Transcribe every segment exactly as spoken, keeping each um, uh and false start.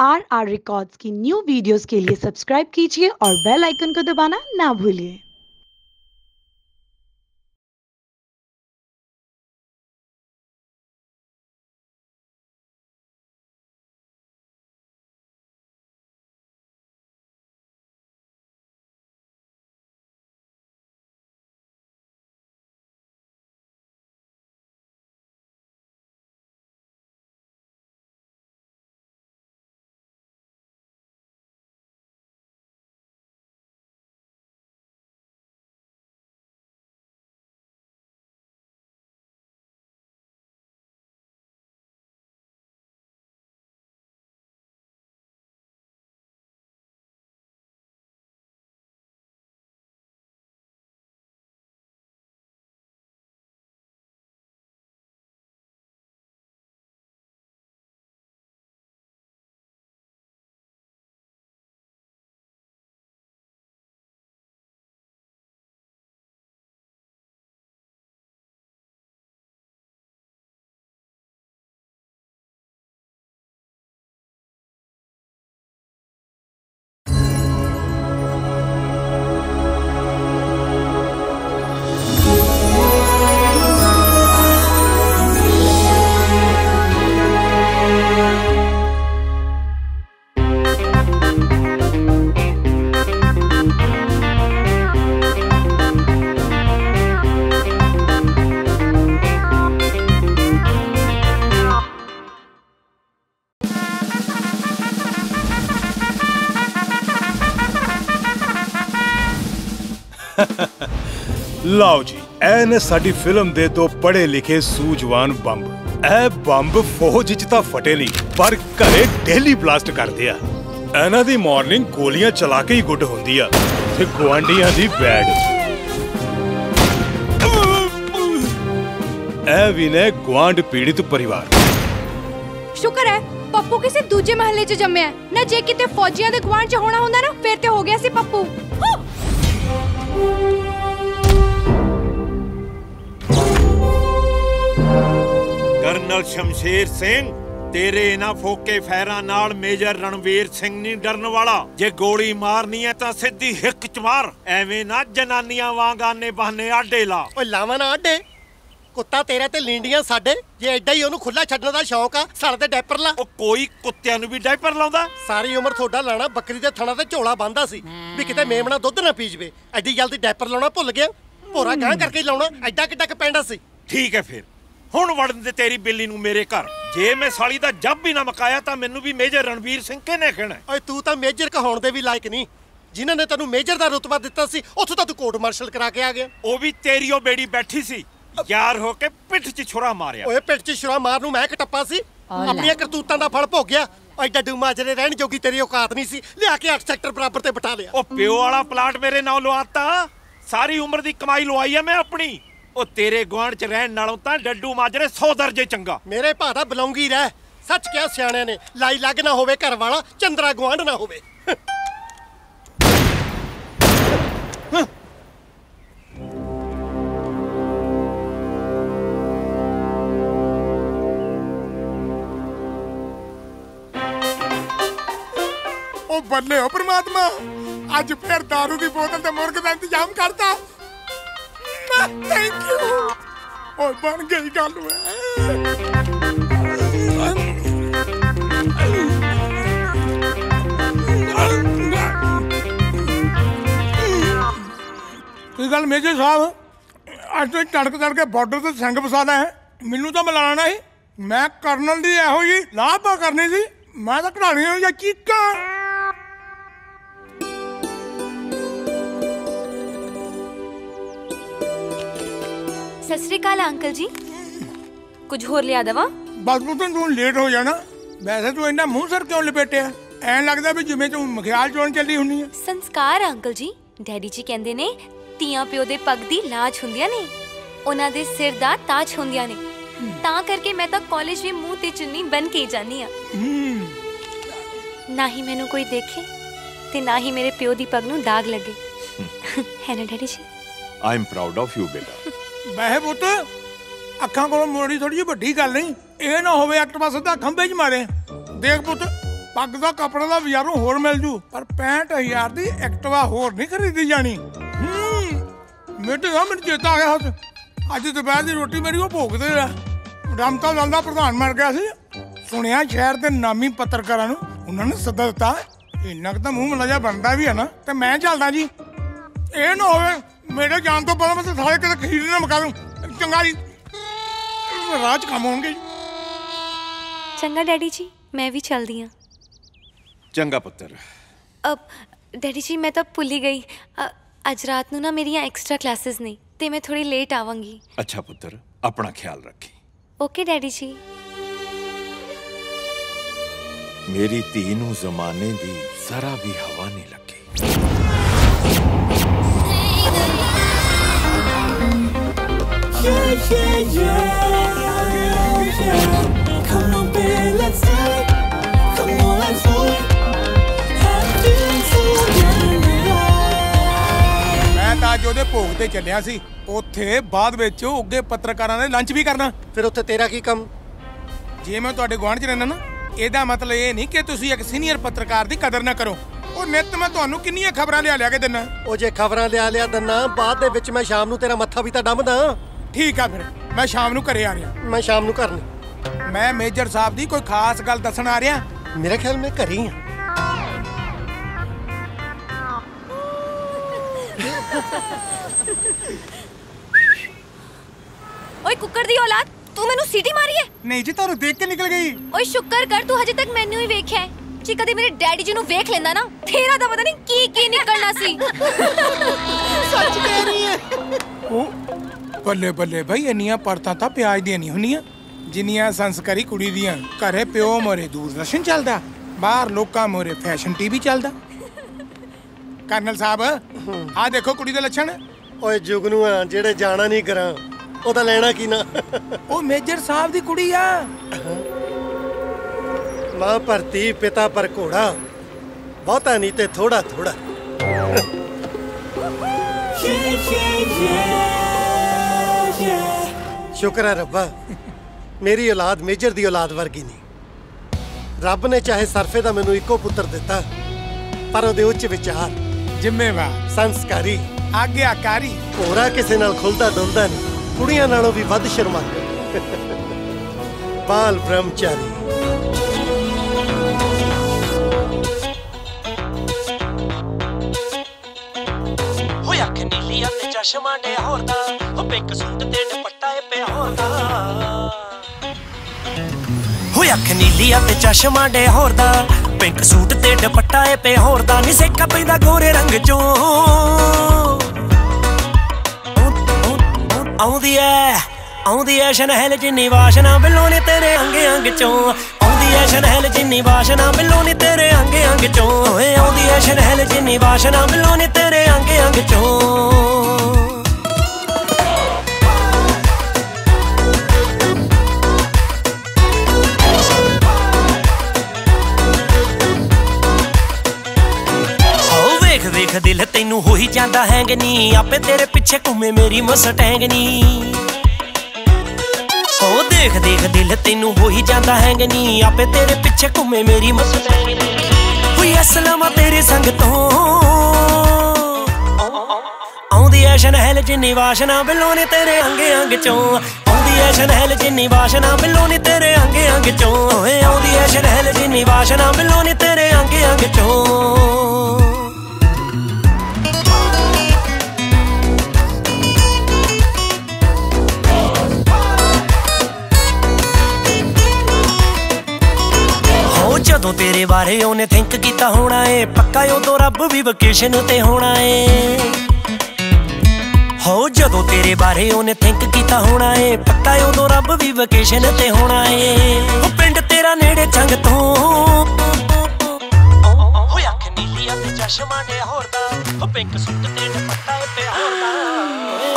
Are R records की new videos के लिए सब्सक्राइब कीजिए और बेल आइकन को दबाना ना भूलिए। लाओ जी ऐने साडी फिल्म दे दो पढ़े लिखे सूझवान बंब। ऐ बंब फौज विच तां फटे नहीं पर घरे डेली ब्लास्ट करदे आ। इन्हां दी मॉर्निंग गोलियां चला के ही गुड हुंदी आ ते गुआंढियां दी बैड। ऐ वी ने गुआंढ पीड़ित परिवार। शुक्र है पप्पू किसी दूजे महल्ले च जम्मिया ना, जे किते फौजियां दे गुआंढ च होना हुंदा ना फिर ते हो गया सी पप्पू। करनल शमशेर सिंह तेरे इना फोके फैरा नाल मेजर रणवीर सिंह नहीं डरन वाला। जे गोली मारनी है तो सीधी हिक च मार, एवें ना जनानियां वांग आने बहाने आडे ला। ओए लावा ना आडे, कुत्ता तेरा ते लींडियां साडे। जे एडा ही ओनू खुला छड्डण दा शौक आ साडे ते डायपर ला। ओ कोई कुत्तियां नू भी डायपर लाउंदा? सारी उमर थोड़ा लाना बकरी दे थणा ते झोला बांधा सी भी किते मेमना दुध ना पी जवे। एडी जल्दी डायपर लाउणा भुल गया? भोरा गां करके लाउणा एडा किड्डा क पैंडा सी। ठीक है फिर हुण वड़न दे तेरी बिल्ली नू मेरे घर। जे मैं साली दा जब भी ना मकाया तां मैनू भी मेजर रणवीर सिंह कहने कहना। ओए तू तां मेजर कहाउण दे भी लायक नहीं, जिन्हां ने तैनू मेजर दा रुतबा दित्ता सी उत्थों तां तू कोर्ट मार्शल करा के आ गया। ओ भी तेरी ओ बेड़ी बैठी सी यार होके पिठ च छुरा मारिया। ओए पिठ च छुरा मार नू मैं कटप्पा सी, अपणीआं करतूतां दा फल भोग गया। ਐਡਾ ਡੂਮਾ ਜਿਹੜੇ ਰਹਿਣ ਜੋਗੀ ਤੇਰੀ ਔਕਾਤ ਨਹੀਂ ਸੀ, ਲਿਆ ਕੇ ਅੱਠ ਸੈਕਟਰ ਬਰਾਬਰ ਤੇ ਬਿਠਾ ਲਿਆ। ਉਹ ਪਿਓ ਵਾਲਾ ਪਲਾਟ ਮੇਰੇ ਨਾਲ ਲਵਾਤਾ, ਸਾਰੀ ਉਮਰ ਦੀ ਕਮਾਈ ਲਵਾਈ ਆ ਮੈਂ ਆਪਣੀ। ਉਹ ਤੇਰੇ ਗੁਆਂਢ ਚ ਰਹਿਣ ਨਾਲੋਂ ਤਾਂ ਡੱਡੂ ਮਾਜਰੇ ਸੌ ਦਰਜੇ ਚੰਗਾ। ਮੇਰੇ ਭਾ ਦਾ ਬਲੌਂਗੀ ਰਹਿ, ਸੱਚ ਕਿਹਾ ਸਿਆਣਿਆਂ ਨੇ, ਲਾਈ ਲੱਗ ਨਾ ਹੋਵੇ ਘਰ ਵਾਲਾ ਚੰਦਰਾ ਗੁਆਂਢ ਨਾ ਹੋਵੇ। ਉਹ ਬੱਲੇ ਹੋ ਪਰਮਾਤਮਾ, ਅੱਜ ਫੇਰ ਦਾਰੂ ਦੀ ਬੋਤਲ ਤੇ ਮੁਰਗ ਦਾ ਇੰਤਜ਼ਾਮ ਕਰਤਾ। Thank you. और बन गई गल। गल मेजर साहब अज तड़क तड़के बॉर्डर से सिंह फसाना है, मैनू तो मिलाना ही। मैं करनल की एहो जी लाभ करनी सी, मैं तो कढ़ानी चीटा। सत श्री अकाल अंकल जी, कुछ होर लिया दवा? बस पुत्र तू लेट हो जाना। वैसे तू इन्ना मुंह सर क्यों लपेटे? ऐ लगदा भी जिवें तू मखियाल चोण चली हुंदी है। संस्कार अंकल जी, डैडी जी कहंदे ने तियां पिओ दे पग दी लाज हुंदियां ने, उन्हां दे सिर दा ताज हुंदियां ने, तां करके मैं तां कॉलेज वी मूंह ते चुन्नी बन के जानी आ। ना ही मैनू कोई देखे ते ना ही मेरे पिओ दी पग नू दाग लगे। है ना daddy ji? I am proud of you बेटा। वैसे पुत अखा को मोड़ी थोड़ी जी वड्डी गल नहीं, ए ना होवे एक्ट पास दा खंबे च मारे। देख पुत पग का कपड़ा का बाजारों होर मिल जू पर पैंठ हजार की एक्टिवा होर नहीं खरीदी जानी। मेरे मेरे चेता आ गया अज दोपहर की रोटी मेरी वो भोगते है। रमता लाला प्रधान मर गया सी। सुनिया शहर के नामी पत्रकारों ने उन्होंने सदा दिता। इन्ना तो मूँह मलाजा बनता भी है ना। तो मैं चलता जी ये ना हो मेरे जान तो पता मैं सारे किसी खीर ना मका दूँ। चंगा जी राह च कम होंगे। चंगा डैडी जी मैं भी चलती हाँ। चंगा पुत्र। अब डैडी जी मैं तो भुल ही गई अज रात नू ना मेरी एक्स्ट्रा क्लासेस ने ते मैं थोड़ी लेट आवांगी। अच्छा पुत्र अपना ख्याल रखी। ओके डैडी जी। मेरी तीनों जमाने दी जरा भी हवा नहीं लगी। Yeah, yeah, yeah, yeah, yeah. Come on, baby, let's sing. Come on, let's move. Happy together. मैं तां जो दे भोग ते चलिया सी। उत्थे बाद विच उगे पत्रकारां ने लंच भी करना। फिर उत्थे तेरा की कम? जे मैं तुहाडे गुआंढ च रहना ना इहदा मतलब यह नहीं कि तुसीं इक सीनियर पत्रकार दी कदर ना करो। ਉਹ ਨਿਤ ਮੈਂ ਤੁਹਾਨੂੰ ਕਿੰਨੀਆਂ ਖਬਰਾਂ ਲਿਆ ਲਿਆ ਕੇ ਦਿੰਨਾ। ਉਹ ਜੇ ਖਬਰਾਂ ਲਿਆ ਲਿਆ ਦਿੰਨਾ ਬਾਅਦ ਦੇ ਵਿੱਚ ਮੈਂ ਸ਼ਾਮ ਨੂੰ ਤੇਰਾ ਮੱਥਾ ਵੀ ਤਾਂ ਡੰਮਦਾ। ਠੀਕ ਆ ਫਿਰ ਮੈਂ ਸ਼ਾਮ ਨੂੰ ਘਰੇ ਆ ਰਿਹਾ। ਮੈਂ ਸ਼ਾਮ ਨੂੰ ਘਰ ਨਹੀਂ। ਮੈਂ ਮੇਜਰ ਸਾਹਿਬ ਦੀ ਕੋਈ ਖਾਸ ਗੱਲ ਦੱਸਣ ਆ ਰਿਹਾ। ਮੇਰੇ ਖਿਆਲ ਮੈਂ ਘਰੇ ਹੀ ਆ। ਓਏ ਕੁੱਕਰ ਦੀ ਔਲਾਦ ਤੂੰ ਮੈਨੂੰ ਸੀਟੀ ਮਾਰੀ ਹੈ। ਨਹੀਂ ਜੀ ਤੁਹਾਨੂੰ ਦੇਖ ਕੇ ਨਿਕਲ ਗਈ। ਓਏ ਸ਼ੁਕਰ ਕਰ ਤੂੰ ਹਜੇ ਤੱਕ ਮੈਨੂੰ ਹੀ ਵੇਖਿਆ ਹੈ। जी कदे मेरे डैडी जी नू वेख लेंदा ना तेरा तो पता नहीं की की निकलना सी। सच कह रही है। ओ बल्ले बल्ले भाई इनिया परता ता प्याज दी नहीं हुंदियां जिनिया संस्कारी कुड़ी दियां। घरे प्यो मोरे दूरदर्शन चलदा बाहर लोकां मोरे फैशन टीवी चलदा। कर्नल साहब आ देखो कुड़ी दे लक्षण। ओए जुगनूआ जेड़े जाना नहीं करा ओ ता लेना की ना। ओ मेजर साहब दी कुड़ी आ। मां पर ती पिता पर घोड़ा बहुता नहीं ते थोड़ा थोड़ा। शुक्र है रब्बा मेरी औलाद मेजर दी औलाद वर्गी नहीं। रब ने चाहे सरफे दा मैनू इको पुत्र दिता पर उहदे उच्च विचार जिम्मेवार संस्कारी आग्याकारी घोड़ा किसी नाल खुलदा डुलदा नहीं। कुड़ियां नालों भी वध शर्मांदा। बाल ब्रह्मचारी चश्मा डे होर दा पिंक सूट ते दुपट्टा ए पे होर दा नी सेका पैंदा गोरे रंग चो आउंदी ऐ आउंदी ऐ शनहल जिन्नी वासना बिल्लों ने तेरे अंगे अंग चो। शनहल जिन्नी वासना मिलो नी तेरे अंगे अंग चो। आउंदी ऐ शनहल जिन्नी वासना मिलो नी तेरे अंगे अंग चो। वेख वेख दिल तेनू हो ही जांदा है कि नी आपे तेरे पिछे घूमे मेरी मस्टैंग नी। ओ देख देख दिल तेनू हो ही जाता है कि नहीं आपे तेरे पीछे घूमे मेरी असलमा तेरे संग तो आउंदी ऐ शनहल जिन्नी वासना बिल्लों ने तेरे अंगे अंग चो। आउंदी ऐ शनहल जिन्नी वासना बिल्लों ने तेरे अंगे अंग चो। आउंदी ऐ शनहल जिन्नी वासना बिल्लों ने तेरे अंगे अंग चो। जो तेरे बारे उन्हें थिंक किया होना है पक्का उदो रब भी वेकेशन ते होना है। हो जो तेरे बारे उन्हें थिंक किया होना है पक्का उदो रब भी वेकेशन ते होना है। पिंड तेरा नेड़े चंग तो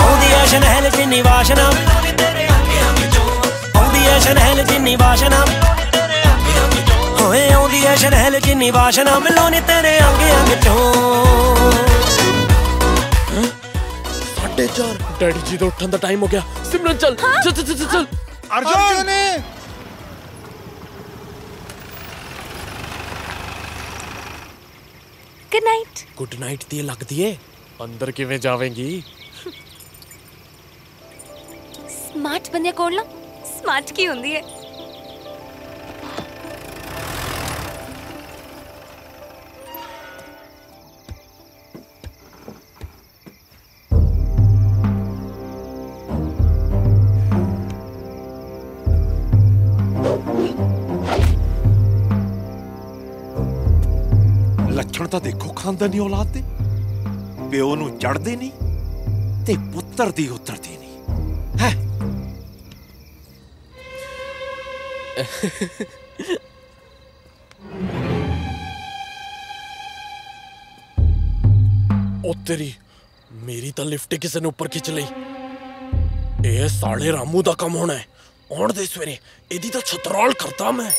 आउंदी ऐ शनहल जिन्नी वासना आउंदी ऐ शनहल जिन्नी वासना आउंदी ऐ शनहल जिन्नी वासना मिलो नी तेरे अंगे अंग चो। साढ़े चार डैडी जी तो उठने का टाइम हो गया। सिमरन चल चल चल चल चल। Arjun good night. Good night दिए लग दिए अंदर किवें जावेंगी? स्मार्ट बंदे कोल ना स्मार्ट की हुंदी है। तो देखो खानदानी औलाद दे प्यो नूं चढ़दे नहीं ते पुत्तर दी उतरदी नहीं है। ओ तेरी मेरी तो लिफ्ट किसी ने उपर खिंच लई। ए साले रामू दा कम होना है। आउण दे सवेरे इहदी तां छतराल करता मैं।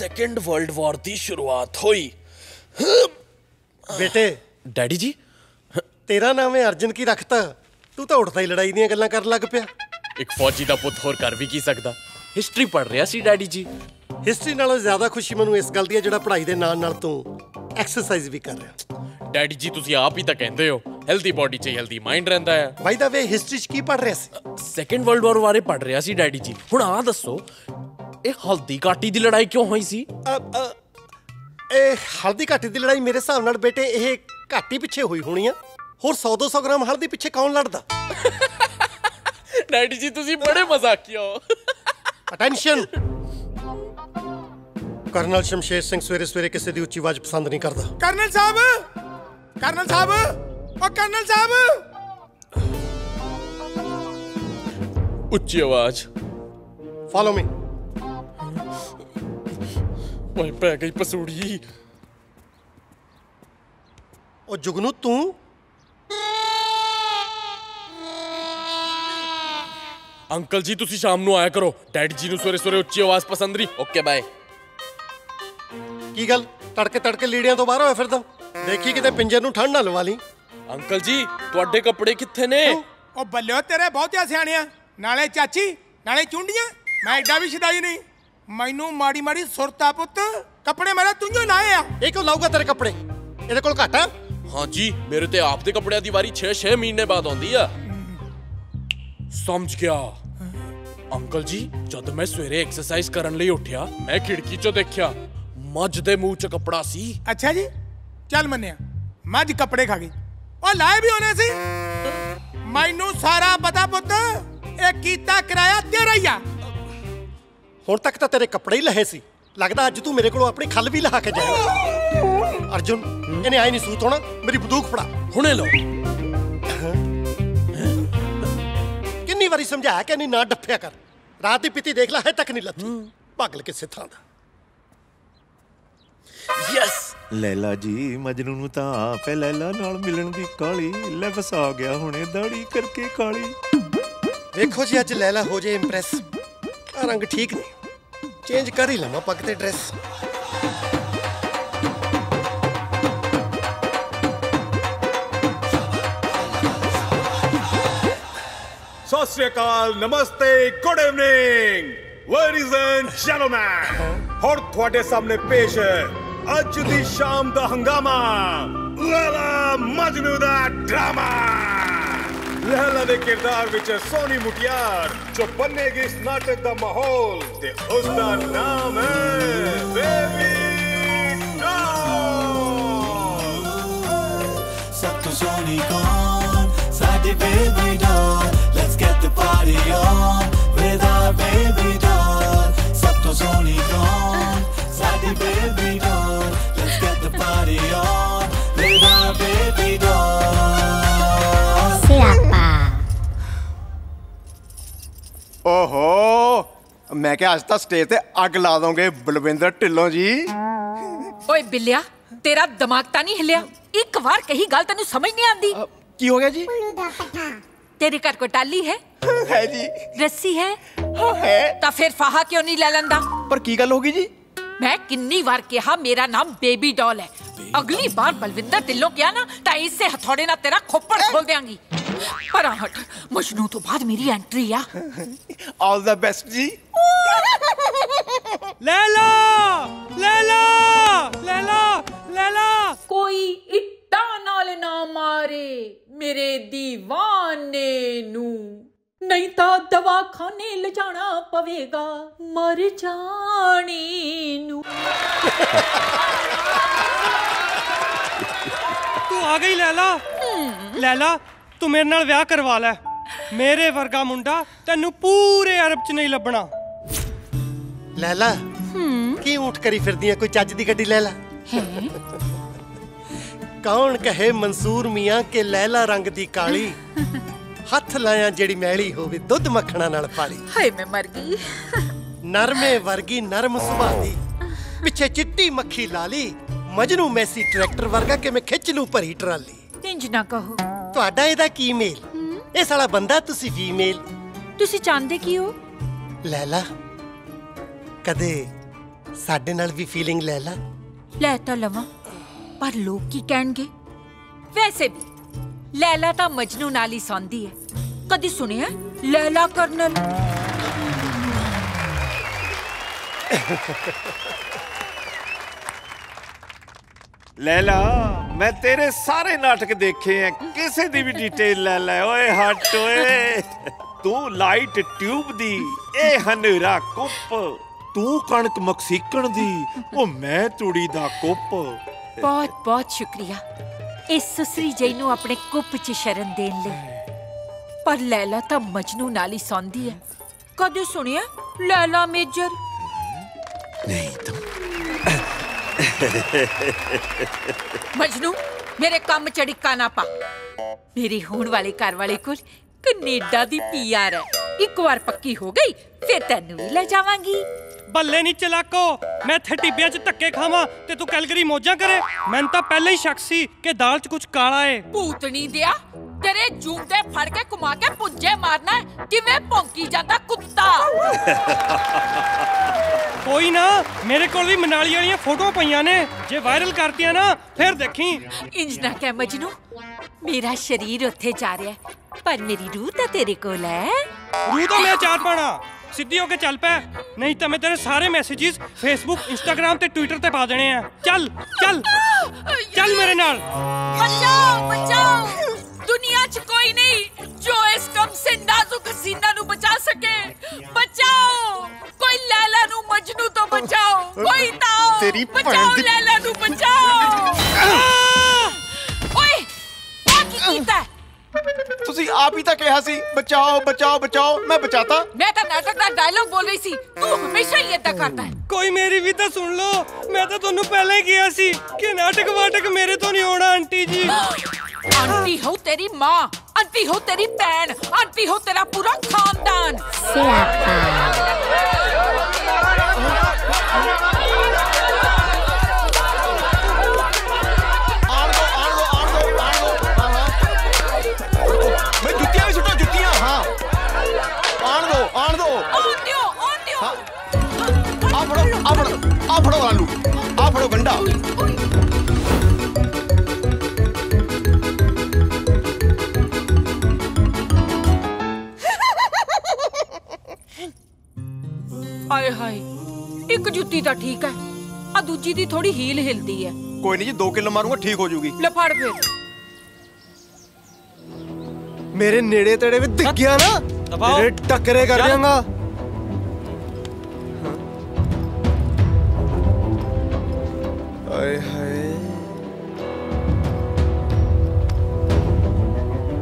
सेकेंड वर्ल्ड वॉर की शुरुआत हुई। बेटे डैडी जी तेरा नाम है अर्जुन की रखता। तू तो उठता ही लड़ाई दी गल्लां कर लग पिया। एक फौजी दा पुत होर कर भी की सकदा। हिस्ट्री पढ़ रहा सी डैडी जी। हिस्ट्री नालों ज्यादा खुशी मैनूं इस गल दी है जिहड़ा पढ़ाई दे नाल नाल तूं एक्सरसाइज भी कर रहा। डैडी जी तुसीं आप ही तां कहंदे हो हेल्दी बॉडी चाहिए हेल्दी माइंड रहंदा है। बाय द वे हिस्ट्री च की पढ़ रहा सी? सेकेंड वर्ल्ड वॉर बारे पढ़ रहा सी डैडी जी। हुण आ दसो ਇਹ ਹਲਦੀ ਕਾਟੀ ਦੀ ਲੜਾਈ ਕਿਉਂ ਹੋਈ ਸੀ? ਇਹ ਹਲਦੀ ਕਾਟੀ ਦੀ ਲੜਾਈ ਮੇਰੇ ਹਿਸਾਬ ਨਾਲ ਬੇਟੇ ਇਹ ਘਾਟੀ ਪਿੱਛੇ ਹੋਈ ਹੋਣੀ ਆ। ਹੋਰ ਸੌ ਦੋ ਸੌ ਗ੍ਰਾਮ ਹਲਦੀ ਪਿੱਛੇ ਕੌਣ ਲੜਦਾ? ਡੈਡੀ ਜੀ ਤੁਸੀਂ ਬੜੇ ਮਜ਼ਾਕੀਆ ਹੋ। ਅਟੈਂਸ਼ਨ ਕਰਨਲ ਸ਼ਮਸ਼ੇਰ ਸਿੰਘ ਸਵੇਰੇ ਸਵੇਰੇ ਕਿਸੇ ਦੀ ਉੱਚੀ ਆਵਾਜ਼ ਪਸੰਦ ਨਹੀਂ ਕਰਦਾ। ਕਰਨਲ ਸਾਹਿਬ ਕਰਨਲ ਸਾਹਿਬ ਓ ਕਰਨਲ ਸਾਹਿਬ ਉੱਚੀ ਆਵਾਜ਼। Follow me. पै गई पसूड़ी। ओ जुगनू तू अंकल जी तुसी शाम नू आया करो। डैडी जी नू सवेरे सवेरे उच्ची आवाज पसंद नहीं। Okay bye. की गल तड़के तड़के लीड़ियां तो बाहर होया फिरदा? देखी किते पिंजर नू ठंड ना लवा ली। अंकल जी तुहाडे कपड़े कित्थे ने? ओ बल्ले तेरे बहुतिया सियाणिया नाले चाची नाले चुंडियां। मैं एडा भी शदाई नहीं। मैनू माड़ी माड़ी सुरता पुत कपड़े मेरा तुझो ना है। एक लाऊगा तेरे कपड़े इहदे कोल घाटा। हाँ जी मेरे ते आप दे कपड़े दी वारी छे छे महीने बाद आउंदी आ। समझ गया अंकल जी। जद मैं सवेरे एक्सरसाइज करन लई उठिया मैं खिड़की चो देखिया मझ दे मूंह च कपड़ा सी। अच्छा जी चल मन्निया मझ कपड़े खा गई और लाए भी होने सी। मैनू सारा पता पुत ए कीता किराया तेरा ही आ। हुण तक तो तेरे कपड़े ही लहे सी। लगता अज तू मेरे को अपनी खल भी लहा के जाएगा। अर्जुन इन्हें आई नहीं सूत होना। मेरी बंदूक फड़ा हुणे लो। कितनी बारी समझाया कि नहीं ना डफिया कर। रात ही पीती देख ला है तक नहीं लती। पागल किसे थां दा। यस लैला जी मजनू नूं तां आपे लैला नाल मिलन दी काली ले फसा गया हुणे दाड़ी करके काली। देखो जी अज लैला हो जाए इंप्रेस। रंग ठीक नहीं चेंज कर ही लवा पग ते ड्रेस। सत श्री अकाल नमस्ते good evening ladies and gentleman. और थोड़े सामने पेश है अज दी शाम दा हंगामा लैला मजनू दा ड्रामा। लहलदे किरदार विच सोनी मुटियार जो बनेगी इस नाटक का माहौल ते उसदा नाम है बेबी डॉल। सब तो सोनी गॉन साडी baby doll, let's get the party on with our baby doll. सब तो सोनी गॉन साडी baby doll, let's get the party on with our baby doll. ओहो, मैं क्या आज तक स्टेज पे आग ला दोगे बलविंदर ढिल्लों जी। ओए बिल्लिया, तेरा दिमाग ता नहीं हिलिया? एक बार कही गल तैनू समझ नहीं आंदी। की हो गया जी? तेरे घर को टाली है? है जी। रस्सी है? हाँ है। ता फिर फाहा क्यों नहीं ले लंदा? पर की गल होगी जी? मैं कितनी बार कहा मेरा नाम बेबी डॉल है। अगली बार बलविंदर ढिल्लों क्या ना ता इससे हथौड़े ना तेरा खोपड़ खोल देंगी। पर आहट मजनू तो बाद मेरी एंट्री या। ऑल द बेस्ट जी। लैला लैला लैला लैला कोई इट्टा नाल ना मारे मेरे दीवाने नू, नहीं तो दवा खाने ले जाना पवेगा मर जाने नू। तू आ गई लैला। लैला तू मेरे नाल व्याह करवा लै, मेरे वर्गा मुंडा तेनू पूरे अरब च नहीं लभना। लैला की उठ करी फिरदी है? कोई चज दी गड्डी लैला। कौन कहे मंसूर मियां के लैला रंग दी काली, हथ लाया जेड़ी मैली होवे दुध मखना नाल पाली। हाय मैं मर गई। नरमे वर्गी नरम सुभाव दी, पिछे चिट्टी मक्खी लाली, मजनू मैसी ट्रैक्टर वर्गा के मैं खिच लू भरी ट्राली। इंज ना कहो ਤੁਹਾਡਾ ਇਹਦਾ ਕੀ ਮੇਲ, ਇਹ ਸਾਲਾ ਬੰਦਾ ਤੁਸੀਂ ਫੀਮੇਲ। ਤੁਸੀਂ ਚਾਹੁੰਦੇ ਕੀ ਹੋ ਲੈਲਾ? ਕਦੇ ਸਾਡੇ ਨਾਲ ਵੀ ਫੀਲਿੰਗ ਲੈਲਾ ਲੈ ਤਾਂ ਲਵਾਂ, ਪਰ ਲੋਕ ਕੀ ਕਹਿਣਗੇ? ਵੈਸੇ ਵੀ ਲੈਲਾ ਤਾਂ ਮਜਨੂ ਨਾਲ ਹੀ ਸੌਂਦੀ ਹੈ। ਕਦੀ ਸੁਣਿਆ ਲੈਲਾ ਕਰਨਲ? लैला मैं तेरे सारे नाटक देखे हैं, किसी दी भी डिटेल ले ले। ओए हट ओए, तू लाइट ट्यूब दी, ए हनेरा कुप, तू कणक मक्सीकण दी, ओ मैं तुड़ी दा कुप। बहुत बहुत शुक्रिया इस सुसरी जई नू अपने कुप च शरण देन ले। पर लैला तां मजनू नाल ही सौंदी है। कदे सुनिया लैला मेजर? नहीं तो मजनू मेरे काम चड़िका ना पा। मेरी होने वाली कार वाले को कनेडा दी पीआर है, एक बार पक्की हो गई फिर तेनू भी ले जावांगी। बल्ले नहीं चलाको, मैं थटीबिया च धक्के खावा ते तू कैलगरी मौजा करे। मैं तो पहले ही शक सी के दाल च कुछ काला है। भूतनी दिया तेरे जूते फड़ के घुमा के पुंजे मारना है, किवें भौंकी जाता कुत्ता। कोई ना, मेरे को भी मनाली वाली फोटो पाइया ने, जे वायरल करती है ना फिर देखी। इंज ना कह मजनू, मेरा शरीर उत्थे जा रहा है पर मेरी रूह तो तेरे कोल है। रूह तो मैं चार पाना, सीधी होके चल पै, नहीं तो मैं तेरे सारे मैसेजेस फेसबुक इंस्टाग्राम ते ट्विटर ते पा देने हैं। चल चल चल मेरे नाल। बचाओ बचाओ, दुनिया च कोई नहीं जो इस कम से नाजुक सीना नू बचा सके। बचाओ कोई लैला नू मजनू तो बचाओ, कोई ताओ तेरी बचाओ लैला नू बचाओ। ओए क्या कीता? तुसी आप ही तो कहा सी बचाओ बचाओ बचाओ, मैं बचाता। मैं तो नाटक का डायलॉग बोल रही सी, तू हमेशा ही ऐसा करता है। कोई मेरी भी तो सुन लो, मैं तो तुहानू पहले ही कहा सी कि नाटक वाटक मेरे तो नहीं होना आंटी जी। आंटी हो तेरी माँ, आंटी हो तेरी बहन, आंटी हो तेरा पूरा खानदान। मैं जुतियां भी सुटा, जुतियां। हाँ आन दो आन दो। आ फड़ो आ फड़ो आ फड़ो आलू, आ फड़ो गंडा। हाय हाय, एक जुत्ती तो ठीक है, आ दूजी दी थोड़ी हील हिलदी है। कोई नहीं जी, दो किलो मारूंगा ठीक हो जाऊगी। ले फाड़ फिर। मेरे नेड़े तेड़े में दिख गया ना, तेरे टकरे कर दूंगा।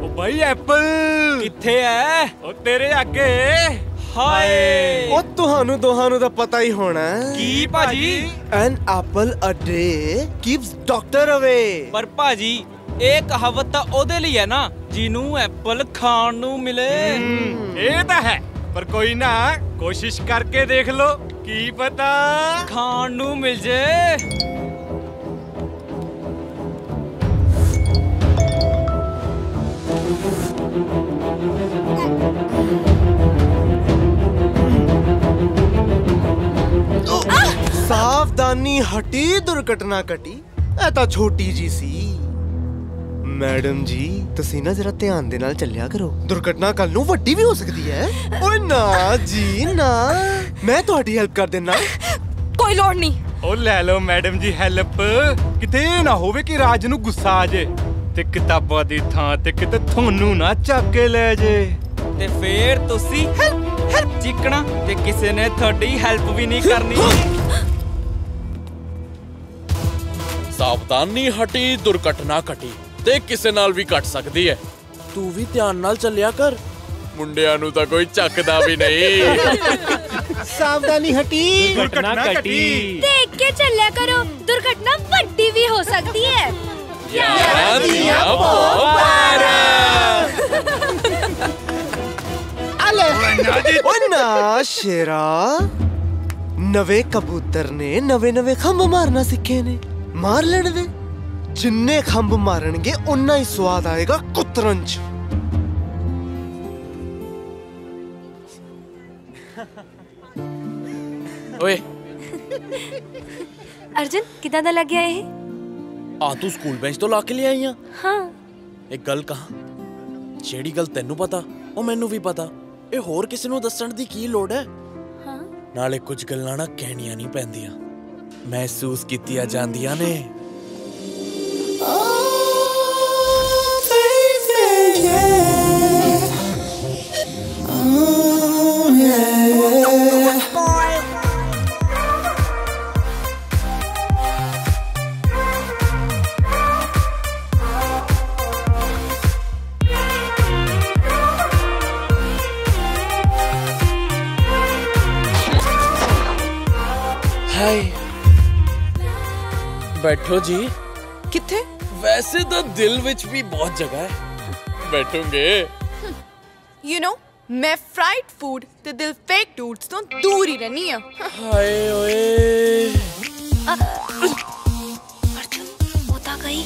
ओ भाई एप्पल किथे है? ओ तेरे आगे। हाय ओ तुहानू दोहानू दा पता ही होना है की भाजी an apple a day keeps doctor away. पर भाजी एक कहावत तो ओदे लिए है ना जिनू एप्पल खान नू मिले। ये तो है, पर कोई ना कोशिश करके देख लो, की पता खान नू मिल जाए। सावधानी हटी दुर्घटना कटी, ऐ तो छोटी जी सी। मैडम जी तुसी ना जरा ध्यान दे नाल चलिया करो, दुर्घटना कल नू वड्डी भी हो सकती है। ओ ना जी ना, मैं तुहाडी हेल्प कर देना। कोई लोड़ नहीं। ओ ले लो मैडम जी हेल्प, किते ना होवे कि राज नू गुस्सा आ जे ते किताबां दी थां ते किते थोनू ना चाके ले जे, ते फिर तुसी हेल्प हेल्प चिकना ते किसे ने तुहाडी हेल्प भी नहीं करनी। सावधानी हटी दुर्घटना घटी ते किसे नाल भी कट सकती है, तू भी ध्यान नाल चलिया कर, मुंडियां नू तां कोई चकदा भी नहीं। सावधानी हटी दुर्घटना घटी, देख के चलिया करो, दुर्घटना बड़ी भी हो सकती है। यारां दियां पौं बारां। ओ ना शेरा, नवे कबूतर ने नवे नवे खंभ मारना सीखे ने, मार लेण दे, जिन्ने खंभ मारनगे उन्ना ही स्वाद आएगा कुतरन च। ओए अर्जुन कितना दा लग गया ये? आ तू स्कूल बेंच तो ला के ले आई। हां एक गल कहां, जेड़ी गल तेनू पता ओ मैनू भी पता, ए होर किसे नू दसण दी की लोड़ है? हां नाले कुछ गल्लां ना कहणियां नहीं पैंदियां, महसूस कीतियां जांदियां ने। हाय बैठो जी। किथे? वैसे तो दिल विच भी बहुत जगह है, बैठोगे। यू नो मैं फ्राइड फूड ते दिल फेक डूड्स तो दूर ही रहनी है। हाय ओए अर्जुन होता गई,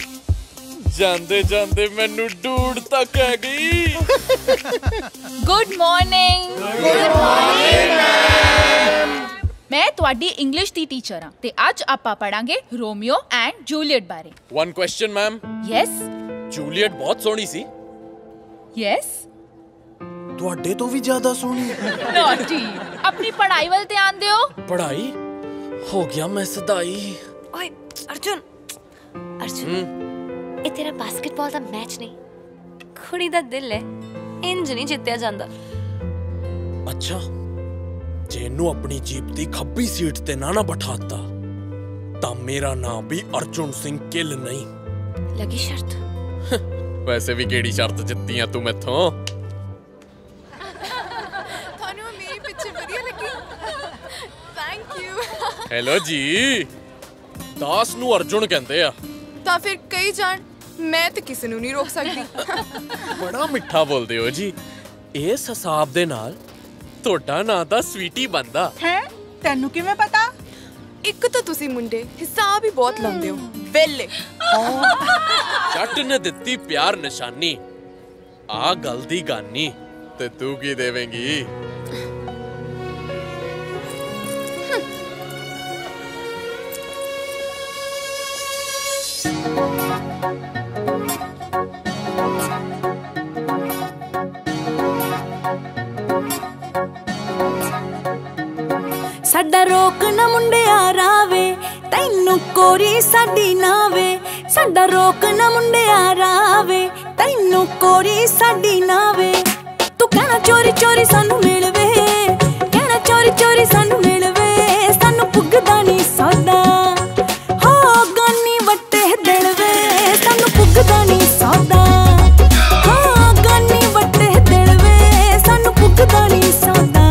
जांदे जांदे मैनू डूड तक आ गई। Good morning. Good morning ma'am. मैं तुहाडी इंग्लिश दी टीचर हां ते आज आपां पढ़ांगे रोमियो एंड जूलियट बारे। One question ma'am. Yes. Juliet बहुत सोहनी सी। यस। तुहाडे तो भी ज्यादा सोहनी। नॉटी, अपनी पढ़ाई वल ध्यान दियो। पढ़ाई? हो गया मैं सदाई। ओए अर्जुन, अर्जुन ए तेरा बास्केटबॉल दा मैच नहीं, खुड़ी दा दिल है इंज नहीं जित्या जांदा। अच्छा जेनू अपनी जीप दी खब्बी सीट ते ना ना बैठाता ता मेरा नाम भी अर्जुन सिंह किल नहीं। लगी शर्त। वैसे भी केड़ी शर्त जित्तियां तू मैथों। थानू मेरी पिक्चर बढ़िया लगी। Thank you. हेलो जी। दास नू अर्जुन कहंदे आ। ता फिर कई जान, मैं ते किसे नू नहीं रोक सकदी। बड़ा मिठा बोलदे हो जी। इस हिसाब दे नाल तोड़ा ना दा स्वीटी बंदा है। तेनू किवें पता? एक तो तुसी मुंडे हिसाब ही बहुत लांदे हो वेले। जट ने दित्ती प्यार निशानी, आ गल दी गानी ते तू की देवेंगी? साडा रोक ना मुंडिया रावे, तैनू कोरी साडी नावे, साडा रोक ना मुंडिया रावे। तैनू कोरी साडी नावे, तू कहना चोरी चोरी सानू मिलवे, कहना चोरी चोरी सानू मिलवे, सानू पुगदा नी सौदा हो गानी वटे दिलवे, सानू पुगदा नी सौदा हो गानी वटे दिलवे, सानू पुगदा नी सौदा।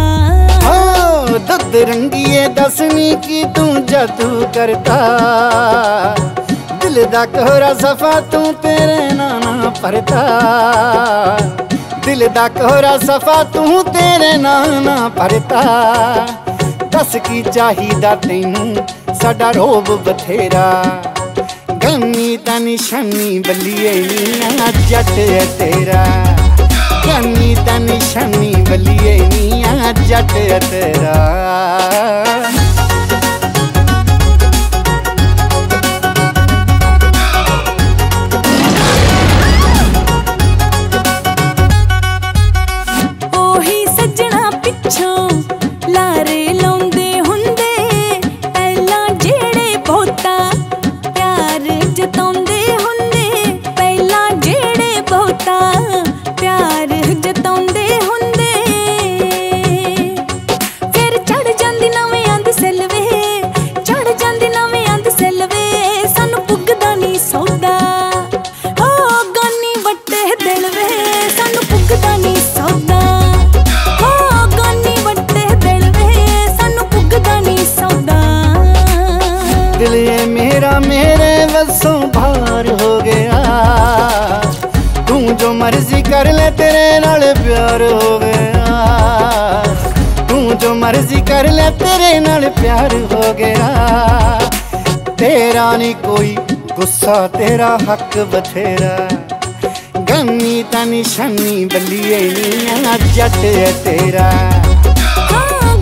हो दद रंगिए दसनी की तू जादू करता, दिल दा कोहरा सफा तू तेरे नाना परदा, दिल दा कोहरा सफा तू तेरे नाना परदा। दस की चाहिदा तैनू साडा रोब बथेरा, गमी दा निशानी बलिए नी जट है तेरा, गमी दा निशानी बलिए नी जट है तेरा। मर्जी कर ले तेरे नाल प्यार हो गया, तू जो मर्जी कर ले तेरे नाल प्यार हो गया। तेरा नहीं कोई गुस्सा तेरा हक बथेरा, गमी ता निशानी बलिए नी जट है तेरा, गमी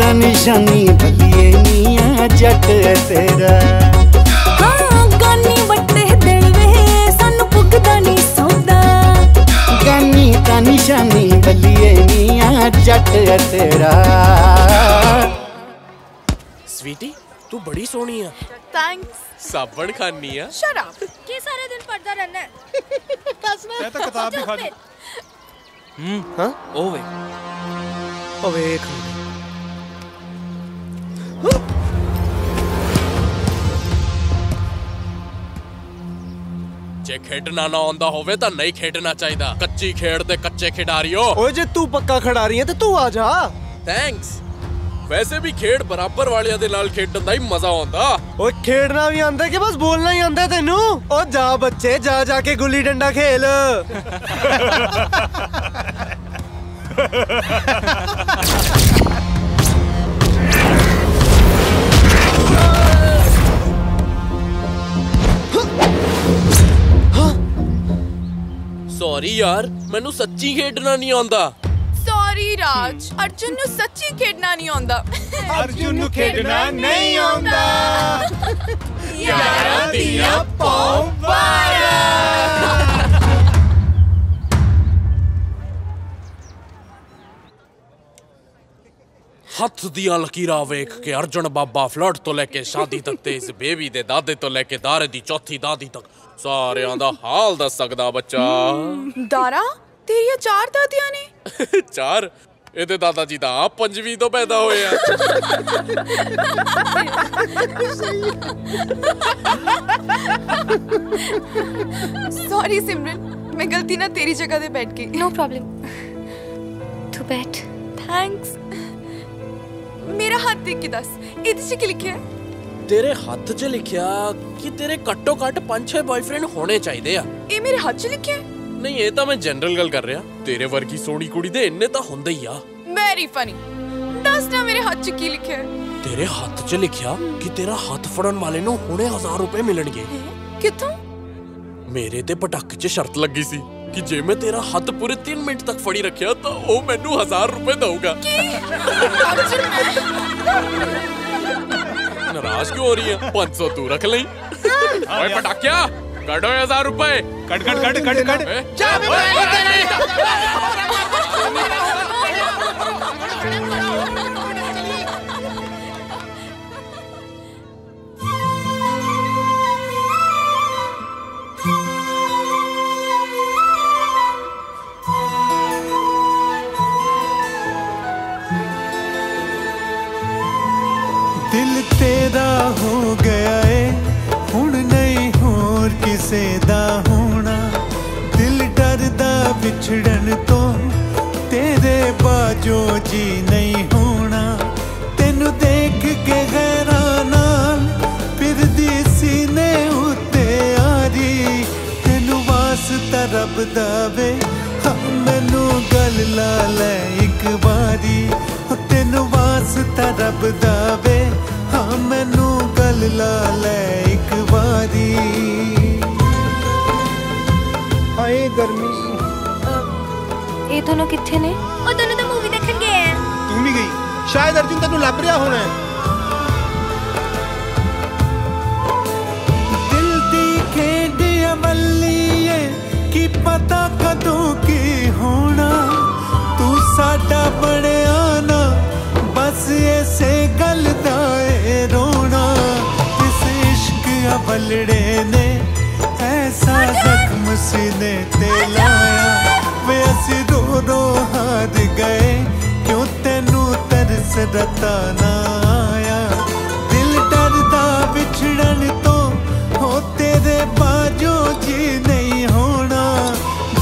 ता निशानी बलिए नी जट है तेरा। निशानी बलिए मियां जट है तेरा। स्वीटी तू बड़ी सोहनी है। थैंक्स। साबण खानी है। Shut up. के सारे दिन पढ़दा रहना है। मैं तो किताब भी खानी। हम्म हां ओवे ओवे जे खेडना ना आंदा होवे ता नहीं खेडना चाहिदा, कच्ची खेड दे कच्चे खिडारी हो। ओए जे तू पक्का खिडारी है ते तू आ जा। थैंक्स। वैसे भी खेड बराबर वालियां दे नाल खेडन दा ही मजा आंदा। ओए खेडना भी आंदा के बस बोलना ही आंदा तेनू। ओ जा बच्चे जा जाके गुल्ली डंडा खेल। सॉरी यार, मैनू सच्ची खेडना नहीं आंदा। सॉरी राज, अर्जुन नू सच्ची खेडना नहीं आंदा। अर्जुन नू खेडना नहीं आंदा। यारां दियां पौं बारां। हथ दियां लकीरां वेख के अर्जुन बाबा फ्लड तो लेके शादी तक ते इस बेबी दे दादे तो लेके दारे दी चौथी दादी तक सारे आंदा हाल दस सकदा बच्चा। दारा तेरिया चार दादियां ने। चार इहदे दादा जी दा पंजवीं तो पैदा होए आ। सॉरी सिमरन, मैं गलती ना तेरी जगह पे बैठ गई। नो प्रॉब्लम, तू बैठ। थैंक्स। मेरा हाथ देख के दस इदे च की लिखिया है? तेरे हाथ च लिखिया कि तेरे कट्टो कट पांच छह बॉयफ्रेंड होने चाहिए। ये मेरे हाथ च लिखिया है? नहीं ये तो मैं जनरल गल कर रहा, तेरे वर्गी सोहनी कुड़ी दे इन्ने तो होंदे ही आ। Very funny. दस ना मेरे हाथ च की लिखिया है? तेरे हाथ च लिखिया कि तेरा हाथ फड़न वाले नु हुणे हजार रुपए मिलणगे। किथों? मेरे ते पटाक च शर्त लगी सी कि जे मैं तेरा हाथ पूरे तीन मिनट तक फड़ी रखिया तो ओ मेनू हजार रुपए दऊगा। नाराज क्यों हो रही है? पाँच सौ तू रख ले। ओए पटाकिया कटो हजार रुपए। Cut cut cut cut cut. किसेदा होना दिल डरदा बिछड़न तो तेरे बाजो जी नहीं होना तेनु देख के हैराना फिर दी सीने उत्ते आरी तेनु वास तरफ दावे मैनू गल ला ले एक बारी तेनु वास तरफ दावे हाँ मैनू गल ला ले एक बारी। हाय गर्मी ये दोनों किथे ने ओ दोनों तो मूवी देखन गए हैं। तू नहीं गई शायद अर्जुन तेनू लभ रिहा होना है। दिल दी खेड अमली है कि पता कदों की होना तू साडा बणिया ना बस ऐसे गल दा ए रोना इस इश्क अबलड़े ने ऐसा जख्म सीने ते लाया वे असी रो रो हार गए क्यों तेनू तरस रता ना आया दिल डरदा बिछड़न तो हो तेरे बाजो जी नहीं होना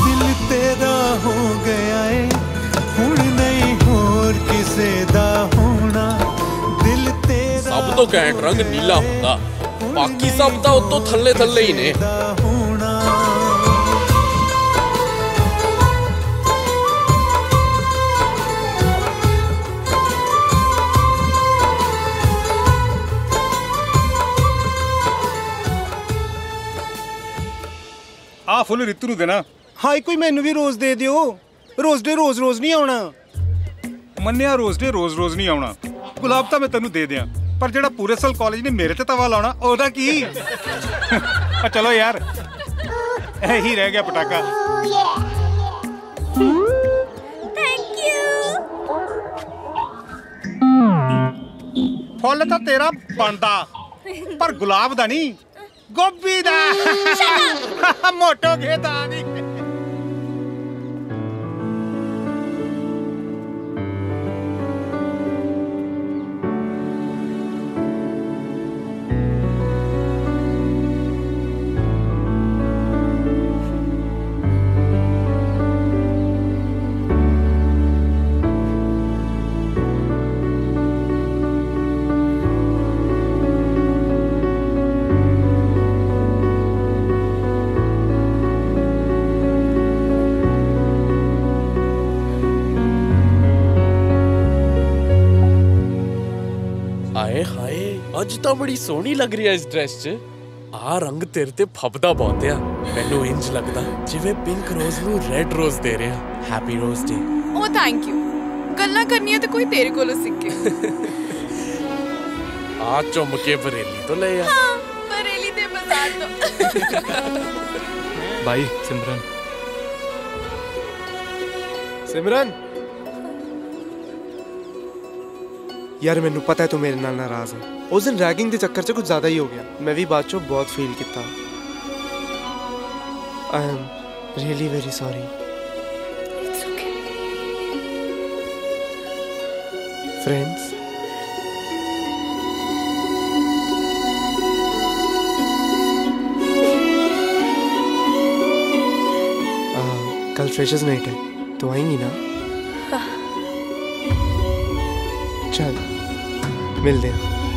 दिल तेरा हो गया है हुण नहीं होर किसे दा होना दिल तेरा सब तो कैंट रंग नीला हुंदा बाकी सब तो उत्तों थल्ले थल्ले ही ने। आ फुल रितु देना हाई कोई मैनू भी रोज दे दियो रोज डे रोज रोज नहीं आना मन्या रोज डे रोज रोज नहीं आना गुलाब तो मैं तेनू दे दिया पर जेड़ा पूरे साल कॉलेज ने मेरे ते तवा लाना ओदा की चलो यार यही रह गया पटाका। थैंक यू फुल तो तेरा बनदा पर गुलाब दा नहीं गोभी दा मोटो गेदा नी। ਅੱਜ ਤਾਂ ਬੜੀ ਸੋਹਣੀ ਲੱਗ ਰਹੀ ਐ ਇਸ ਡਰੈਸ 'ਚ ਆ ਰੰਗ ਤੇਰੇ ਤੇ ਫੱਬਦਾ ਬਹੁਤ ਆ ਮੈਨੂੰ ਇੰਜ ਲੱਗਦਾ ਜਿਵੇਂ ਪਿੰਕ ਰੋਜ਼ ਨੂੰ ਰੈੱਡ ਰੋਜ਼ ਦੇ ਰਿਹਾ happy rose day. Oh thank you ਗੱਲਾਂ ਕਰਨੀਆਂ ਤਾਂ ਕੋਈ ਤੇਰੇ ਕੋਲੋਂ ਸਿੱਖੇ ਆ ਚੁੰਮ ਕੇ ਬਰੇਲੀ ਤੋਂ ਲੈ ਆ ਹਾਂ ਬਰੇਲੀ ਦੇ ਬਾਜ਼ਾਰ ਤੋਂ ਬਾਈ ਸਿਮਰਨ ਸਿਮਰਨ यार मैनू पता है तू मेरे नाल नाराज है उस दिन रैगिंग के चक्कर च कुछ ज्यादा ही हो गया मैं भी बाद चो बहुत फील किया I am really very sorry. Friends कल फ्रेशर्स नाइट है तो आएंगी ना चल मिल दे। हेलो हेलो लिसन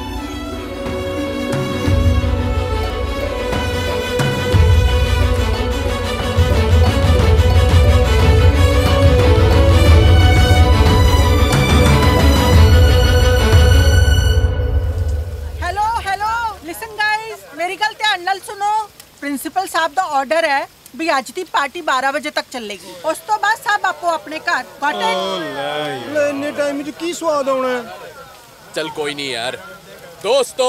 गाइस मेरी गल ध्यान नाल सुनो प्रिंसिपल साहब का ऑर्डर है भी आज दी पार्टी बारह बजे तक चलेगी उस तो बाद सब आपो अपने घर इतने टाइम की स्वाद आना है चल कोई नहीं यार दोस्तों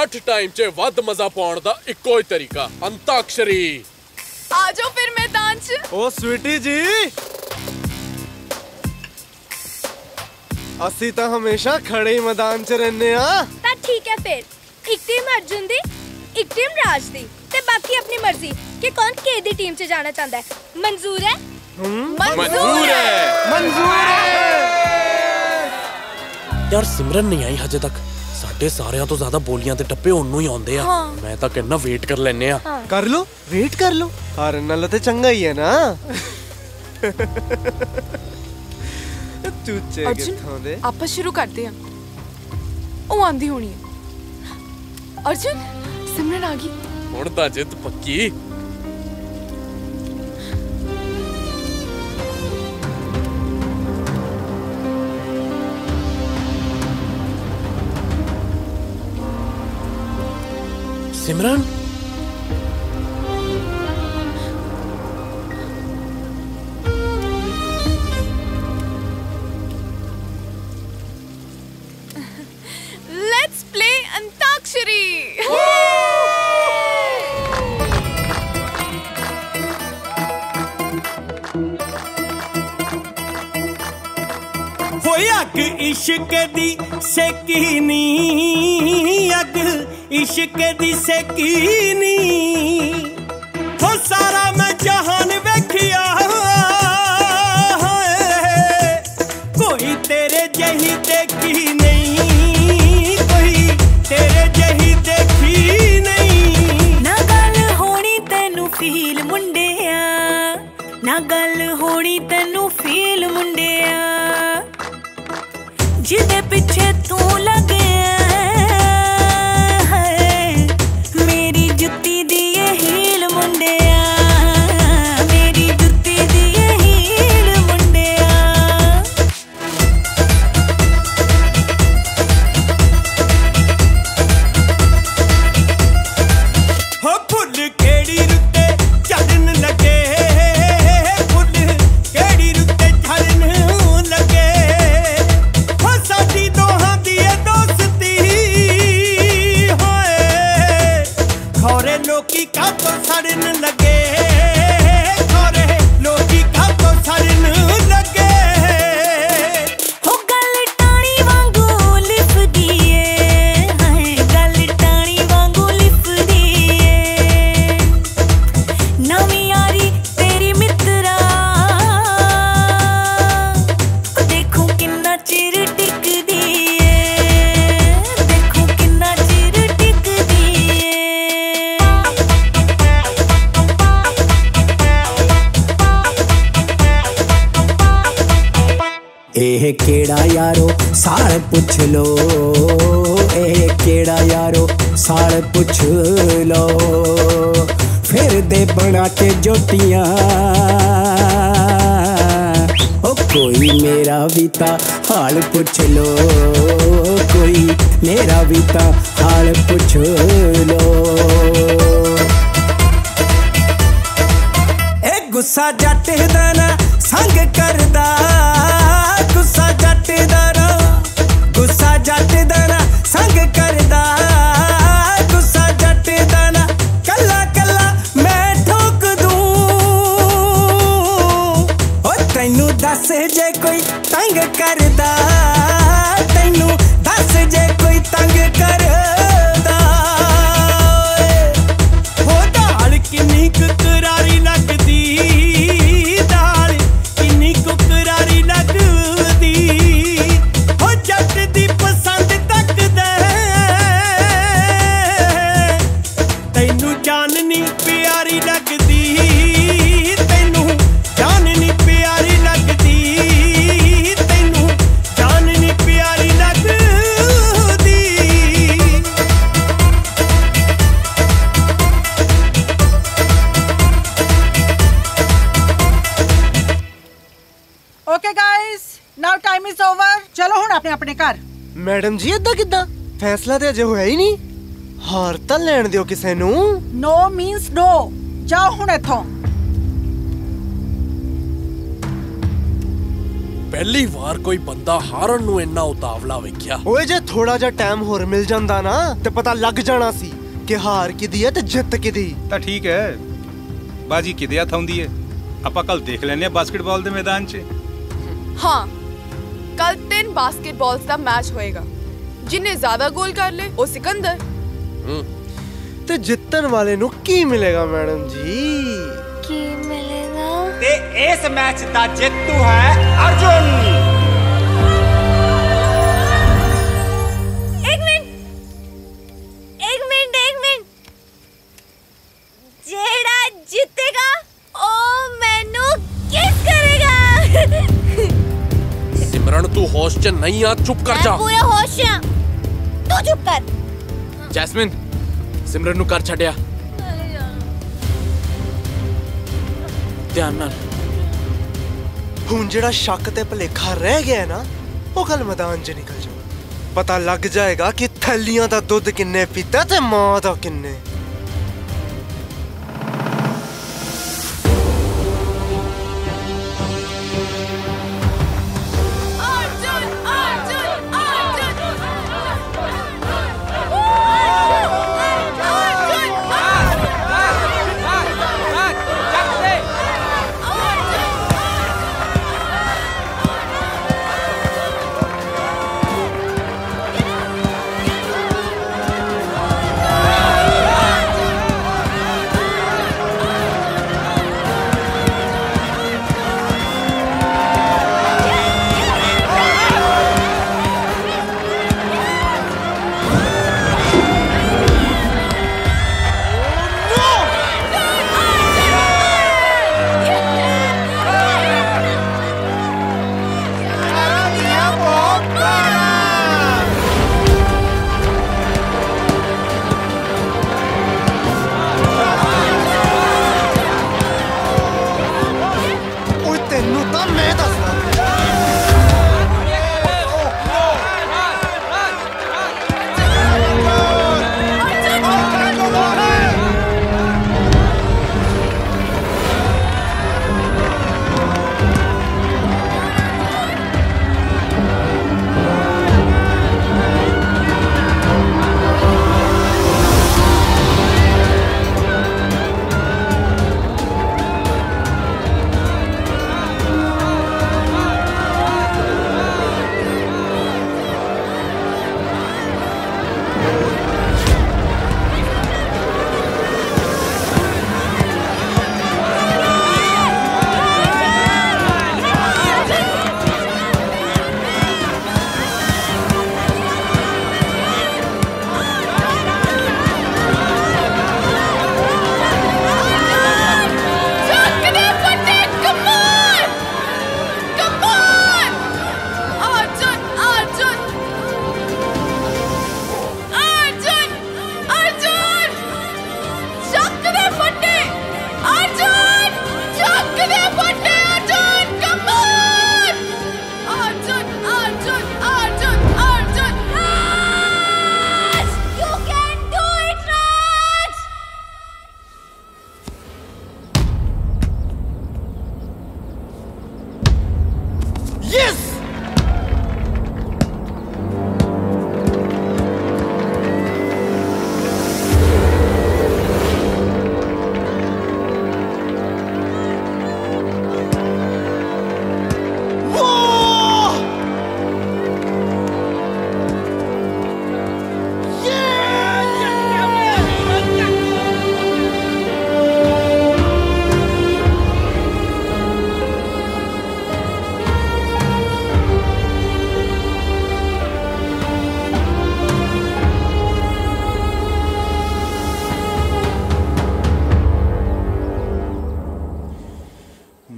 घट टाइम च वध मजा पाउण दा इको ही तरीका अंताक्षरी आ जाओ फिर मैदान च। ओ स्वीटी जी असी तो हमेशा खड़े मैदान च रहने हां ता ठीक है फिर एक टीम अर्जुन दी एक टीम राज दी ते बाकी अपनी मर्जी कि कौन के दी टीम च जाना चाहता है मंजूर है मंजूर है मंजूर है। यार सिमरन नहीं आई हजे तक साढ़े सारे तो ज्यादा बोलियां ते टप्पे ओनू ही आउंदे आ। मैं तां कहना वेट कर लैने आ। हाँ। कर लो, वेट कर लो। हर नाल ते चंगा ही है ना। अर्जुन आपा शुरू करते हैं। ओ आंधी होनी है। अर्जुन सिमरन आ गई। हुण तां जित पक्की। Simran let's play antakshari. होई अग इश्क दी सेकीनी, अग इश्क दी सेकीनी, हो सारा मैं जहान वेखिया, कोई तेरे जही देखी नहीं, कोई तेरे जही देखी नहीं। ना गल होनी तेनू फील मुंडिया, ना गल होनी तेनू फील मुंडिया, जिदे पिछे तू लगे मेरी जुत्ती दी ये हील मुंडिया, मेरी जुत्ती दी ये हील मुंडिया। हो फुल केड़ी रुते चढ़न लगे, सारे पुछ लो, ए केड़ा यारो सारे पुछ लो, फिर दे बना के जोटियां, ओ कोई मेरा भी ता हाल पुछ लो, कोई मेरा भी ता हाल पुछ लो। ए गुस्सा जट दा ना संग करदा, गुस्सा जट दा ना, गुस्सा जट दा ना संग करदा, गुस्सा जट दा ना कला कला मैं ठोक दूं, ओ तैनू दस जे कोई तंग करदा, तैनू दस जे कोई तंग करदा। हो दाल किन्नी करारी लगदी, मैडम जी इदा किदा फैसला ते अजे होया ही नहीं, हार तां लैण दियो किसे नू। नो मींस नो, जाओ हुण इत्थों। पहली वार कोई बंदा हारन नू इन्ना उतावला वेख्या। ओए जे थोड़ा जा टाइम होर मिल जांदा ना ते पता लग जाना सी कि हार किदी है ते जित किदी। तां ठीक है बाजी किदे हथ आउंदी है, आपां कल देख लैने बास्केटबॉल दे मैदान च। हां कल तीन बास्केटबॉल का मैच होएगा, जिन्हें ज्यादा गोल कर ले वो सिकंदर। ते जितन वाले नु की मिलेगा मैडम जी? की मिलेगा? ते इस मैच दा जेतू है अर्जुन। एक मिनट, तू होश से नहीं आ, चुप कर जा। पूरा होश है, तू चुप कर। जैस्मिन, सिमरन नु कर छड़िया। ध्यान नाल। हुण जिहड़ा शक ते भलेखा रह गया ना, वो कल मैदान च निकल जाओ। पता लग जाएगा कि थैलियां दा दुध किन्ने पीता ते मां दा किन्ने।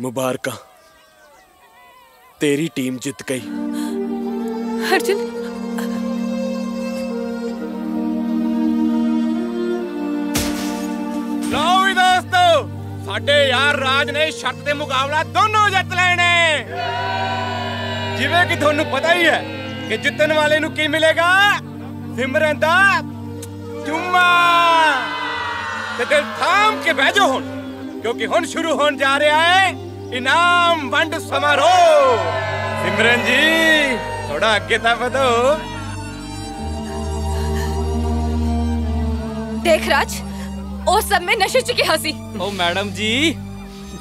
मुबारक, तेरी टीम जीत गई। अर्जुन, लो भी दोस्तों, साडे यार राज ने शर्त ते मुकाबला दोनों जित लेने। जिवें कि तुहानू पता ही है कि जितने वाले नू की मिलेगा, सिमरन दा चुम्मा। ते दिल थाम के बह जाओ हुण, क्योंकि हुण शुरू होने जा रहा है इनाम वंड समारोह। सिमरन जी, थोड़ा आगे तक बढ़ो। देख राज, ओ सब में नशे चुकी हंसी। ओ मैडम जी,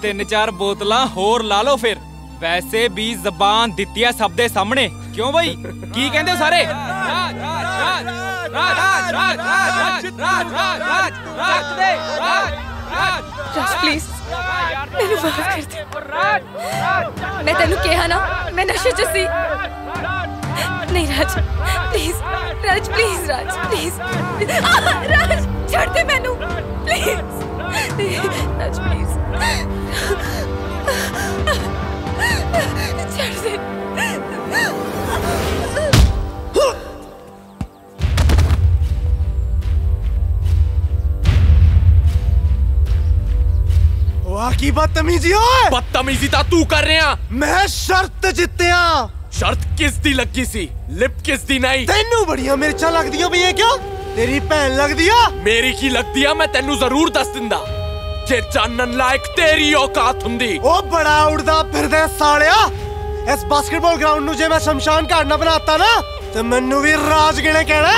तीन चार बोतला होर ला लो फिर। वैसे भी जबान दितिया सब दे सामने। क्यों भाई, की कहते हो सारे? राज राज राज राज राज राज राज राज प्लीज मैनू माफ कर दे। मैं तेनू कहा ना, मैं नशे च सी। नहीं Raj, please Raj, please Raj, please Raj, छोड़ दे मैनू, प्लीज राज, प्लीज छोड़ दे। की बदतमीजी है। बदतमीजी ता तू कर रहे हैं। मैं शर्त जितते हैं। शर्त किस दी लगी सी? लिप किस दी नहीं? तेनू बढ़िया मेरे चा लग दिया भी ये क्या? तेरी पैन लग दिया? मेरी की लग दिया मैं तेनू जरूर दस दिंदा। जे जानन लायक तेरी औकात हुंदी। ओ बड़ा उड़दा फिरदा सालिया। इस बास्केटबॉल ग्राउंड नू जे मैं शमशान घाट ना बनाता ना ते मैनू भी राज गिने कहना।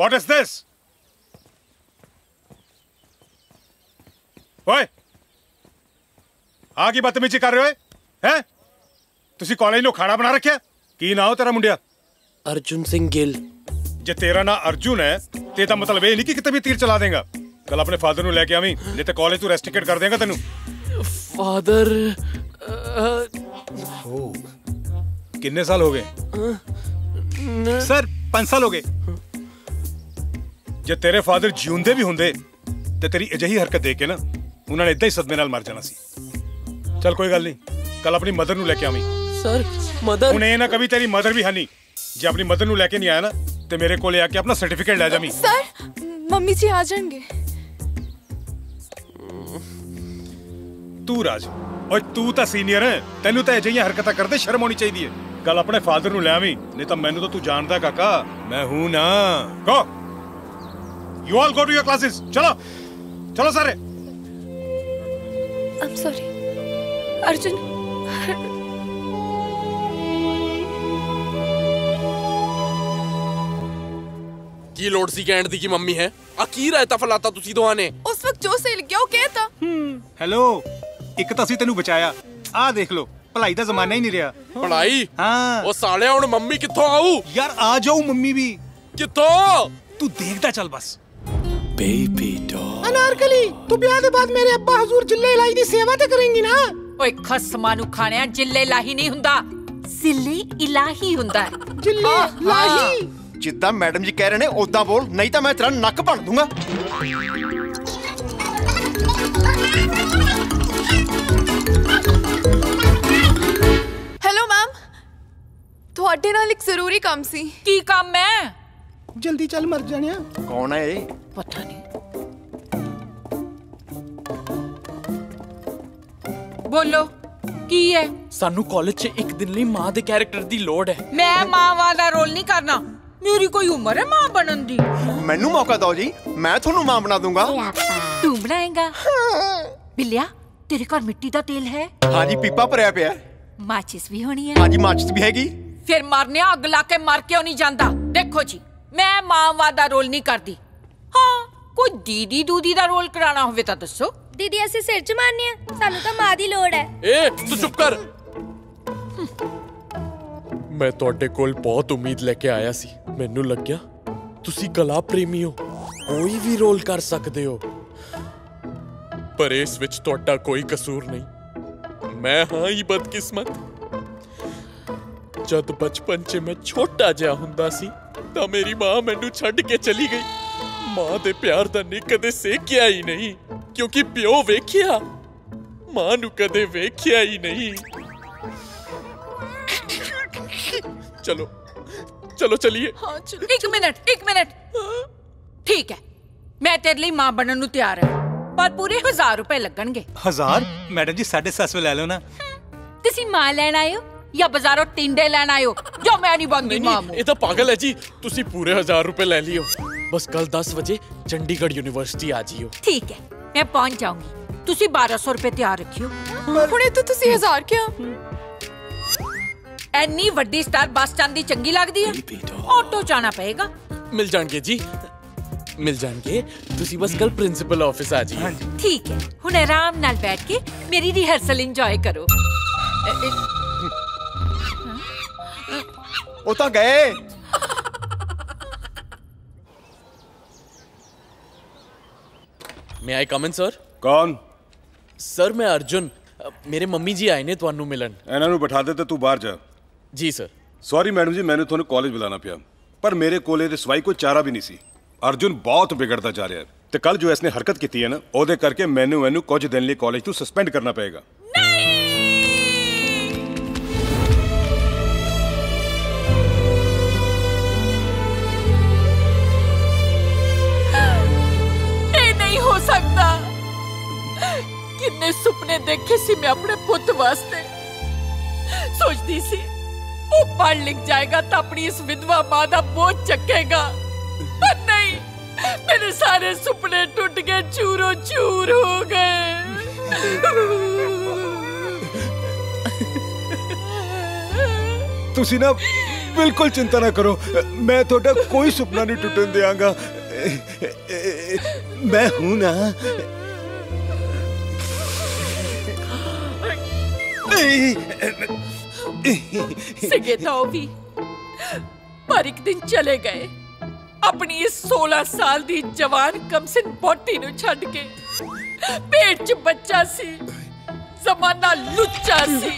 What is this? ओए, आगे बदतमीजी कर रहे हो हैं? तुसी कॉलेज नो खाना बना रखे की ना हो तेरा मुंडिया अर्जुन सिंह गिल। जे तेरा ना अर्जुन है ते दा मतलब ये नहीं कि कितने भी तीर चला देगा। कल अपने फादर नु लेके आवी नहीं ते कॉलेज तू रेस्ट्रिक्टेड कर देगा तेनू फादर। कितने साल हो गए सर? पांच साल हो गए। जे तेरे फादर जीउंदे भी होंदे ते तेरी अजही हरकत देख के ना उन्होंने इदा ही सदमे नाल मर जाना सी। चल कोई गल नहीं, कल अपनी मदर नु लेके आवी। Sir mother? उन्हें ना कभी तेरी मदर भी हनी। जे अपनी मदर नु लेके नहीं आया ना ते मेरे को ले आके अपना सर्टिफिकेट ले जामी। सर मम्मी जी आ जाएंगे। तू राज ओए तू तो सीनियर है, तेनू तो अजही हरकत करदे शर्म आनी चाहिए है। कल अपने फादर नु ले आवी नहीं तो मैनू तो तू जानदा काका मैं हूं ना। गो You all go to your classes. चलो, चलो सारे। I'm sorry, Arjun. की लोड सी कैंड दी की मम्मी है। अकीर है तफलाता तुसी दो आने। उस वक्त जो से लग गया वो कहता। Hmm, hello. एक तासी तेनू बचाया। आ देख लो, पढ़ाई दा जमाना ही नहीं रहा। पढ़ाई? हाँ। वो साले और मम्मी कित्थों आऊं? यार आ जाऊं मम्मी भी। कित्थों? तू देखता चल बस। बेबी डॉल अनारकली तू ब्याह दे बाद मेरे अब्बा हजूर जिल्ले इलाही दी सेवा ते करेंगी ना। ओए खसमानु खाने जिल्ले इलाही नहीं हुंदा, जिल्ले इलाही हुंदा है। जिल्ले इलाही जिद्दा मैडम जी कह रहे ने ओदा बोल, नहीं तो मैं तेरा नक भड़ दूंगा। हेलो मैम, थोड़े नाल एक जरूरी काम सी। की काम है? जल्दी चल मर जाने। कौन है? पता नहीं। बोलो की है? सानू कॉलेज च एक दिन लई मां दे कैरेक्टर दी लोड़ है। मैं मां वाला रोल नहीं करना। मेरी कोई उम्र है मां बनन दी। मैनू मौका दो जी, मैं थोनू मां बना दूंगा। तू बनाएगा? बिल्लिया तेरे घर मिट्टी दा तेल है? हां जी पीपा भरया पिया। माचिस भी होनी है? हां जी माचिस भी हैगी। फिर मरने अग ला के मर क्यों नहीं जांदा? देखो जी मैं मां वादा रोल नहीं करती। हाँ कोई दीदी दूदी का रोल कराना होवे ता दसो। दीदी ऐसे सिर च मारनी है, सानू तो मां दी लोड़ है। ए तू चुप कर। मैं तुहाडे कोल बहुत उम्मीद लेके आया सी, मैनू लग्या तुसी कला प्रेमी हो, कोई भी रोल कर सकते हो, पर इस विच तुहाडा कोई कसूर नहीं। मैं हां ही बदकिस्मत। जद बचपन च मैं छोटा जिहा हुंदा सी तां मेरी मां मैनू छड्ड के चली गई। मां दे प्यार दा निक कदे सेकिया ही नहीं, क्योंकि प्यो वेखिया मां नू कदे वेखिया ही नहीं। चलो चलो चलिए। हाँ, एक मिनट एक मिनट। ठीक है, मैं तेरे लिए मां बनने नू तैयार है, पर पूरे हजार रुपए लगणगे। हजार? मैडम जी साढ़े सात सौ ले लो ना। तुसी मां लैण आयो या बाजारों टिंडे लैण आयो? जो मैं नहीं बनदी मां। ये तो पागल है जी, तुसी पूरे हजार रुपए ले लियो। बस कल दस बजे चंडीगढ़ यूनिवर्सिटी आ जियो। ठीक है, मैं पहुंच जाऊंगी। तुसी बारह सौ रुपए तैयार रखियो। हुणे तो तुसी हजार क्या? एनी वड्डी स्टार बस चांदी चंगी लगदी है? ऑटो जाना पड़ेगा। मिल जाएंगे जी, मिल जाएंगे। तुसी बस कल प्रिंसिपल ऑफिस आ जियो। ठीक है, हुणे आराम नाल बैठ के मेरी रिहर्सल एंजॉय करो। ओ तां गए। May I come in, sir? कौन? सर मैं अर्जुन, मेरे मम्मी जी आए ने तुहानू मिलन। इन्हां नू बिठा दे ते तू बाहर जा। जी सर। सॉरी मैडम जी, मैंने तुहानू कॉलेज बुलाना पिया, पर मेरे कोले दे सवाई कोई चारा भी नहीं सी। अर्जुन बहुत बिगड़ता जा रहा है ते कल जो इसने हरकत की है ना, ओदे करके मैनू इहनू कुछ दिन लिए कॉलेज तू सस्पेंड करना पएगा। कितने सपने देखे सी मैं अपने पुत्र वास्ते। सोचती सी वो पढ़ लिख जाएगा तो अपनी इस विधवा मां दा बोझ चकेगा, पर नहीं, मेरे सारे सपने टूट गए, चूरो चूर हो गए। तुसी ना बिल्कुल चिंता ना करो, मैं थोड़ा कोई सपना नहीं टूटन देंगा। मैं हूं ना। सगेताओ भी पर एक दिन चले गए अपनी इस सोलह साल दी जवान कमसिन बॉडी नू छड़ के। पेट च बच्चा सी, जमाना लुच्चा सी।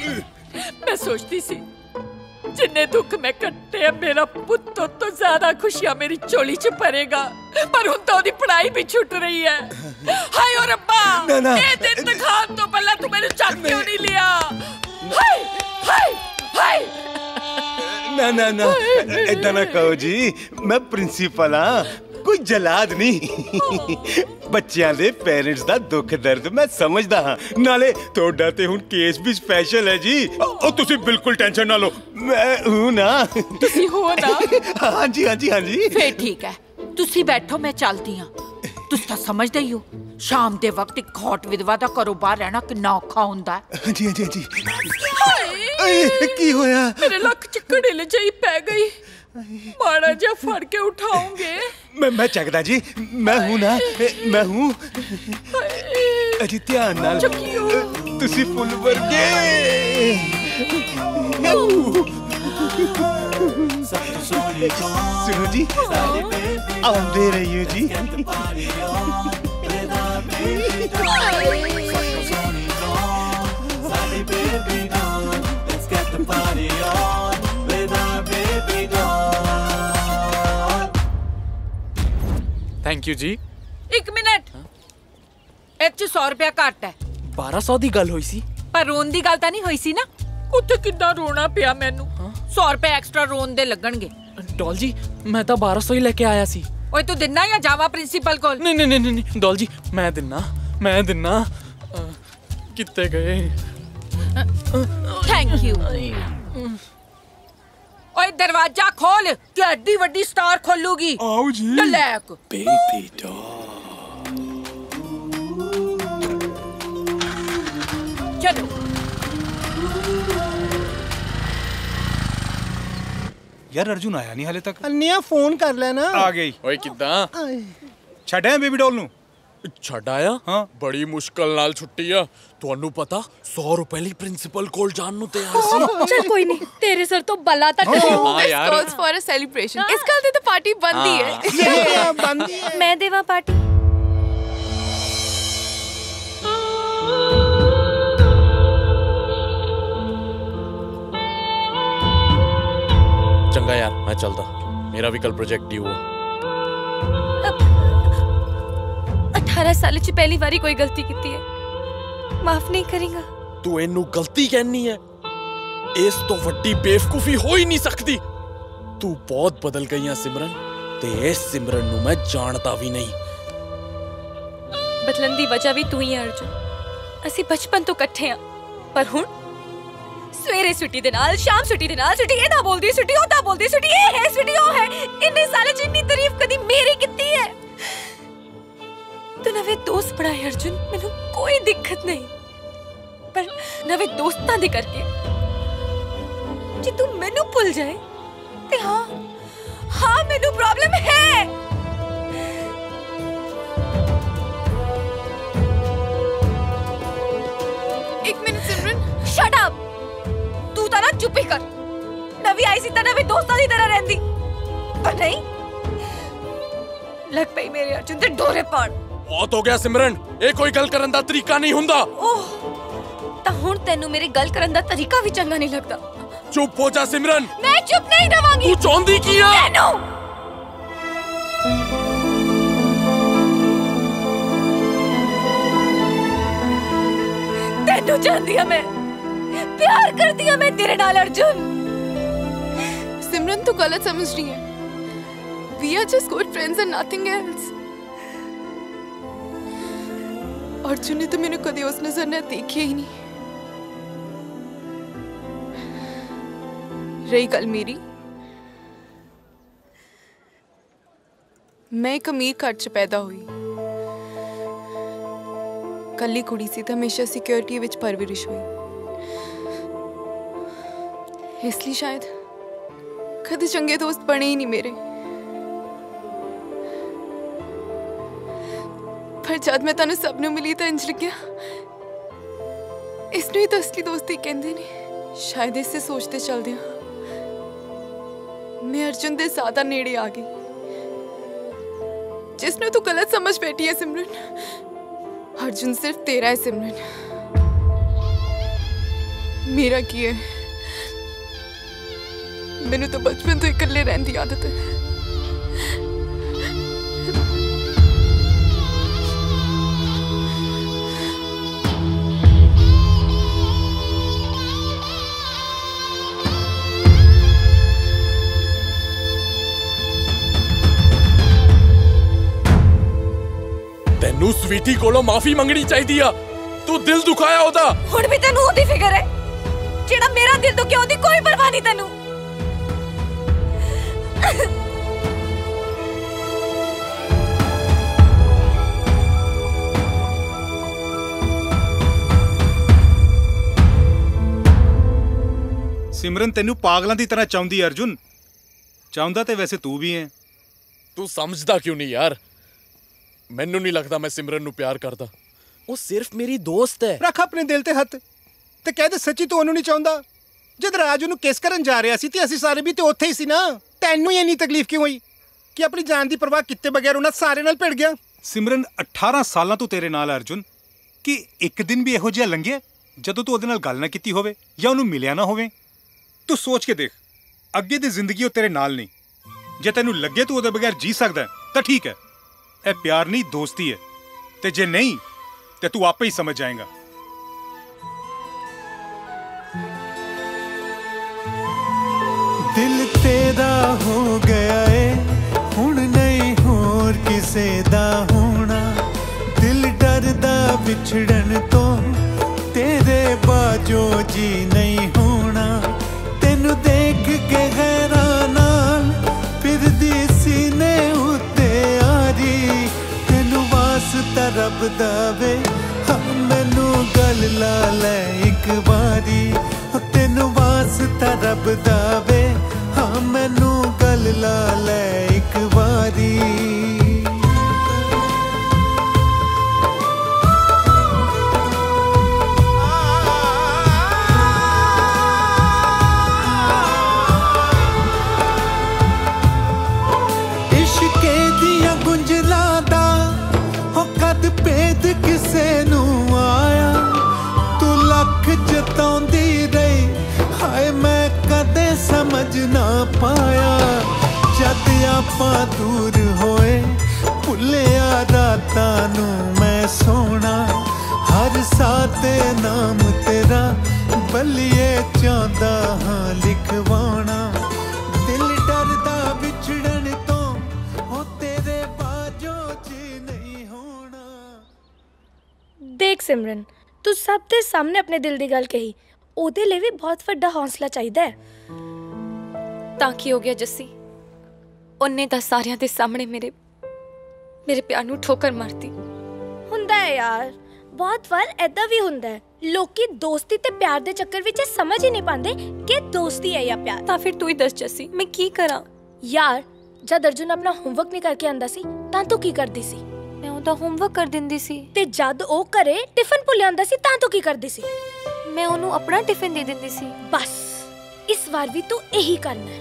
मैं सोचती सी जिन्ने दुख मैं कट्टे मेरा पुत तो ज्यादा खुशियां मेरी चोली च भरेगा, पर हुण तो ओदी पढ़ाई भी छुट रही है। हाय ओ रब्बा, ए दिन दिखाण तो पहला तू मेनू चक क्यों नहीं लिया? हाय हाय हाय। ना ना ना, ऐसा ना कहो जी, मैं प्रिंसिपल हां, कोई जलाद नहीं। बच्चियां दे पेरेंट्स दा दुख दर्द मैं समझदा हां, नाले तोड़ा ते हुन केस भी स्पेशल है जी। ओ तुसी बिल्कुल टेंशन ना लो, मैं हूं ना। तुसी हो ना? हां जी हां जी हां जी। फिर ठीक है, तुसी बैठो, मैं चलती हां। तुस तां समझदे ही हो शाम दे वक्त एक घोट विधवा दा कारोबार रहना कितना औखा हुंदा है। हां जी हां जी हां जी। हाय की होया? मेरे लक चिकड़े ले जाई पै गई। माड़ा जा फड़ के उठाऊंगे। मैं मैं चकदा जी, मैं हूं ना, मैं हूं। अजी ध्यान नाल तुसी फुल वर्गे। सुनो जी, आंदे रहियो जी। थैंक यू जी। एक मिनट, इत्थे सौ रुपया घट है। बारह सौ की गल होई सी, पर रोन की गल तां नहीं होई सी ना? उत्थे कितना रोना पिया मैनू। सौ रुपया एक्स्ट्रा रोन दे लगणगे। डॉल जी मैं तां बारह सौ ही लेके आया सी। ओए तू दिना या जावा प्रिंसिपल कोल? नहीं नहीं नहीं नहीं डॉल जी, मैं दिना मैं दिना। कित्ते गए? Thank you. ओए दरवाजा खोल, एड्डी वड्डी स्टार खोलूगी। आओ जी। Baby doll. चलो। यार अर्जुन आया नहीं हाले तक। अन्या फोन कर लेना। आ गई। ओए किदां? छड्डे बेबी डॉल नू? ਛਡਾਇਆ ਹਾਂ ਬੜੀ ਮੁਸ਼ਕਲ ਨਾਲ ਛੁੱਟੀ ਆ ਤੁਹਾਨੂੰ ਪਤਾ सौ रुपए ਲਈ ਪ੍ਰਿੰਸੀਪਲ ਕੋਲ ਜਾਣ ਨੂੰ ਤਿਆਰ ਸੀ ਚਲ ਕੋਈ ਨਹੀਂ ਤੇਰੇ ਸਰ ਤੋਂ ਬਲਾ ਤੱਕ ਹਾਂ ਯਾਰ ਕੋਲਸ ਫॉर ਅ ਸੈਲੀਬ੍ਰੇਸ਼ਨ ਇਸ ਗੱਲ ਦੀ ਤਾਂ ਪਾਰਟੀ ਬੰਦੀ ਹੈ ਬੰਦੀ ਹੈ ਮੈਂ ਦੇਵਾ ਪਾਰਟੀ चंगा यार मैं चलता मेरा भी कल प्रोजेक्ट ड्यू है अठारह साल च पहली बारी कोई गलती की है माफ नहीं करेगा तू इनू गलती कहनी है इस तो वड्डी बेवकूफी हो ही नहीं सकती तू बहुत बदल गई है सिमरन ते इस सिमरन नू मैं जानता भी नहीं बदलन दी वजह भी तू ही है अर्जुन असी बचपन तो कट्ठे हैं पर हुण ਸਵੇਰੇ ਛੁੱਟੀ ਦੇ ਨਾਲ ਸ਼ਾਮ ਛੁੱਟੀ ਦੇ ਨਾਲ ਛੁੱਟੀ ਇਹਦਾ ਬੋਲਦੀ ਛੁੱਟੀ ਉਹਦਾ ਬੋਲਦੀ ਛੁੱਟੀ ਇਹ ਹੈ ਛੁੱਟੀ ਉਹ ਹੈ ਇੰਨੇ ਸਾਲਾਂ ਚ ਇੰਨੀ ਤਾਰੀਫ ਕਦੀ ਮੇਰੀ ਕੀਤੀ ਹੈ ਤੂੰ ਨਵੇਂ ਦੋਸਤ ਬਣਾਏ ਅਰਜੁਨ ਮੈਨੂੰ ਕੋਈ ਦਿੱਕਤ ਨਹੀਂ ਪਰ ਨਵੇਂ ਦੋਸਤਾਂ ਦੇ ਕਰਕੇ ਜੇ ਤੂੰ ਮੈਨੂੰ ਭੁੱਲ ਜਾਏ ਤੇ ਹਾਂ ਹਾਂ ਮੈਨੂੰ ਪ੍ਰੋਬਲਮ ਹੈ ਇੱਕ minute Simran shut up Tara चुप ही कर नवी आई सी तरह वे दोस्तां दी तरह रहंदी पर नहीं लग पई मेरे अर्जुन ते डोरे पाड़ बहुत हो गया सिमरन ए कोई गल करन दा तरीका नहीं हुंदा ओह ता हुण तैनू मेरे गल करन दा तरीका भी चंगा नहीं लगदा चुप हो जा सिमरन मैं चुप नहीं रवांगी तू चौंदी की आ तैनू तैनू चाहंदी आ मैं प्यार कर दिया मैं तेरे नाल अर्जुन सिमरन तू गलत समझ रही है We are just good friends and nothing else. Arjun ने तो मैंने कभी उस नजर ना देखी ही नहीं रही कल मेरी मैं एक अमीर घर च पैदा हुई कली कुड़ी सी तो हमेशा सिक्योरिटी विच परवरिश हुई इसलिए शायद कद चंगे दोस्त बने ही नहीं मेरे पर जब मैं तेन सबनों मिली तो इंज लग्या इसनू ही तो असली दोस्ती कहते ने शायद इसे सोचते चलते मैं अर्जुन के ज्यादा नेड़े आ गई जिसनू तू गलत समझ बैठी है सिमरन अर्जुन सिर्फ तेरा है सिमरन मेरा की है मैनू तो बचपन तो इकले रहने की आदत है तेनू स्वीटी कोलों माफी मंगनी चाहिए तू दिल दुखाया होता हुण भी तेनू ओदी फिकर है जेड़ा मेरा दिल दुखिया ओदी कोई परवाह नहीं तेनू सिमरन तेनू पागलों की तरह चाहती अर्जुन चाहता तो वैसे तू भी है तू समझदा क्यों नहीं यार मैनू नहीं लगता मैं सिमरन नू प्यार करता वो सिर्फ मेरी दोस्त है रख अपने दिल ते हथ ते कह दे सच्ची तू उन्होंने नहीं चाहता जब राजू नू केस करन जा रहा सी ते असीं सारे भी तो उत्थे ही सी ना तेनू ही इन्नी तकलीफ क्यों हुई कि अपनी जान की परवाह किए बगैर उन्होंने सारे नाल भिड़ गया सिमरन अठारह साल तो तेरे नाल अर्जुन कि एक दिन भी इहो जिहा लंघिया जदों तू ओहदे नाल गल ना कीती होवे या उहनूं मिलिया ना होवे तू सोच के देख अगे दी जिंदगी तेरे नाल नहीं जे तैनूं लगे तू ओहदे बगैर जी सकदा है तां ठीक है यह प्यार नहीं दोस्ती है ते जे नहीं ते तू आपे ही समझ जाएगा दिल तेरा हो गया है हुण नहीं होर किसे दा होना दिल डरदा बिछड़न तो तेरे बाजो जी नहीं होना तेनू देख के हैरान फिर दी सीने उत्ते आ रही तेनू वास्ता रब दा वे हम मैनू गल ला ले इक बारी तेनू वास्ता रब दा वे हाँ मैनू गल ला ले एक बारी पापा दूर होए भुलिया राता नू मैं सोना हर साते नाम तेरा बलिए चाहता हाँ लिखवाना दिल डरदा बिछड़न तो हो तेरे बाजो जी नहीं होना। देख सिमरन तू सब दे सामने अपने दिल की गल कही ओदे लिए भी बहुत वड्डा हौसला चाहिए तां की हो गया जस्सी उन्ने तां सारियां दे सामने मेरे मेरे प्यार नूं ठोकर मारती। हुंदा है यार बहुत बार ऐदा भी हुंदा है लोकी दोस्ती ते प्यार दे चक्कर विच समझ ही नहीं पांदे कि दोस्ती है या प्यार। तां फिर तू ही दस जस्सी मैं की करां। यार जद अर्जुन अपना होमवर्क नहीं करके आंदा सी तां तू की करदी सी। मैं ओदा होमवर्क कर दिंदी सी ते जद ओ करे टिफिन भुल आंदा सी तां तू की करदी सी। मैं ओनू अपना टिफिन दे दिंदी सी। बस इस बार भी तू यही करना है।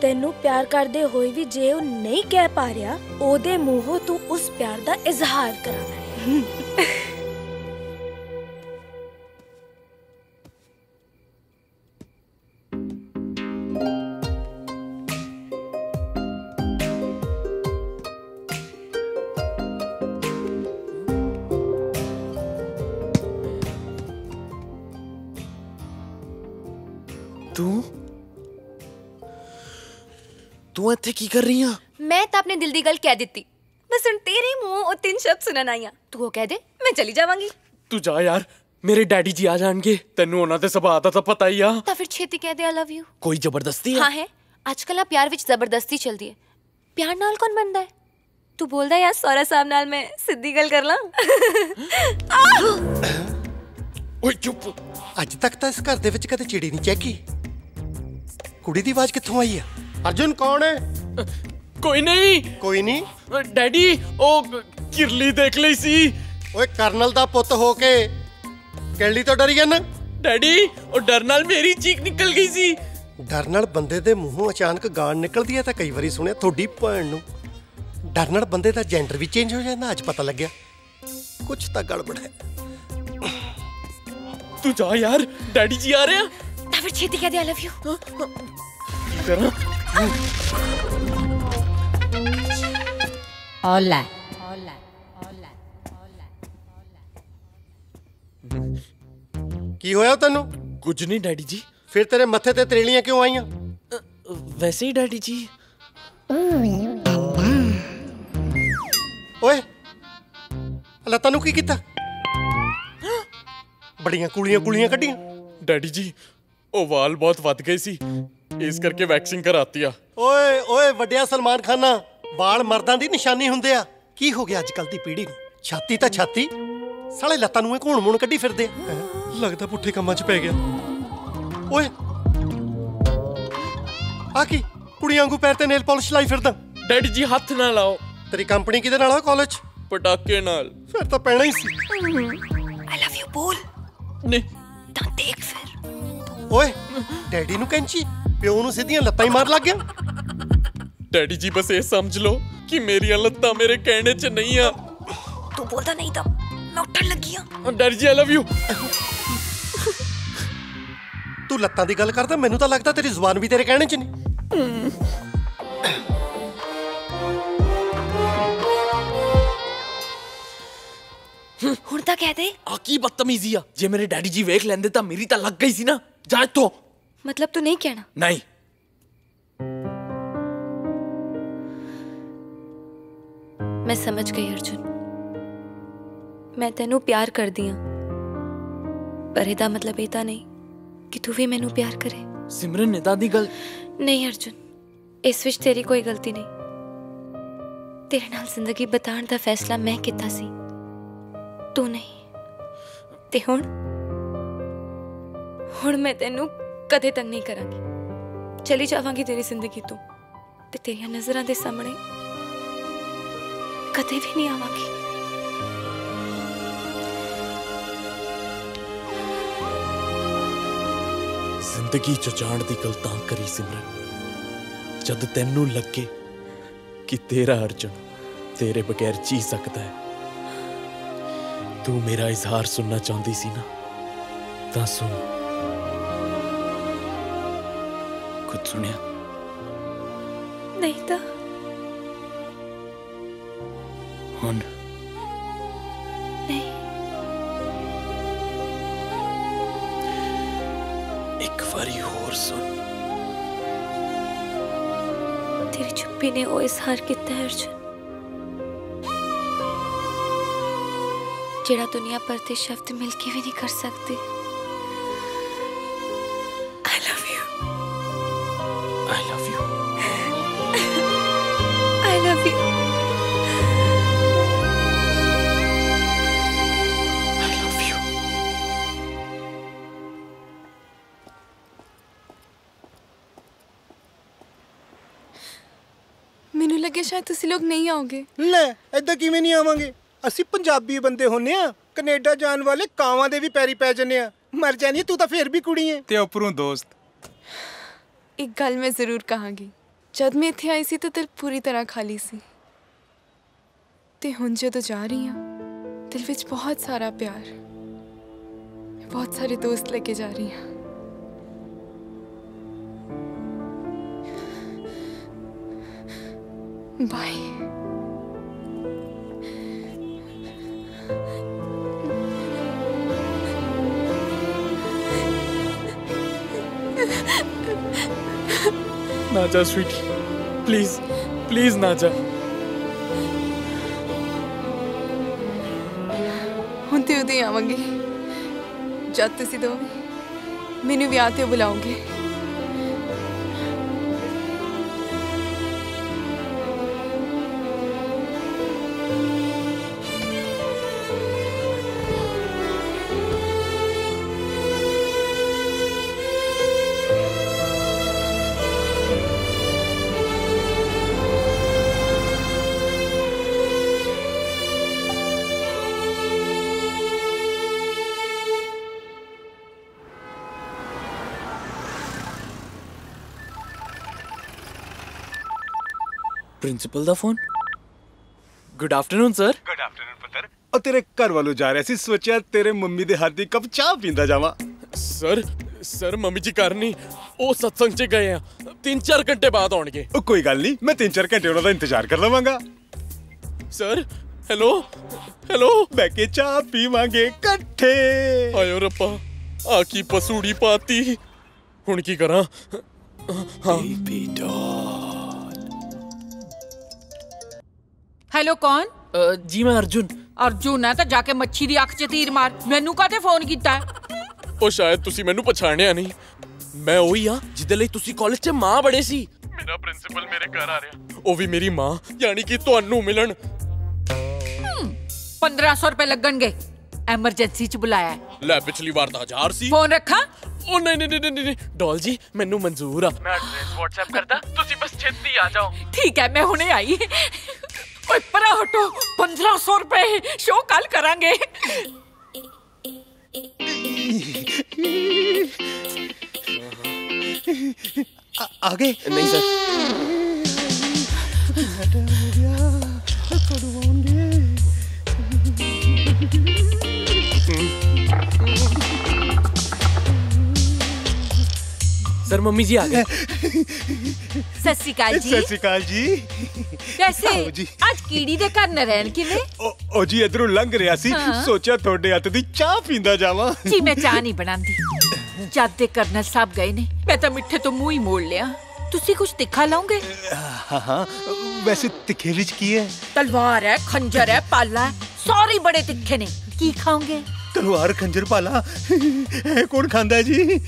तेनू प्यार करदे होए भी जे ओ नहीं कह पा रहा ओदे मूंहों तू उस प्यार दा इजहार कराना है। तू इत्थे की कर रही है? मैं तो अपने दिल की गल कह दिती बस हुण तेरे मुंह और तीन शब्द सुनन आई हां तू कह दे मैं चली जावांगी। तू जा यार मेरे डैडी जी आ जाएंगे तेनू उन्हां दे सुभाव दा तां पता ही आ। तां फिर छेती कह दे आई लव यू। कोई जबरदस्ती है? हां है आजकल प्यार विच जबरदस्ती चलदी है प्यार नाल कौन बनदा है। तू बोलदा यार सौरा साहब नाल मैं सिद्धी गल कर ला। ओए चुप अज तक तां इस घर दे विच कदे चिड़ी नहीं चैकी कुड़ी दी आवाज कित्थों आई है? अर्जुन कौन है? कोई नहीं कोई नहीं डैडी ओ किरली देख ली सी। ओए कर्नल दा पुत हो के किरली तो डर गया ना डैडी ओ डर नाल मेरी चीख निकल गई सी। डर नाल बंदे दे मुंहों अचानक गाल निकलदी है तां कई बारी सुने थोड़ी भैन नूं डर नाल बंदे दा जेंडर भी चेंज हो जांदा अज पता लग गया कुछ तां गड़बड़ है। तू जा यार डैडी जी आ रहे हैं तां फिर छेती कह दे I love you. Hola. Hola. Hola. Hola. की होया तेनू? कुछ नहीं डैडी जी। फिर तेरे मथे ते त्रेलियां क्यों आईया? वैसे ही डैडी जी। ओए अल्ला तेनू की किता? बड़ियां कुलियां कुलियां कटियां। डैडी जी ओ वाल बहुत वध गए सी इस करके वैक्सिंग कराती है। ओए ओए वड्डिया सलमान खाना बाल मर्दां दी निशानी हुंदे आ। की हो गया आजकल दी पीढ़ी नूं छाती ता छाती साले लत्तां नूं घूण मूण कड्डी फिरदे लगदा पुठे कम्मां च पै गया। ओए आ की कुड़ियां वांगू पैर ते नेल पॉलिश लाई फिरदा। डैडी जी हथ ना लाओ। तेरी कंपनी किदे नाल आ कॉलेज? पटाके नाल। फिर तां पैणा ही सी। आई लव यू बोल नहीं तां देख फिर। ओए डैडी नूं कैंची प्यो नूं सीधियां लत्तां ही मार लग गया। डैडी जी बस ये समझ लो कि मेरी लत्तां मेरे कहने च नहीं आ। तू बोलता नहीं था मैं उठन लगी हां। Daddy ji I love you. तू लत्तां दी गल करदा मैनू तां लगदा तेरी जुबान भी तेरे कहने च नहीं। हुण तां कह दे। आ की बदतमीजी आ जे मेरे डैडी जी वेख लैंदे तां मेरी तां लग गई सी ना। जा इत्थों। मतलब तू नहीं कहना? नहीं। मैं समझ गई अर्जुन मैं तेनू प्यार कर दिया पर इहदा मतलब इहदा नहीं कि तू भी मैनू प्यार करे। सिमरन ने दी गल नहीं अर्जुन इस विच तेरी कोई गलती नहीं तेरे नाल जिंदगी बिताण दा फैसला मैं कीता सी तू नहीं ते हुण हुण मैं तेनू कदे तंग नहीं करांगी चली जावांगी तेरी जिंदगी तो ते तेरिया नजरां दे सामने कदे भी नहीं आवांगी। जिंदगी च जाण दी गल तां करी सिमरन जद तैनू लगे कि तेरा अर्जुन तेरे बगैर जी सकता है। तू मेरा इजहार सुनना चाहती सी ना तां सुन खुद सुनिया नहीं था। कौन? नहीं। एक बारी और सुन। तेरी चुप्पी ने वो इजहार किया है अर्जुन, जेड़ा दुनिया पर ते शब्द मिलके भी नहीं कर सकते। I love you. I love you. I love you. I love you. मैंने लगे शायद तुसी लोग नहीं आओगे। ले, ऐदा की मैं नहीं आवांगे। असी पंजाबी बंदे होने आ, कनेडा जान वाले कावां दे भी पैरी पै जने आ, मर जानी तू तो फिर भी कुड़ी है ते उपरों दोस्त। एक गल मैं जरूर कहांगी, जद मैं इत्थे आई सी तो दिल पूरी तरह खाली सी ते हुण जदों जा रही हाँ दिल विच बहुत सारा प्यार, बहुत सारे दोस्त लेके जा रही हाँ। बाय। ना जा स्वीटी, प्लीज प्लीज ना जा। हुण ते उदी आवांगी, जद तुसी दो मैनू विआह ते बुलाओगे। प्रिंसिपल दा phone. Good afternoon sir. Good afternoon पुत्तर। और तेरे घर वालों जा रहे सी, सोचा तेरे मम्मी दे हाथ दी कप चाह पींदा जावा। सर सर मम्मी जी घर नहीं, वो सत्संग च गए हैं, तीन चार घंटे बाद आउणगे। कोई गल नहीं, मैं तीन चार घंटे उन्हां दा इंतजार कर लवांगा। सर हेलो हेलो, बैके चाह पीवांगे इकट्ठे। आयो रब्बा, आ की पसूड़ी पाती, हुण की करां? हां बेटा। हेलो कौन? uh, जी मैं अर्जुन। अर्जुन है तो जाके मच्छी दी अख च तीर मार, मैनू काते फोन कीता है? ओ शायद तुसी मैनू पछाणिया नहीं, मैं ओही हां जिदे लई तुसी कॉलेज च मां बड़े सी। मेरा प्रिंसिपल मेरे घर आ रहा, ओ भी मेरी मां, यानी कि तुहानू मिलन। पंद्रह सौ रुपए लगणगे, एमरजेंसी च बुलाया है। ले पिछली बार तो हजार सी। फोन रखा? ओ नहीं नहीं नहीं नहीं, डॉल जी मैनू मंजूर आ, मैं एड्रेस व्हाट्सएप करदा, तुसी बस छेती आ जाओ। ठीक है मैं हुणे आई। ओए परा हटो, पंद्रह सौ रुपए शो कल करांगे। आगे नहीं सर। सर मम्मी जी आ गए। सत श्री अकाल जी। सत श्री अकाल जी। कैसे आज कीड़ी दे घर न रहन किवें? ओ ओ जी इधरों लंघ रिया सी, सोचा थोड़े हत्थ दी चाह पींदा जावां। जी मैं चाह नहीं बनांदी, जद दे करनल साहब गए ने मैं तां मिठे तो मुंह ही मोड़ लिया। तुसी कुछ तिखा लाओगे? हां हां, वैसे तिखे विच की है? तलवार है, खंजर है, पाला है, सारे बड़े तिखे ने। की खाओगे? तलवार खंजर पाला कौन खांदा है जी?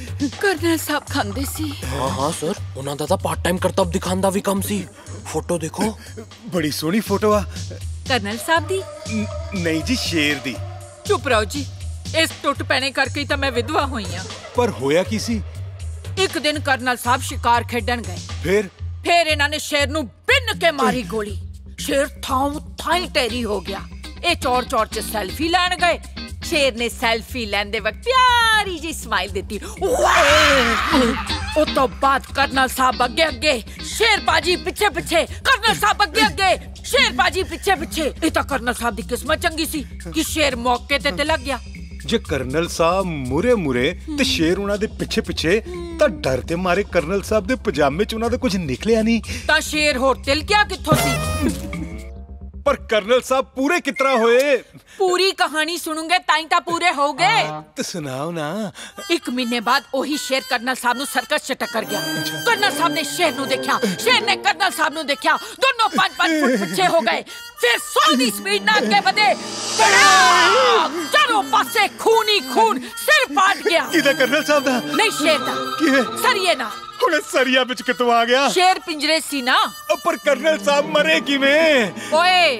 करनल साहब खांदे सी। हां हां सर, उन्हां दा तां पार्ट टाइम करतब दिखांदा भी कम सी। फोटो देखो, बड़ी सोहनी फोटो आ करनल साहब दी। नहीं जी शेर दी। चुप रहो जी, इस टुट पैने करके तां मैं विधवा हुई हां। पर होया की सी? एक दिन करनल साहब शिकार खेडन गए, फिर फिर इन्हां ने शेर नूं बिन के मारी गोली, शेर थाऊ थाई टेरी हो गया। ए चोर चोर च सेल्फी लैन गए, शेर ने सेल्फी लेंदे वक्त प्यारी जी स्माइल देती, ओ तो बात करनल साहब अगे अगे, शेर पाजी पीछे पीछे, करनल साहब अगे अगे, शेर पाजी पीछे पीछे। ये तो करनल साहब दी किस्मत चंगी सी कि शेर मौके ते ते लग गया। जे करनल साहब मुरे मुरे ते शेर उना दे पीछे पीछे, ता डरते मारे करनल साहब दे पजामे च उना दा कुछ निकलिया नहीं, ता शेर होर तिलकिया कित्थों सी। पर कर्नल साहब पूरे कितना होए? पूरी कहानी सुनूंगे ताई ता पूरे हो गए। तो सुनाओ ना। एक महीने बाद ओही शेर कर्नल साहब नू सर्कस से टक्कर गया। कर्नल साहब ने शेर नू देखा, शेर ने कर्नल साहब नू देखा, दोनों पांच पांच फुट पीछे हो गए। फिर सोनी स्पीड नाक के बदे चारों पासे खून ही खून, सिर फाट गया। किधर कर्नल साहब था? नहीं शेर था। सरिये ना सरिया बिच के तो आ गया। शेर पिंजरे सी ना। पर कर्नल साहब मरे कि में? ओए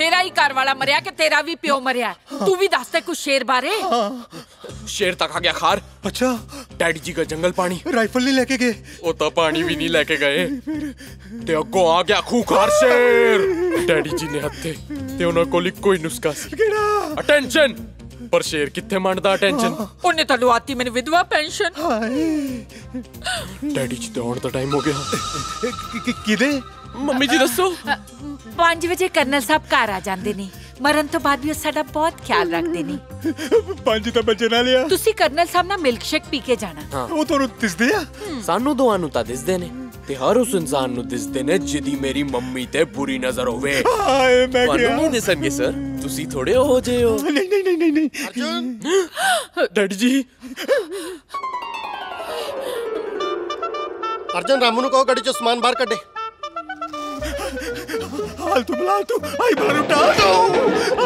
मेरा ही कार वाला मरिया के तेरा भी प्यो मरिया। तू भी दास्ते कुछ शेर बारे। शेर तक आ गया खार। अच्छा डैडी जी का जंगल पानी राइफल नहीं लेके गए? ओ तो पानी भी नहीं लेके गए ते अगो आ गया खूखार शेर। डैडी जी ने हथे ते उना कोली कोई नुस्खा सी। अटेंशन पर शेर किथे मानदा अटेंशन। उन्हें तो लुआती मैंने विधवा पेंशन। डैडी जी तो आने का टाइम हो गया। किदे मम्मी जी दसो। पांच बजे कर्नल साहब घर आ जाते ने। मरण तो बाद भी साडा बहुत ख्याल रखते ने। पांच तो बजे ना लिया। तुसी कर्नल साहब ना मिल्कशेक पी के जाना। हाँ। वो तो दिसदे आ। सानू दोआं नू तां दिसदे ने ते हर उस इंसान नू दिसदे ने जिदी मेरी मम्मी ते बुरी नजर होवे। हाय मैं क्या नहीं दिसणगे सर। तुसी थोड़े हो जे हो। नहीं नहीं नहीं नहीं नहीं। अर्जुन डैडी जी। अर्जुन रामू नू कहो गाड़ी चो सामान बाहर कढे। आलतू बलालतू आई बारू डाल दो।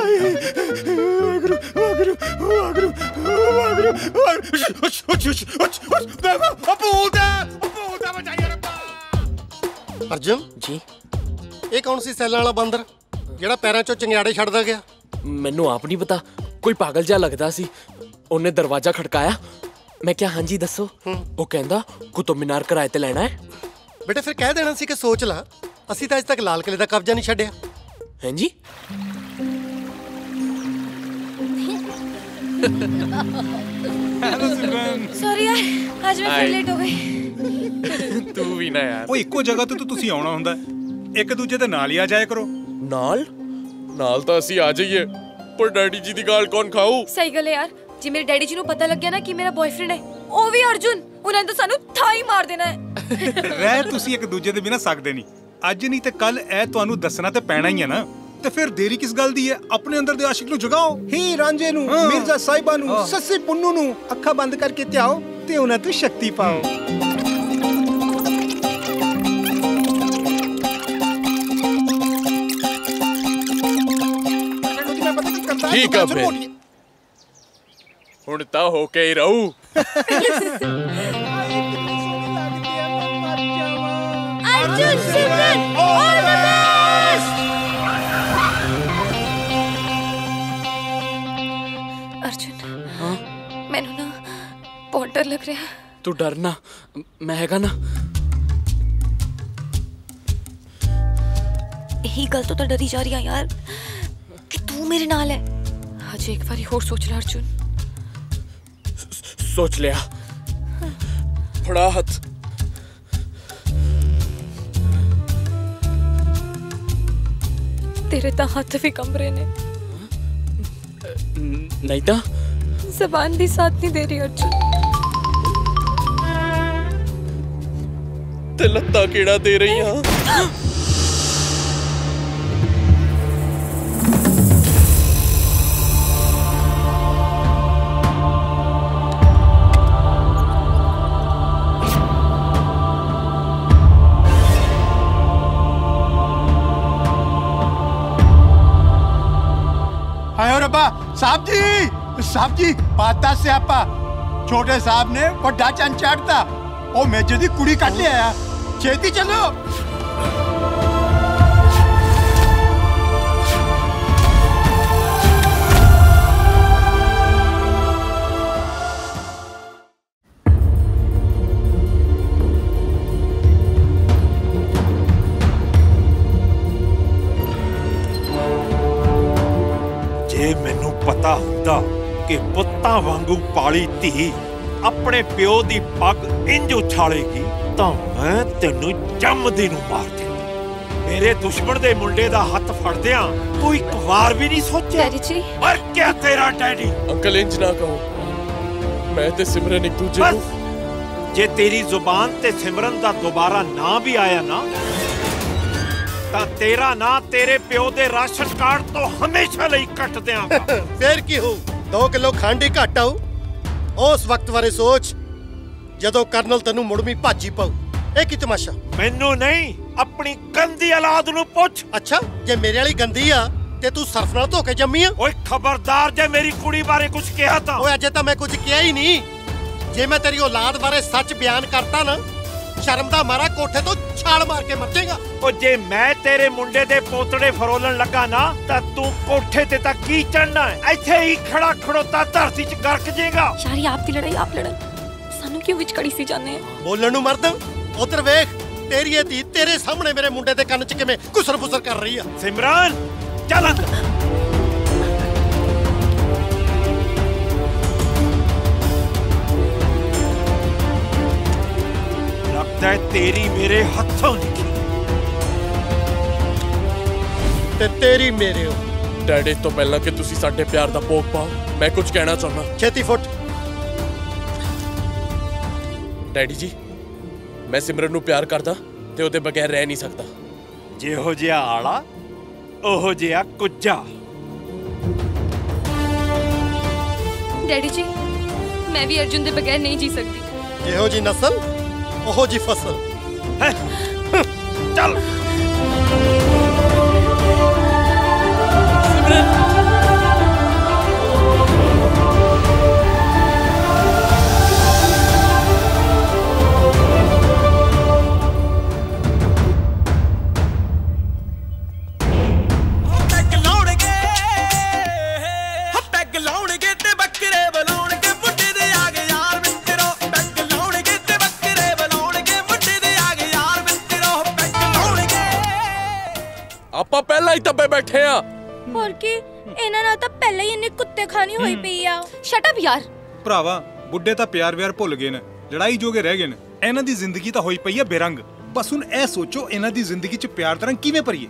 आई वागरू वागरू वागरू वागरू वागरू उच उच उच उच उच देवा अपूदा अपूदा बचाइए रब्बा। अर्जुन जी ये कौन सी सैल वाला बंदर जेड़ा पैरां चो चंगियाड़े छड्डदा गया? मैनू आप नहीं पता, कोई पागल जा लगदा सी। ओने दरवाजा खड़काया। मैं क्या हां जी दसो। ओ कहंदा कुतुब मीनार किराए ते लेना है। बेटे फिर कह देना सी कि सोच ला। असी तो अज तक लाल किले का कब्जा नहीं छड्या। हैं जी? सॉरी यार आज मैं फिर लेट हो गई। तू भी ना यार। वो इक्को जगह तो तुसी आउणा हुंदा है। एक दूजे दे नाल ही आ जाया करो। नाल नाल तो असी आ जाइए पर डैडी जी दी गाल कौन खाऊ? सही गल है यार। जी मेरे डैडी जी नू पता लग गया ना कि मेरा बॉयफ्रेंड है। ओ भी अर्जुन उन्हें तो सानू थाई मार देना है। रह तुसी एक दूजे दे बिना सकदे नहीं। अज नहीं ते कल ऐ तुहानू दसना ते पैना ही है ना। ते फिर देरी किस गल दी है? अपने अंदर दे आशिक नू जगाओ। ही रांझे नू मिर्जा साहिबा नू सस्सी पुन्नू नू अखा बंद करके ते आओ ते उन्हां ते शक्ति पाओ। ठीक है फिर हुण तां होके ही रहूं। Arjun Simran, all the best! Arjun, हाँ? मैंने ना बहुत डर लग रहा है। तू डर ना, मैं हैगा ना। यही गल तो डरी जा रही है यार कि तू मेरे नाल है। आज एक बारी और सोच ला अर्जुन। सोच लिया। फड़ा हाथ। तेरे ता हाथ भी कमरे ने नहीं ता जबान भी साथ नहीं दे रही। अर्जुन ते लत्ता केड़ा दे रही हां। साहब जी साहब जी पाता से आपा छोटे साहब ने वड्डा चंन चाड़ता। ओ मेजर दी कुड़ी कट ले आया। छेती चलो। कि पुत्तां वांगू पाली धी अपने प्यो की पग इंज उछालेगी तो मैं तेनू जमदी नूं मार देना। मेरे दुश्मन दे मुंडे दा हथ फड़दिया तू एक बार भी नहीं सोचा? पर क्या तेरा डैडी? अंकल इंज ना कहो। मैं ते सिमरन एक दूजे जे तेरी जुबान ते सिमरन दा दोबारा ना भी आया ना ਤਾਂ ਤੇਰਾ ਨਾਂ ਤੇਰੇ ਪਿਓ ਦੇ ਰਾਸ਼ਨ ਕਾਰਡ ਤੋਂ ਹਮੇਸ਼ਾ ਲਈ ਕੱਟ ਦਿਆਂਗਾ। ਫੇਰ ਕੀ ਹੋ ਦੋ ਕਿਲੋ ਖਾਂਡੀ ਘੱਟ ਆਉ। ਉਸ ਵਕਤ ਬਾਰੇ ਸੋਚ ਜਦੋਂ ਕਰਨਲ ਤੈਨੂੰ ਮੁੜਮੀ ਭਾਜੀ ਪਾਉ। ਇਹ ਕੀ ਤਮਾਸ਼ਾ? ਮੈਨੂੰ ਨਹੀਂ अपनी गंदी औलाद नूं पुछ। अच्छा जे मेरे वाली गंदी आ ते तू सरफ नाल धोके जम्मी आ? ओए खबरदार जे मेरी कुड़ी बारे कुछ कहा तां। ओए अजे तां मैं कुछ कहा ही नहीं। जे मैं तेरी औलाद बारे सच बयान करता ना शर्म दा मारा कोठे तो छाल मार के मर जाएगा। ओ जे मैं तेरे मुंडे दे पोतड़े फरोलन लगा ना तां तू कोठे ते तां की चढ़ना है? इत्थे ही खड़ा खड़ोता धरती च गरक जाएगा। यार आपकी लड़ाई आप लड़न सानू क्यों विच कड़ी सी जाने? बोलण नूं मरद उधर वेख तेरी धी तेरे सामने मेरे मुंडे दे कन्न च किवें घुसर फुसर कर रही है। सिमरन चल लगता है तेरी मेरे हत्थों निकली ते तेरी मेरे हो। डैडी तो पहला कि तुसी साडे प्यार दा भोग पाओ मैं कुछ कहना चाहना। छेती फुट। डैडी जी मैं सिमरन नूं प्यार करदा ते उहदे बगैर रह नहीं सकता। जिहो जिहा आला ओहो जिहा कुज्जा। डैडी जी मैं भी अर्जुन दे बगैर नहीं जी सकती। जिहो जी नस्ल ओहो जी फसल। चल सिमरन। बैठे और की इना ना तो पहले ही इन्नी कुत्ते खानी होई पई आ। शट अप यार। भरावा बुड्ढे तो प्यार व्यार भुल गए ने लड़ाई जोगे रह गए ने। इना दी जिंदगी तो होई पई आ बेरंग। बस हुन ए सोचो इना दी जिंदगी च प्यार तरंग किवें भरीए।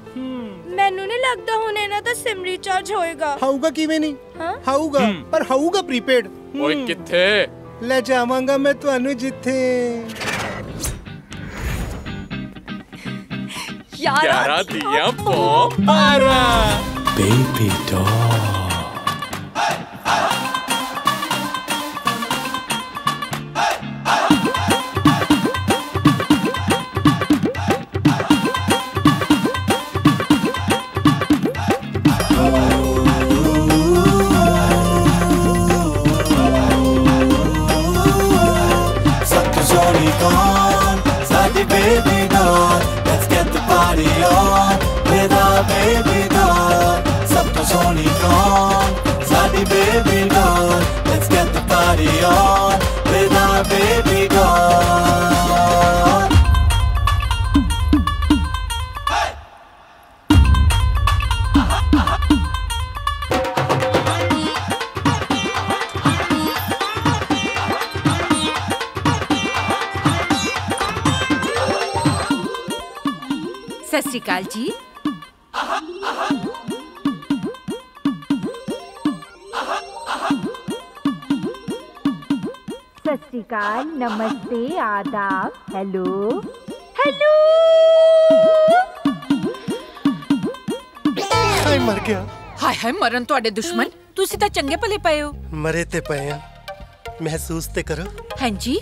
मैनू नहीं लगदा हुन इना दा सिम रिचार्ज होएगा। हाऊगा किवें नहीं? हां हाऊगा पर हाऊगा प्रीपेड। ओए किथे ले जावांगा मैं तुहानू जिथे। यारा दिया पौन बारां। Baby doll. सक जोड़ी कौन साडी baby doll. Party on, with our baby doll. Sab kuch honi kaun, saadi baby doll. Let's get the party on, with our baby doll. सत श्री अकाल जी। सत श्री अकाल। नमस्ते आदाब। Hello hello. हाय मर गया। हाय हाय मरन तो आड़े दुश्मन तुसी तो चंगे भले पए हो। मरे ते पए हां महसूस ते करो। हां जी।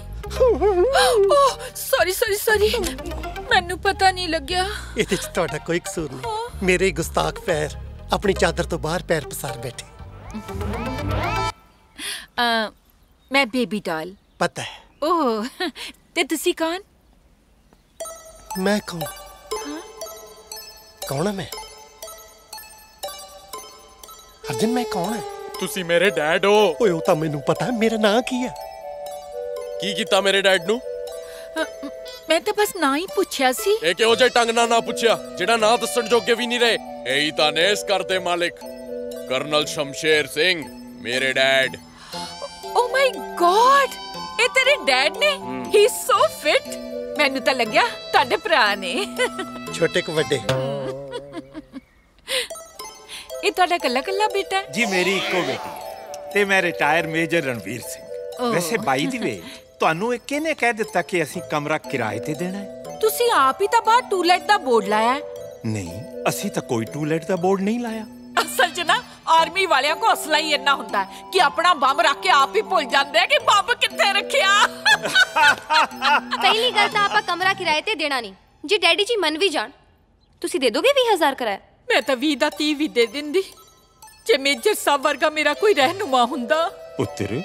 ओह सॉरी सॉरी सॉरी मैनू पता नहीं लग्या। इहदे च तुहाडा कोई कसूर नहीं। मेरे गुस्ताख पैर अपनी चादर तो बाहर पैर पसार बैठे। आ, मैं बेबी डॉल। पता है। ओह ते तुसी कौन? मैं कौन? हाँ? कौन है मैं? अर्जुन मैं कौन है? तुसी मेरे डैड हो। ओए ओ तां मैनू पता है मेरा नाम की है। की कीता मेरे डैड नू? मैं तो बस ना ही पूछया सी। ए क्यों जे टंग ना ना पूछया जेड़ा ना दसन जोगे भी नहीं रहे। एही तां ने इस घर दे मालिक करनल शमशेर सिंह मेरे डैड। ओ माय गॉड ए तेरे डैड ने। He is so fit. मैनू तां लग्या तुहाडे भरा ने। छोटे को वड्डे। ए तुहाडा कल्ला कल्ला बेटा है? जी मेरी इक्को बेटी ते मैं रिटायर मेजर रणवीर सिंह। वैसे बाई दी वे तुहानू किहने कह दिता कि असीं कमरा किराए ते देना है? तुसीं आप ही तां बाहर टूलेट दा बोर्ड लाया है नहीं, असी तो कोई टूलेट का बोर्ड नहीं लाया। असल च ना आर्मी वालियां को असला ही इतना होता है कि अपना बम रख के आप ही भूल जाते हैं कि बम किथे रखिया। पहली गल तां आपां कमरा किराए ते देना नहीं जी। डैडी जी मन भी जान तुसी दे दोगे बीस हज़ार किराया? मैं तां बीस दा तीस भी दे दिंदी जे मेजर साहब वर्गा मेरा कोई रहनुमा हुंदा। पुत्तर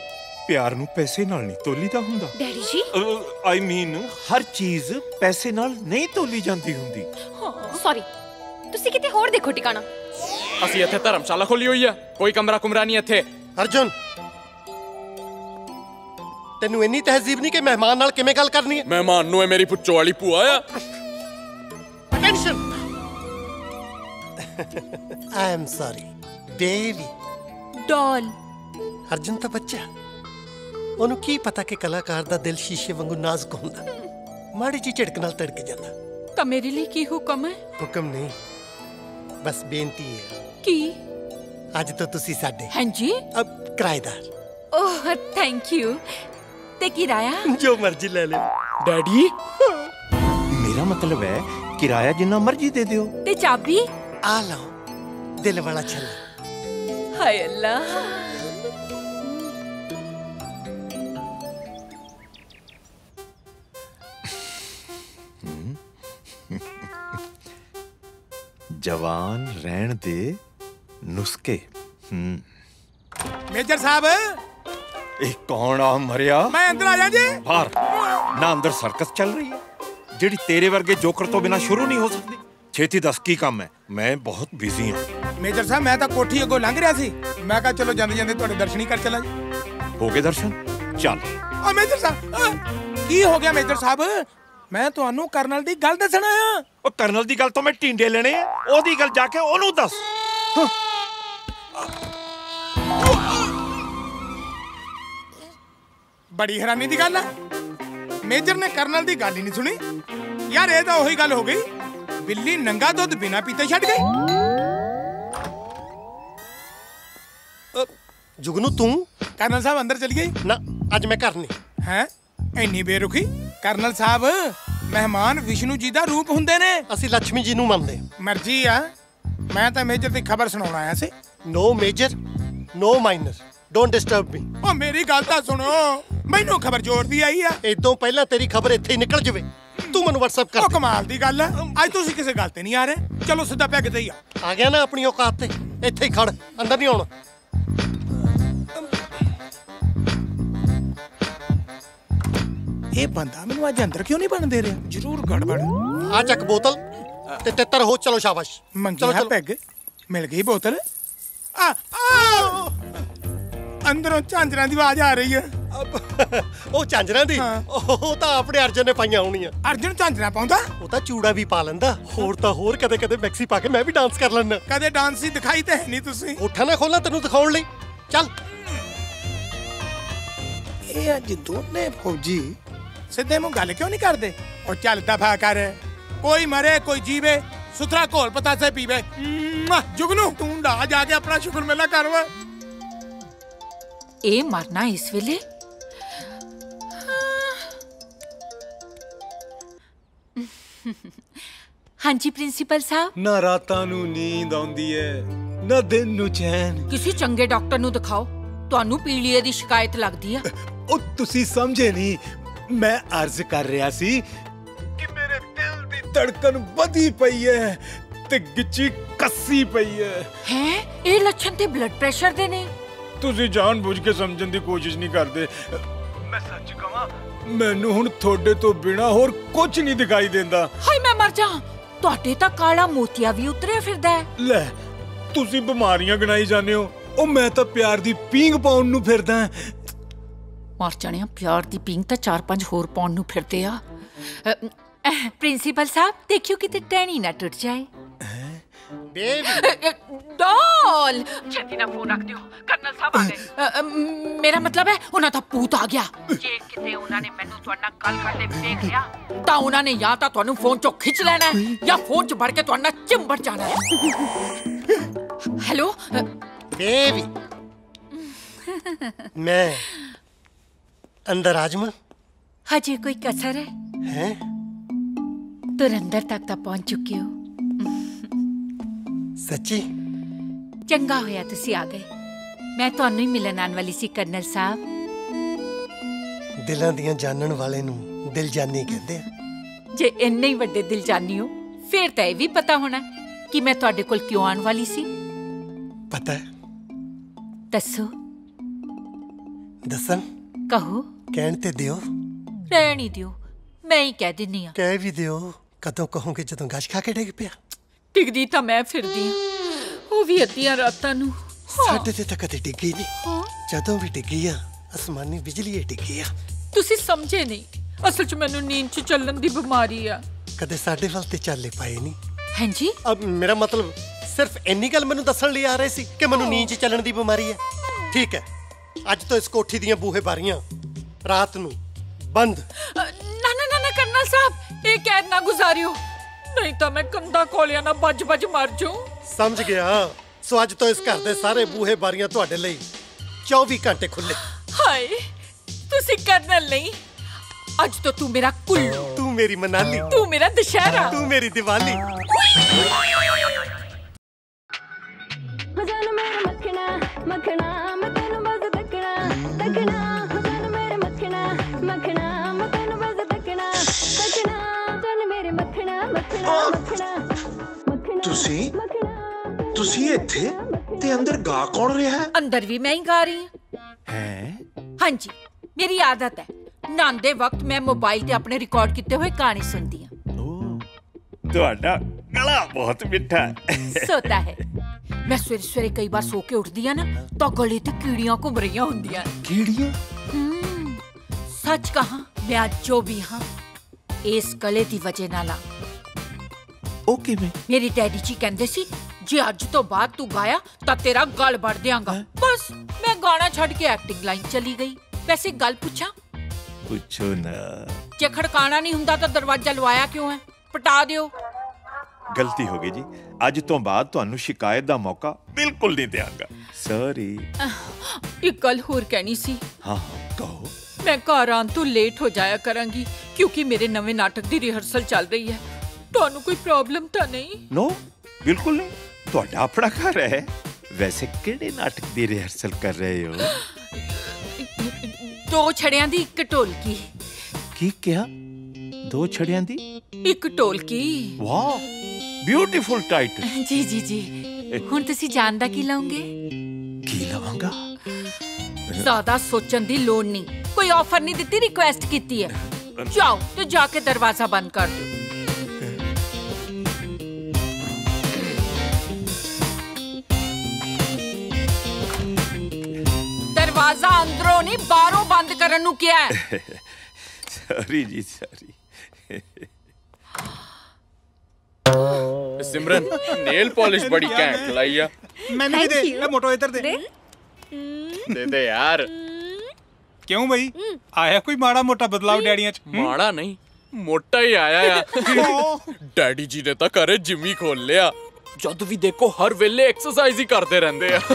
प्यार नूं पैसे नाल नहीं तोलीदा हुंदा। डैडी जी आई मीन हर चीज पैसे नाल नहीं तोली जांदी हुंदी। सॉरी तुसी किते होर देखो ठिकाना। ਅਸੀਂ ਇੱਥੇ ਧਰਮਸ਼ਾਲਾ ਖੋਲੀ ਹੋਈ ਆ, ਕੋਈ ਕਮਰਾ ਕੁਮਰਾ ਨਹੀਂ ਇੱਥੇ। ਅਰਜੁਨ ਤੈਨੂੰ ਇੰਨੀ ਤਹਿਜ਼ੀਬ ਨਹੀਂ ਕਿ ਮਹਿਮਾਨ ਨਾਲ ਕਿਵੇਂ ਗੱਲ ਕਰਨੀ ਹੈ? ਮਹਿਮਾਨ ਨੂੰ ਇਹ ਮੇਰੀ ਪੁੱਛੋ ਵਾਲੀ ਭੂਆ ਆ। Attention I am sorry baby doll. Arjun ਤਾਂ ਬੱਚਾ, ਉਹਨੂੰ ਕੀ ਪਤਾ ਕਿ ਕਲਾਕਾਰ ਦਾ ਦਿਲ ਸ਼ੀਸ਼ੇ ਵਾਂਗੂ ਨਾਜ਼ੁਕ ਹੁੰਦਾ, ਮਾੜੀ ਜਿਹੀ ਝਟਕ ਨਾਲ ਤੜਕ ਜਾਂਦਾ। ਤਾਂ ਮੇਰੇ ਲਈ ਕੀ ਹੁਕਮ ਹੈ? ਹੁਕਮ ਨਹੀਂ, बस बेनती है की आज तो तुसी साडे। हाँ जी अब किराएदार। Oh thank you. ते किराया जो मर्जी ले ले। डैडी मेरा मतलब है किराया जिन्ना मर्जी दे दियो। ते चाबी आ लो दिल वाला छल्ला। हाय अल्लाह। जवान रहन दे नुस्खे। मेजर साहब कौन आ मरिया? मैं अंदर आ जा जी। बाहर ना, अंदर सर्कस चल रही है जिहड़ी तेरे वर्गे जोकर तो बिना शुरू नहीं हो सकती। छेती दस की काम है, मैं बहुत बिजी हूं। मेजर साहब मैं तो कोठी अगो लंघ रहा सी, मैं कहा चलो जांदे जांदे तुहाडे दर्शन ही कर चला जी। हो गए दर्शन? चल ओ मेजर साहब की हो गया? मेजर साहब मैं तुहानू करनल दी गल दसना है। ओ करनल दी गल तो मैं टींडे लेने हैं, ओदी गल जाके ओनू दस। बड़ी हैरानी दी गल है, मेजर ने करनल दी गल ही नहीं सुनी यार। ये तो वही गल हो गई, बिल्ली नंगा दूध बिना पीते छड़ गई। जुगनू तू? करनल साहब अंदर चली गई ना, आज मैं घर नहीं। हैं इन्नी बेरुखी? करनल साहब मेहमान विष्णु जी दा रूप हुंदे ने, असी लक्ष्मी जी नू मानदे। मर्जी आ, मैं तां मेजर दी खबर सुणाउणा आया सी। No major no minor don't disturb me. ओ मेरी गल तां सुणो, मैनू खबर जोर दी आई आ। इदों पहला तेरी खबर इत्थे ही निकल जावे, तू मैनू WhatsApp कर। ओ कमाल दी गल है, अज तुसीं किसे गल ते नहीं आ रहे। चलो सीधा पै किते ही आ। आ गया ना अपनी औकात ते, इत्थे ही खड़, अंदर नहीं आउणा। ये बंदा मैनू आज अंदर क्यों नहीं बन दे रहा? जरूर गड़बड़। आ चक बोतल ते तितर हो। चलो शाबाश। चलो चल पैग मिल गई बोतल। आ अंदरों झांजरा दी आवाज आ रही है। ओ झांजरा दी? ओ तां अपने अर्जुन ने पाईयां होणीआं। अर्जुन झांजरा पाउंदा? ओ तां चूड़ा भी पा लैंदा, होर तां होर कदे-कदे मैक्सी पा के मैं भी डांस कर लैंदा। कदे डांस ही दिखाई ते नहीं तुसी। उठा ना खोला तैनू दिखाउण लई। चल ए अज दोने फौजी सीधे मुंह गल क्यों नहीं करते? और चल दफा कर, कोई मरे कोई जीवे, सुथरा घोल पतासे पीवे। जुगनू तू ना जाके अपना शुक्र मेला कर। ए मरना इस वेले? हाँ जी प्रिंसिपल साहब। ना रातां नू नींद आउंदी है ना दिन नू चैन। किसी चंगे डॉक्टर नू दिखाओ, तुहानू पीलिए दी शिकायत लगदी है। ओ तुसी समझे नहीं, मैं अर्ज कर रहा सी कि मेरे दिल दी धड़कन बधी पई है ते गिची कसी पई है। हैं ए लक्षण ते ब्लड प्रेशर दे ने? तुसी जानबूझ के समझण दी कोशिश नहीं करदे। मैं सच कहां मैनू हुण थोड़े तो बिना होर कुछ नहीं दिखाई देंदा। हाय मैं मर जां, तुहाडे तां काला मोतिया भी उतरे फिरदा है। ले तुसी बीमारियां गणाई जांदे हो, ओ मैं तां प्यार दी पींग पाउण नूं फिरदा। मार जाने प्यार दी पिंग तो चार पांच होर पौन नू फिरते आ। प्रिंसिपल साहब देखियो किते टहनी ना टूट जाए। बेबी डॉल छेती ना फोन रख दियो, कर्नल साहब आ गए। मेरा मतलब है उन्हां दा पूत आ गया। जे किते उन्हां ने मैनू तुहाडे नाल गल करदे देख लिया तां उन्हां ने या तां तुहानू फोन चो खिच लेना है या फोन च वड़ के तुहाडे नाल चिंबड़ जाना है। हेलो बेबी मैं अंदर आजमा। हजे कोई कसर है? हैं? तुर अंदर तक तो पहुंच चुके हो। सच्ची? चंगा होया तुसी आ गए, मैं तुहानू ही मिलन आने वाली सी करनल साहब। दिलां दियां जानन वाले नू दिलजानी कहते हैं। जे इन्ने ही वड्डे दिलजानी हो फिर तां भी पता होना कि मैं तुहाडे कोल क्यों आने वाली सी। पता है? दसो। दसन? कहो। कहन ते दियो। रहन ही दियो, मैं ही कह दिन्नी आं। कह भी दियो, कदों कहोगे जदों गश खा के डिग पिया। डिगदी तां मैं फिरदी आं, ओह वी अद्धियां रातां नूं। साडे ते तां कदे डिगी नहीं। जदों भी डिगी आं आसमानी बिजली ही डिगी आं। तुसी समझे नहीं, असल च मैनूं नींद च चलण दी बीमारी आ। कदे साडे वल ते चल पाए नहीं। हां जी। अब मेरा मतलब सिर्फ इन्नी गल मैनूं दस्सण लई आ रहे सी कि मैनूं नींद च चलण दी बीमारी है। ठीक है, आज तो इस कोठी दियां बूहे बारियां रात नूं बंद। ना ना ना ना करनल साहब, ये कैद ना गुजारियो, नहीं तो मैं कंधा कोलिया ना बज बज मर जाऊं। समझ गया। सो आज तो इस घर दे सारे बूहे बारियां तुहाडे लई चौबीस घंटे खुले। हाय, तुसी करनल नहीं, आज तो तू मेरा कुल्लू, तू मेरी मनाली, तू मेरा दशहरा, तू मेरी दिवाली। तुसी, तुसी इत्थे ते अंदर गा कौन रहा है? अंदर भी मैं ही गा रही हूं। हैं? हां जी, मेरी आदत है, नांदे वक्त मैं मोबाइल ते अपने रिकॉर्ड किते हुए गाने सुनती हूं। ओह, तोड़ा गला बहुत मिठा है। सोता है। मैं सवेरे सवेरे कई बार सो के उठदी हां ना, तो गले ते कीड़ियां घूम रही होंदियां। कीड़ियां? सच कहां, मैं आज जो भी हां इस गले दी वजह नाल। ओके okay, मैं मेरी डैडी जी कहंदे सी जे अज तो बाद तू गाया ता तेरा गल बढ़ देंगा। बस मैं गाना छड़ के एक्टिंग लाइन चली गई। वैसे गल पूछा? पूछो ना। जे खड़काना नहीं हुंदा ता दरवाजा लवाया क्यों है? पटा दियो। गलती हो गई जी, अज तो बाद तुहानू शिकायत दा मौका बिल्कुल नहीं देंगा। सॉरी। एक गल होर कहनी सी। हां कहो। मैं घर आन तो लेट हो जाया करांगी क्योंकि मेरे नवे नाटक दी रिहर्सल चल रही है। ਤੁਹਾਨੂੰ ਕੋਈ ਪ੍ਰੋਬਲਮ ਤਾਂ ਨਹੀਂ? ਨੋ, ਬਿਲਕੁਲ ਨਹੀਂ। ਤੁਹਾਡਾ ਆਪਣਾ ਘਰ ਹੈ। ਵੈਸੇ ਕਿਹੜੇ ਨਾਟਕ ਦੀ ਰਿਹਰਸਲ ਕਰ ਰਹੇ ਹੋ? ਦੋ ਛੜਿਆਂ ਦੀ ਇੱਕ ਢੋਲਕੀ। ਕੀ ਕਿਹਾ? ਦੋ ਛੜਿਆਂ ਦੀ ਇੱਕ ਢੋਲਕੀ। ਵਾਹ, ਬਿਊਟੀਫੁਲ ਟਾਈਟਲ। ਜੀ ਜੀ ਜੀ, ਹੁਣ ਤੁਸੀਂ ਜਾਣਦਾ ਕੀ ਲਾਉਂਗੇ? ਕੀ ਲਾਵਾਂਗਾ? ਜ਼ਿਆਦਾ ਸੋਚਣ ਦੀ ਲੋੜ ਨਹੀਂ, ਕੋਈ ਆਫਰ ਨਹੀਂ ਦਿੱਤੀ, ਰਿਕੁਐਸਟ ਕੀਤੀ ਹੈ। ਜਾਓ ਤੇ ਜਾ ਕੇ ਦਰਵਾਜ਼ਾ ਬੰਦ ਕਰ ਦਿਓ। दरवाजा अंदरों नहीं बाहरों बंद करने को क्या है? सॉरी जी, सॉरी। सिमरन, नेल पॉलिश बड़ी कैंट लाई है। मैंने भी दे, ले मोटो इधर दे। दे दे यार। क्यों भाई? आया कोई माड़ा मोटा बदलाव डैडीयां च? माड़ा नहीं, मोटा ही आया यार। डैडी जी ने तो करे जिम्मी खोल लिया। जद भी देखो हर वेले एक्सरसाइज ही करते रहंदे यार।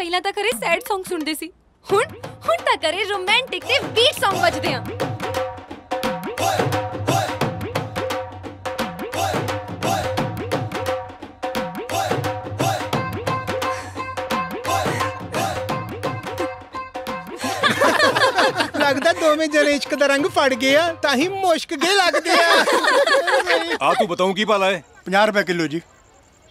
पहला तो करे सैड सॉन्ग सुनते सी, हुण हुण तो करे रोमांटिक ते बीट सॉन्ग बजदे हैं। लगता दोवें जने इश्क दा रंग फड़ गया ताही मुश्क गे लगदे हैं। आ तू बताऊं की भाला है? पचास रुपए किलो जी।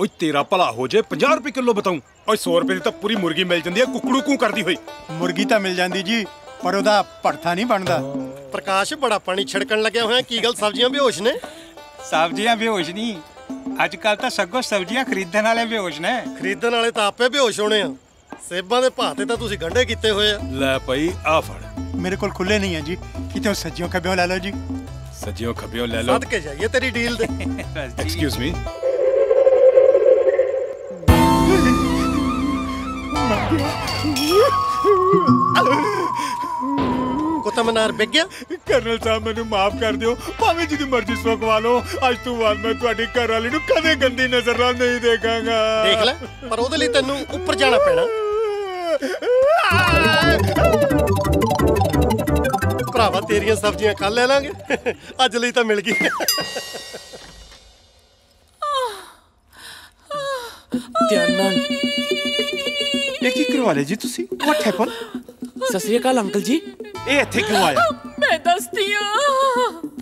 ओए तेरा भला हो जाए, पचास रुपए किलो बताऊं? और सौ रुपए की तो पूरी मुर्गी मिल जाती है, कुकड़ू कू करती हुई। मुर्गी तो मिल जाती जी, पर उदा पड़था नहीं बनता। प्रकाश, बड़ा पानी छिड़कन लगे हुए हैं, की गल? सब्जियां बेहोश ने? सब्जियां बेहोश नहीं, अजकल तो सगों सब्जियां खरीदने वाले बेहोश ने। खरीदने वाले तो आपे बेहोश होने। सेबां दे भाते तो तुसीं गंढे कीते होए आ। लै भाई आ फड़। मेरे कोल खुले नहीं है जी, कितों सज्जियों खब्बियों लै लो जी। सज्जियों खब्बियों लै लो। सदके जाइए तेरी डील दे। Excuse me. कुतमनार बिक गया। कर्नल साहब मैनू माफ कर दियो, भावें जिदी मर्जी सुखवा लो, अज तो बाद मैं तुहाडी घर वाली नू कदे गंदी नजर नाल नहीं देखांगा। देख लै, पर ओहदे लई तैनू उपर जाना पैना। भरावा तेरियां सब्जियां खा लै लांगे, अज लई तां मिल गई। ध्यान नाल जी तुसी व्हाट हैपन। ससरियाकाल अंकल जी, ए इथे क्यों आया? मैं दस्ती हूं।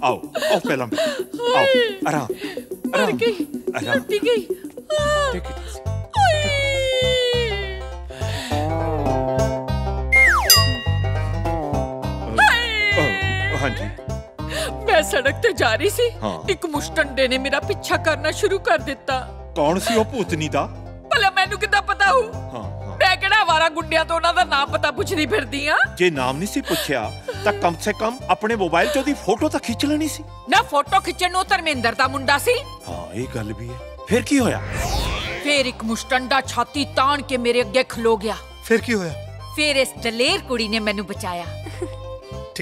आओ आओ पहला आओ। आराम आराम आराम ठीक है ठीक है। हां जी, मैं सड़क ते जा रही सी, एक मुष्टंडे ने मेरा पीछा करना शुरू कर दिता। कौन सी ओ भूतनी दा भला मैनू किदा पता हो? हां मैनू बचाया। ठीक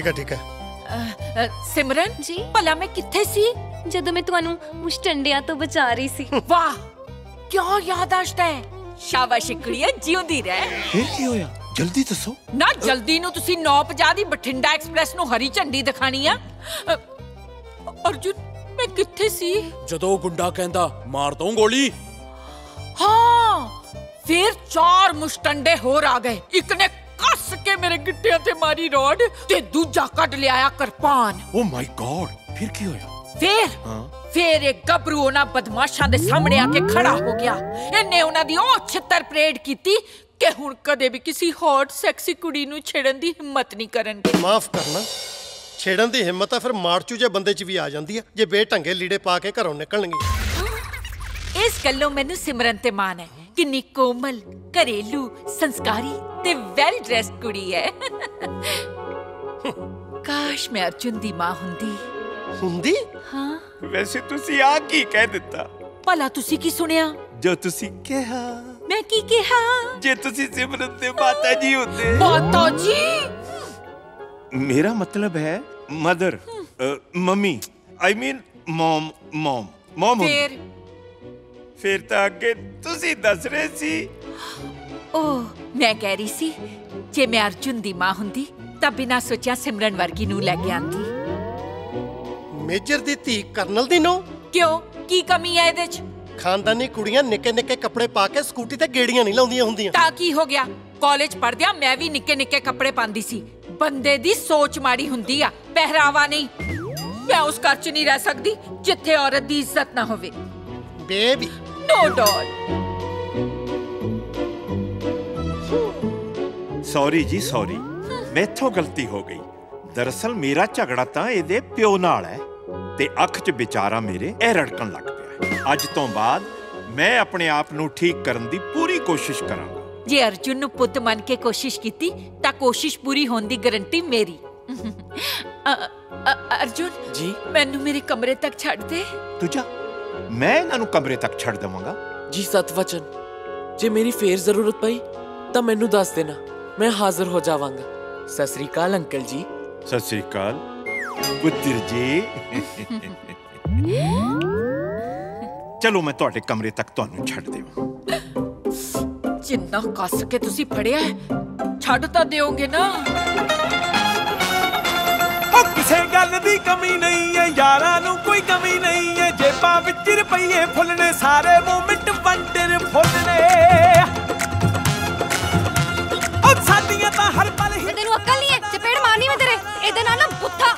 है ठीक है। सिमरन जी भला मैं किथे सी जदों मैं तुहानू मुष्टंडियां तो बचा रही सी। वाह क्या यादाश्त है, शाबाश इकड़िया, जीउंदी रह। फिर की होया जल्दी दसो ना। जल्दी नु तुसी नौ पचास दी बठिंडा एक्सप्रेस नु हरी झंडी दिखानी है। अर्जुन मैं किथे सी जदों गुंडा कहंदा मार दूं गोली? हां फिर चार मुष्टंडे होर आ गए। एक ने कस के मेरे गिट्टियां ते मारी रॉड ते दूजा कट ले आया कृपान। ओ माय गॉड फिर की होया? फिर हां फिर एक गबरू उन्हां बदमाशां दे सामने आके खड़ा हो गया। इन्हें उन्हां दी ओ छित्तर परेड कीती कि हुण कदे भी किसी हॉट सेक्सी कुड़ी नूं छेड़न दी हिम्मत नहीं करनगे। माफ करना, छेड़न दी हिम्मत आ फिर मारचू जे बंदे च भी आ जांदी है जे बेढंगे लीड़े पा के घरों निकलणगे। इस गल्लों मैनूं सिमरन ते मान है कि किन्नी कोमल, घरेलू, संस्कारी ते वेल ड्रेस्ड कुड़ी है। काश मैं अर्जुन दी मां हुंदी। हुंदी? हां वैसे तुसी आ की कह दिता? भला तुसी की सुनिया? जो तुसी कहा। मैं की कहा? जे तुसी सिमरन दे माता जी होते। माता जी? मेरा मतलब है mother, mummy, I mean mom, mom, mom. फिर फिर ता अगे तुसी दस रहे सी। ओह मैं कह रही सी जे मैं अर्जुन दी मां हुंदी ता बिना सोचिया सिमरन वर्गी नू लेके आंदी। मेजर दी धी कर्नल दी नो? क्यों की कमी है इहदे च? खानदानी कुड़ियां निके निके कपड़े पा के स्कूटी ते गेड़ियां नहीं लाउंदियां हुंदियां। ता की हो गया, कॉलेज पढ़दियां मैं भी निके निके कपड़े पांदी सी। बंदे दी सोच माड़ी हुंदी आ, पहरावा नहीं। मैं उस घर च नहीं रह सकदी जिथे औरत दी इज्जत ना होवे। Baby no doll. सॉरी जी सॉरी, मेथों गलती हो गई। दरअसल मेरा झगड़ा तां इहदे प्यो नाल है ते अख च बेचारा मेरे ए रड़कन लग पिया। अज तो बाद मैं अपने आप नू ठीक करन दी पूरी कोशिश करांगा। जे अर्जुन नू पुत मन के कोशिश कीती ता कोशिश पूरी होण दी गारंटी मेरी। अ, अ, अर्जुन जी मैनू मेरे कमरे तक छड़ दे। तुझा मैं इन्हां नू कमरे तक छड़ देवांगा। जी सतवचन, जे मेरी फेर जरूरत पई ता मैनू दस देना, मैं हाजिर हो जावांगा। सत श्री अकाल अंकल जी। सत श्री अकाल पुत्र जी। चलो मैं तुहाडे कमरे तक तुहानू छड्ड देवां। जिन्ना कस के तुसी फड़िया छड्ड तां देओगे ना। किसे गल दी कमी नहीं है, यारां नू कोई कमी नहीं है। जेबां विच रुपये फुलने, सारे मोमेंट वंडर फुलने। ओ साडीयां तां हर पल ही। तेनू अक्कल नहीं है, चपेड़ मारनी मैं तेरे एदे नाल ना बुत्था।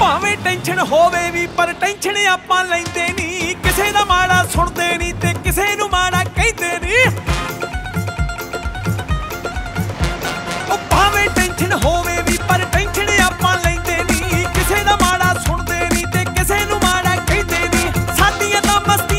भावें टेंशन होवे भी पर टेंशन आपां लैंदे नहीं। किसे दा माड़ा सुनदे नहीं ते किसे नू माड़ा कहंदे नहीं। होवे भी पर टेंशन आपां लैंदे नहीं। किसे दा माड़ा सुनदे नहीं ते किसे नू माड़ा कहंदे नहीं। साडीयां तां मस्त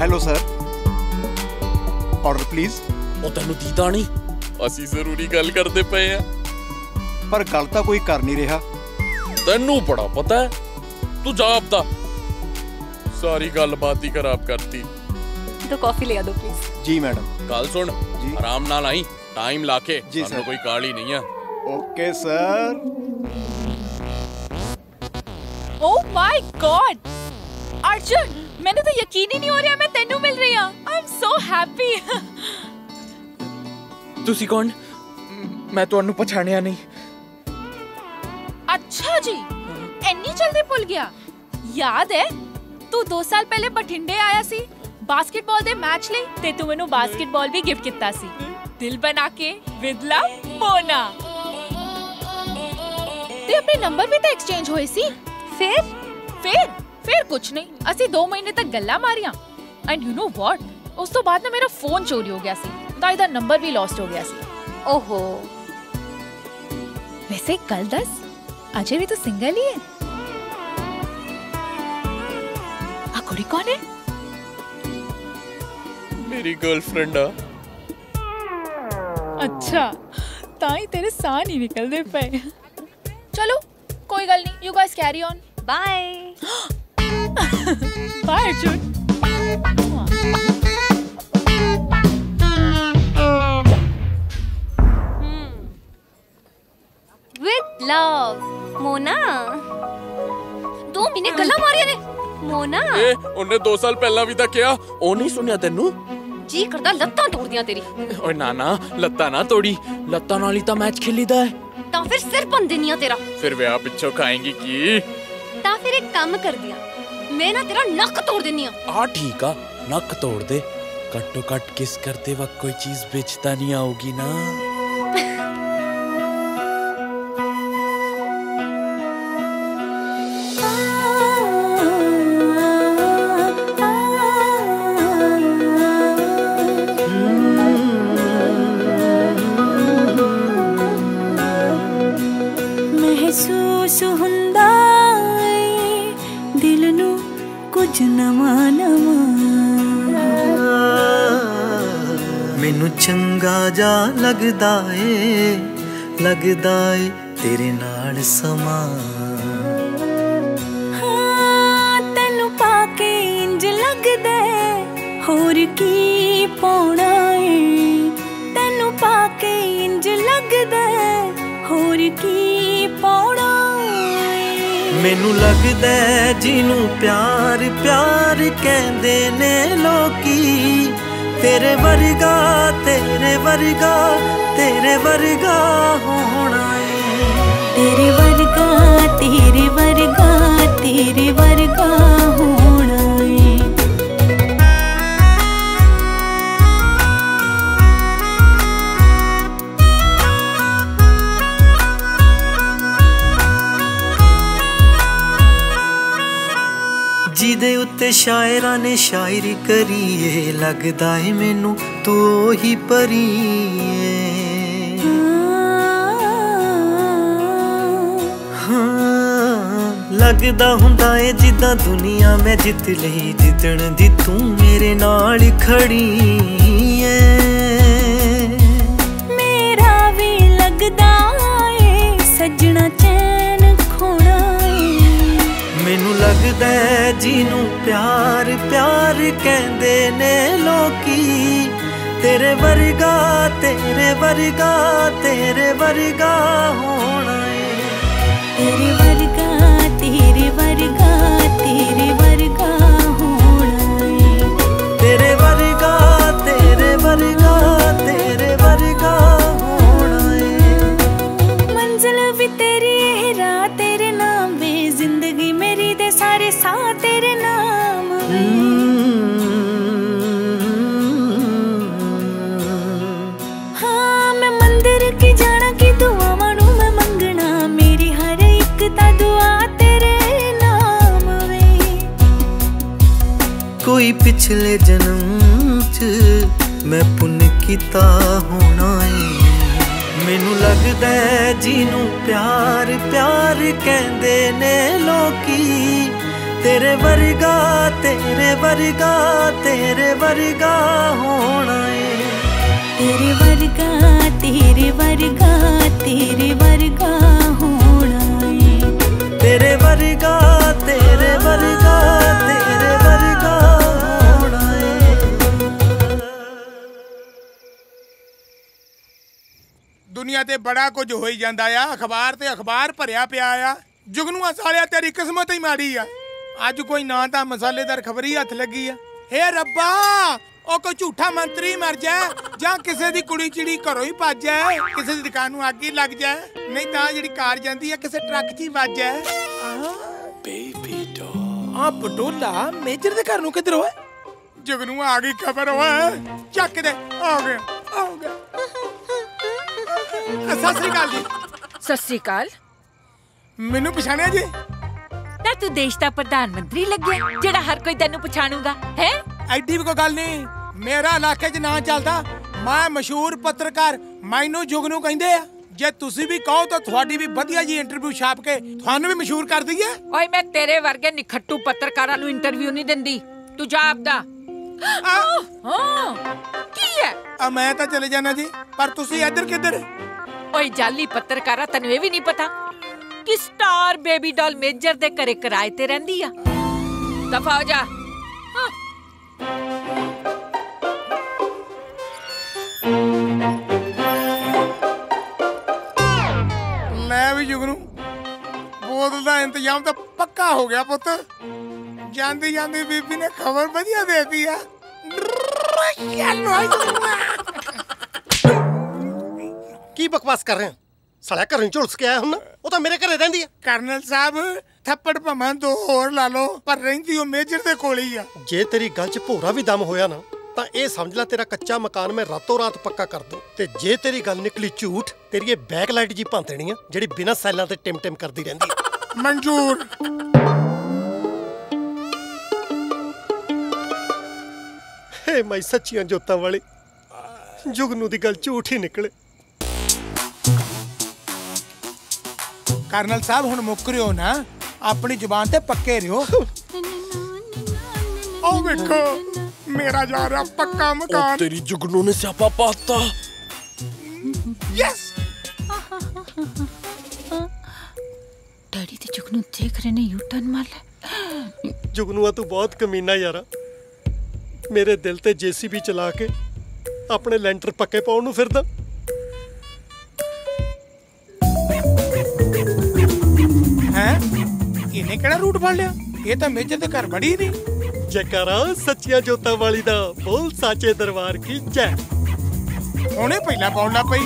हेलो सर, ऑर्डर प्लीज। ओ तेनू दीदा नहीं, असी जरूरी गल करते पे हैं। पर गल तां कोई कर नहीं रहा। तेनू बड़ा पता है, तू जाप दा सारी गलबात ही खराब करती। तो कॉफी ले आ दो प्लीज। Ji madam. कल सुन जी, आराम नाल आई, टाइम लाके जी सर, कोई काली नहीं है। Okay sir. Oh my God Arjun, मैंने तो यकीन ही नहीं हो रहा मैं तेनू मिल रही हूं। I am so happy. तुसी कौन? मैं तुहानू पछाणिया नहीं। अच्छा जी, इतनी जल्दी भूल गया? याद है तू दो साल पहले बठिंडे आया सी बास्केटबॉल दे मैच ले, ते तू मैनू बास्केटबॉल भी गिफ्ट किता सी, दिल बना के विद लव मोना। ते अपने नंबर भी तो एक्सचेंज होए सी। फिर फिर फिर कुछ नहीं, असी दो महीने तक गल्ला मारिया। एंड यू नो व्हाट, उस तो बाद ना मेरा फोन चोरी हो गया सी, तां इदा नंबर भी लॉस्ट हो गया सी। ओहो, वैसे कल दस अजय भी तो सिंगल ही है। आ कुड़ी कौन है? मेरी गर्लफ्रेंड आ। अच्छा, ताई तेरे साथ ही निकल दे पे। चलो कोई गल नहीं, you guys carry on, bye bye Arjun. With love, Mona. दो महीने गला मारिया ने मोना। ए, उन्हें दो साल पहला भी ता किया, ओ नहीं सुनिया तेनू? जी करदा लत्ता तोड़ दिया तेरी। ओए ना ना, लत्ता ना तोड़ी, लत्ता नाल ही ता मैच खेली दा है। ता फिर सिर बंदे निया तेरा। फिर वे आप पिछो खाएंगी की? ता फिर एक काम कर दिया, मैं ना तेरा नक तोड़ देनी आ। आ ठीक आ, नक तोड़ दे। कट्टो कट किस करते वक्त कोई चीज बेचता नहीं आओगी ना। लगदा ए, लगदा ए तेरे नाल समा। हाँ तेनू पाके इंज लगदा ए, होर की पौना ए। तेनू पाके इंज लगदा ए, होर की पौना ए। मैनू लगदा ए जिनू प्यार प्यार कहंदे ने लोकी, तेरे वर्गा तेरे वर्गा तेरे वर्गा होना है। तेरे वर्गा तेरे वर्गा तेरे वर्गा होना है। जिदे उत्ते शायरां ने शायरी करी है, लगदा है मैनू तू ही परी है। हाँ लगदा हुंदा है जिदा दुनिया मैं जित लई, जितण दी तू मेरे नाल खड़ी है। मेरा भी लगदा है सजना चैन खोना है। मैनू लगदा है जिनू प्यार प्यार कहंदे ने लोकी, तेरे वर्गा तेरे वर्गा तेरे वर्गा होना है। तेरे वर्गा तेरे वर्गा तेरे वर्गा होना है। तेरे वर्गा तेरे वर्गा तेरे वर्गा होना है। मंजिल भी तेरी है, राह तेरे नाम वे, जिंदगी मेरी दे सारे साथ तेरे नाम वे। कोई पिछले जन्म च मैं पुण्य किता होना है। मैनू लगदा है जिनू प्यार प्यार कहंदे ने लोकी, तेरे वर्गा तेरे वर्गा तेरे वर्गा होना है, तेरे वर्गा तेरे वर्गा तेरे वर्गा होना है, तेरे वर्गा तेरे वर्गा तेरे वर्गा होना है। दुनिया ते बड़ा कुछ हो ही जाता आ, अखबार ते अखबार भरिया पिया आ। जुगनूआ सालिया तेरी किस्मत ही माड़ी आ, आज कोई ना तो मसालेदार खबर ही हथ लगी है। हे रब्बा, ओ कोई झूठा मंत्री मर जाए या किसी दी कुड़ी चिड़ी घरों ही भज जाए, किसी दी दुकान नूं अग ही लग जाए, नहीं तो जिहड़ी कार जांदी है किसी ट्रक च ही वज जाए। बेबी डॉल आ बटोला मेजर दे घर नूं किधर होए? जुगनूआ आ गई खबर होए, चक दे आ गया आ गया। सत श्री अकाल जी। सत श्री अकाल। मैनू पछाणिया जी? ता तू देश दा प्रधानमंत्री लगे जेड़ा हर कोई तैनू पछाणूगा है? ऐडी भी कोई गल नहीं, मेरा इलाके च ना चलदा, मैं मशहूर पत्रकार, मैनू जुगनू कहंदे आ। जे तुसी भी कहो तो थोड़ी भी वधिया जी इंटरव्यू छाप के थानू भी मशहूर कर दी है। ओए मैं तेरे वर्गे निखट्टू पत्रकारां नू इंटरव्यू नहीं देंदी, तू जा आपदा। हां की है आ, मैं तां चले जाना जी, पर तुसी इधर किधर? ओए जाली पत्रकारा, तैनू ये भी नहीं पता कि स्टार बेबी डॉल मेजर दे घरे किराए ते रहंदी आ। दफा हो जा। हाँ। ले भी जुगनू, बोतल दा इंतजाम तो पक्का हो गया पुत। जांदी जांदी बीबी ने खबर बढ़िया दे दी आ। की बकवास कर रहे हैं? साला घर झुलस के आया हूं ना, वो तो मेरे घरे रहंदी है। करनल साहब, थप्पड़ भमन दो होर ला लो, पर रहंदी ओ मेजर दे कोल ही आ। जे तेरी गल च भोरा भी दम होया ना तां ए समझ ला तेरा कच्चा मकान मैं रातों रात पक्का कर दूं, ते जे तेरी गल निकली झूठ, तेरी ए बैकलाइट जी भंत देनी है जेड़ी बिना सैलां ते टिम टिम करदी रहंदी है। मंजूर। हे मैं सच्चियां जोतां वाली, जुगनू दी गल झूठ ही निकले। करनल साहब हुण मुक्क रहे हो ना, अपनी जुबान ते पक्के रहो। ओ देखो मेरा जा रहा पक्का मकान। ओ तेरी जुगनू ने स्यापा पाता। यस। डैडी ते जुगनू देख रहे ने, यू टर्न मार ले। जुगनूआ तू बहुत कमीना यारा, मेरे दिल ते जेसीबी चला के अपने लेंटर पक्के पाउण नूं फिरदा। इन्हें केड़ा रूट फड़ लिया, ये तो मेजर दे घर बड़ी नहीं। जयकारा सच्चिया जोता वाली दा, बोल साचे दरबार की जय। हुणे पहला पाउंडा पई।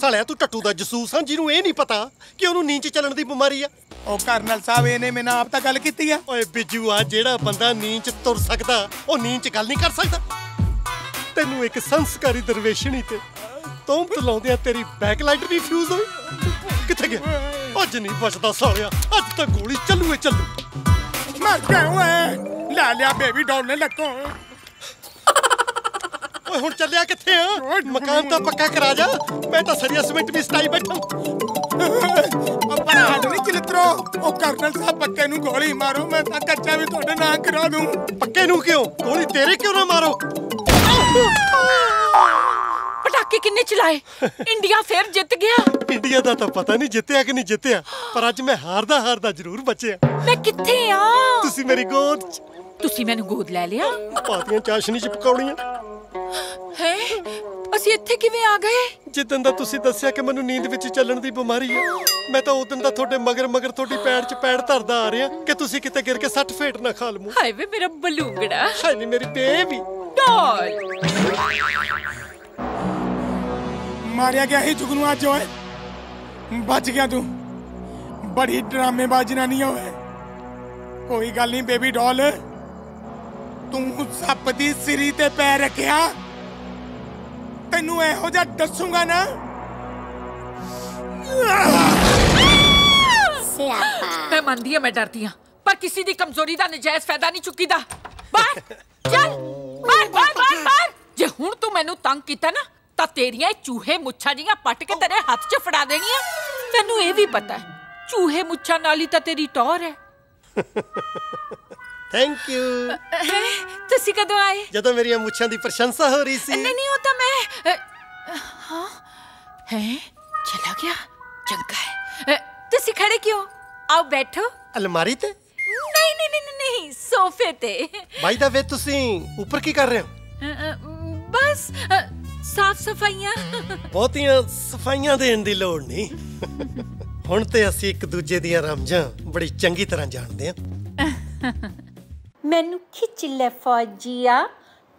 सालिया तू टट्टू दा जसूस हां, जिन्नू ए नहीं पता कि ओनू नींच चलन दी बीमारी आ। ओ करनल साहब, इहने मेरे नाल आप तां गल कीती आ। ओए बिजू आ, जेड़ा बंदा नींच तुर सकदा ओ नींच गल नहीं कर सकदा। तैनू एक संस्कारी दरवेशनी ते तों बुलाउंदे तेरी बैकलाइट भी फ्यूज होई। किथे गया अज नहीं बचदा सालिया, अज तक गोली चलूए चलू। मर गया ओए, ला लिया बेबी डॉल ने लको। ओए हुन चलिया किथे आ? मकान तो पक्का करा जा, मैं तो सरिया सीमेंट भी सटाई बैठा। अपना हड नहीं चिलत्रो। ओ करनल साहब, पक्के नू गोली मारो, मैं तो कच्चा भी तुहाडे ना करा दूं। पक्के नू क्यों, गोली तेरे क्यों ना मारो? पटाके किन्ने चलाए? इंडिया फिर जित गया। इंडिया दा तां पता नहीं जितया कि नहीं जितया, पर अज मैं हारदा हारदा जरूर बचया। मैं किथे आ? तुसी मेरी गोद च। तुसी मैनू गोद ले लिया? पातियां चाशनी च पकाउणीआं। है असि इत्थे किवें आ गए? जिदन दा तुसी दस्या कि मैनू नींद विच चलण दी बीमारी है, मैं तां उदन दा थोड़े मगर मगर थोड़ी पैड़ च पैड़ धरदा आ रिहा कि तुसी किते गिर के सट फेट ना खा लमूं। हाय वे मेरा बलूंगड़ा। हाय नी मेरी बेबी डॉल। मारिया गया ही जुगनू आज होए, बच गया तू। बड़ी ड्रामेबाजी ना नहीं होए। कोई गल नहीं बेबी डॉल, तू सप दी सिरी ते पैर रखिया, तेनू इहो जा दसूंगा ना। मैं मनदी हां, मैं डरदी हां, पर किसी दी कमजोरी दा नजायज फायदा नहीं चुकीदा। बाहर चल, बाहर बाहर बाहर। जे हुण तू मैनू तंग कीता ना, तेरिया चूहे मुच्छा जिया पट के तेरे हाथ च फड़ा देनी है। तेनू ये भी पता है चूहे मुच्छा नाली ता तेरी टौर है। Thank you. तुसी कदों आए? जदों मेरी मुछां दी प्रशंसा हो रही सी। नहीं नहीं होता मैं हां है चला गया चंगा है। तुसी खड़े क्यों? आओ बैठो। अलमारी ते? नहीं नहीं नहीं नहीं सोफे ते। भाई दा वे तुसी ऊपर की कर रहे हो? बस साफ सफाइयां। बहुतियां सफाइयां देन दी लोड़ नहीं। हुण ते असी एक दूजे दी रमजां बड़ी चंगी तरह जानदे हां। मैनू खिच ले फौजिया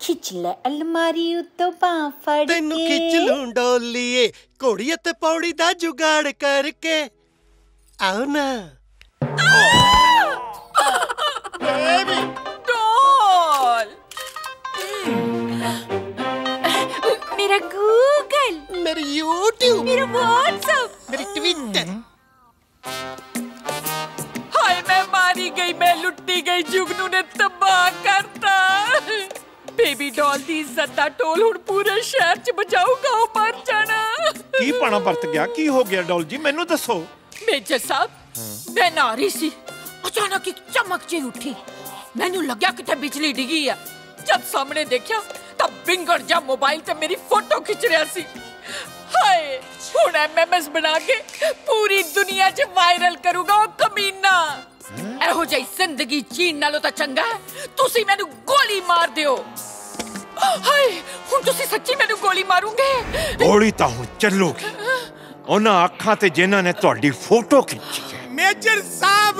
खिच ले अलमारी उत्तों बांह फड़ के। तैनू खिच लूं डोलिए घोड़ी ते पौड़ी दा जुगाड़ करके। आओ ना बेबी डॉल मेरा गूगल, मेरा यूट्यूब, मेरा व्हाट्सएप, मेरी ट्विटर। हाय मैं मारी गई, मैं लुट्टी गई, जुगनू ने तबाह करता। बेबी डॉल दी इज्जत दा टोल हुण पूरे शहर च बजाऊगा, ओ मर जाना। की पाना बरत गया, की हो गया डॉल जी, मैनू दसो। मेजर साहब मैं नारी सी, अचानक एक चमक जी उठी, मैनू लग्या किथे बिजली डिगी आ। जब सामने देखिया बिंगड़ जा मोबाइल ते मेरी फोटो खिंच रहा सी। हाय हुण एमएमएस बना के पूरी दुनिया च वायरल करूंगा। ओ कमीना एहो जेही जिंदगी जीण नालों तां चंगा है तुसी मैनू गोली मार दियो। हाय हुण तुसी सच्ची मैनू गोली मारूंगे? गोली तां हुण चलूगी उन्हां अखां ते जिन्हां ने तुहाडी फोटो खिंची है। मेजर साहब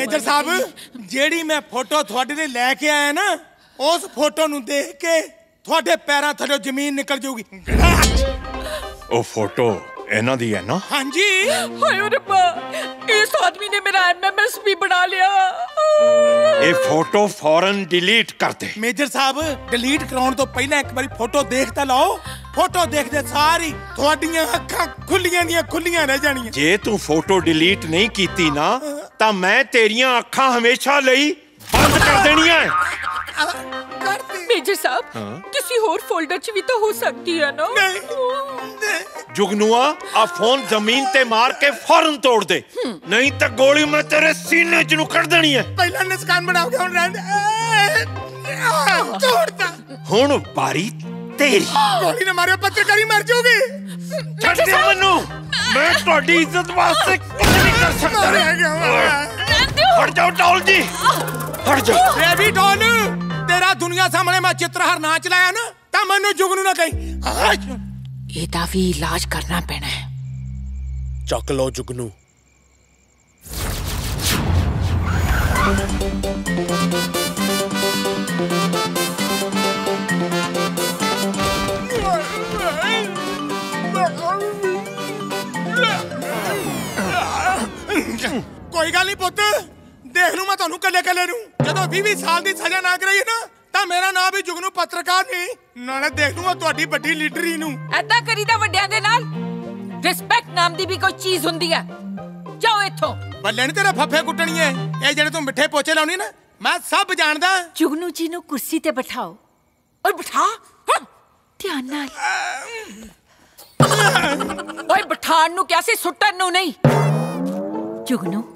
मेजर साहब जेड़ी मैं फोटो तुहाडे ते लैके आया ना उस फोटो नूं देख के थोड़े पैरां थल्लों जमीन निकल जाऊगी। ओ फोटो एना दी है ना? हां जी। हाय रब्बा इस आदमी ने मेरा एमएमएस भी बना लिया। ये फोटो फौरन डिलीट कर दे। मेजर साहब डिलीट कराउन तो पहले एक बारी फोटो देख ता लाओ। फोटो देख दे सारी थोड़ियां अखां खुलियां दी खुलियां रह जाणीयां। जे तू फोटो डिलीट नहीं कीती ना तां मैं तेरियां अखां हमेशा लई बंद कर देनियां। मेजर साहब किसी और फोल्डर च भी तो हो सकती है ना। जुगनुआ आ फोन जमीन ते मार के फौरन तोड़ दे नहीं तो गोली मैं तेरे सीने च नू कड़ देनी है। पहला निशान बनाओ के हुन रंड तोड़दा। हुन बारी तेरी। गोली ना मारे पत्रकारी मर जाओगी। छड्ड दे मन्नू मैं तुहाडी इज्जत वास्ते कुछ नहीं कर सकता। हट जाओ डॉल जी हट जाओ। बेबी डॉल तेरा दुनिया सामने मैं चित्रहार नाच लाया ना ता मैनू जुगनू ना कहीं। एदा भी इलाज करना पैना है। चक लो जुगनू। कोई गल नहीं पुत देख लू मैं थानू कले कले नू। जदों बीस साल दी सजा ना कराई ना तां मेरा नाम भी जुगनू पत्रकार नहीं नाले देख लूंगा तुहाडी बड्डी लीडरी नू। ऐदा करीदा वड्डियां दे नाल रिस्पेक्ट नाम दी भी कोई चीज हुंदी है। जाओ इथों। बल्ले नहीं तेरे फफे कुटणी है ए जेड़े तू मिठे पोचे लाउनी ना मैं सब जानदा। जुगनू जी नू कुर्सी ते बिठाओ और बिठा ध्यान नाल। ओए बिठाण नू क्या सी सुट्टण नू नहीं। जुगनू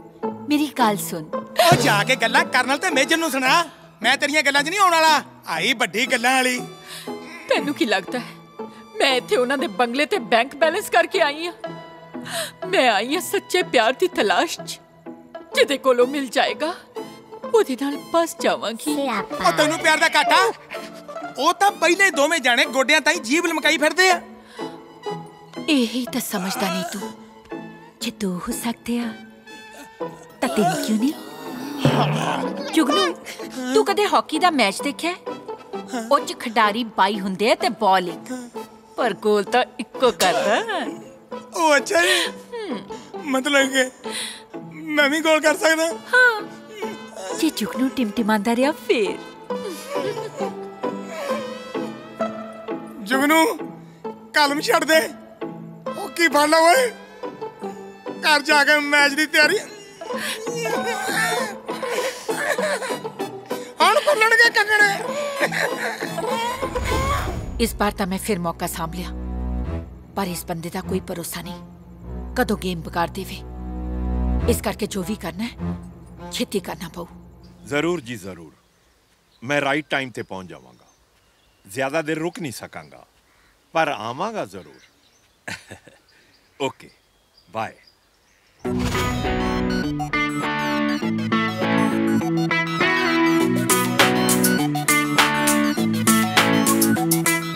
मेरी गाल सुन। ओ जाके गल्ला करनल ते मेजर नू सुना मैं तेरियां गल्लां च नहीं आउण वाला। आई बड्डी गल्लां वाली। तैनू की लगदा है मैं इत्थे उन्हां दे बंगले ते बैंक बैलेंस करके आई हां। मैं आई हां सच्चे प्यार दी तलाश च जिदे कोलों मिल जाएगा ओदे नाल बस जावांगी। ओ तैनू प्यार दा काटा ओ तां पहले दोवें जाने गोडियां ताईं जीभ लमकाई फिरदे आ। एही तां समझदा नहीं तू जे दो हो सकदे आ तां तीन क्यों नहीं। जुगनू तू कदे हॉकी दा मैच देखिया? उच खिडारी बाई हुंदे आ ते बॉल एक पर गोल तां इक्को करदा। ओ अच्छा मतलब के मैं भी गोल कर सकदा? हां जे जुगनू टिमटिमांदा रहा फिर। जुगनू कलम छड़ दे हॉकी फड़ ला ओए घर जाके मैच दी तैयारी इस बार ता मैं फिर मौका सांभ लिया पर इस बंदे दा कोई भरोसा नहीं कदों गेम बिगाड़ देवे। इस करके जो भी करना है खेती करना पाऊ। जरूर जी जरूर, मैं राइट टाइम पे पहुंच जाऊंगा, ज्यादा देर रुक नहीं सकांगा पर आवांगा जरूर। Okay bye.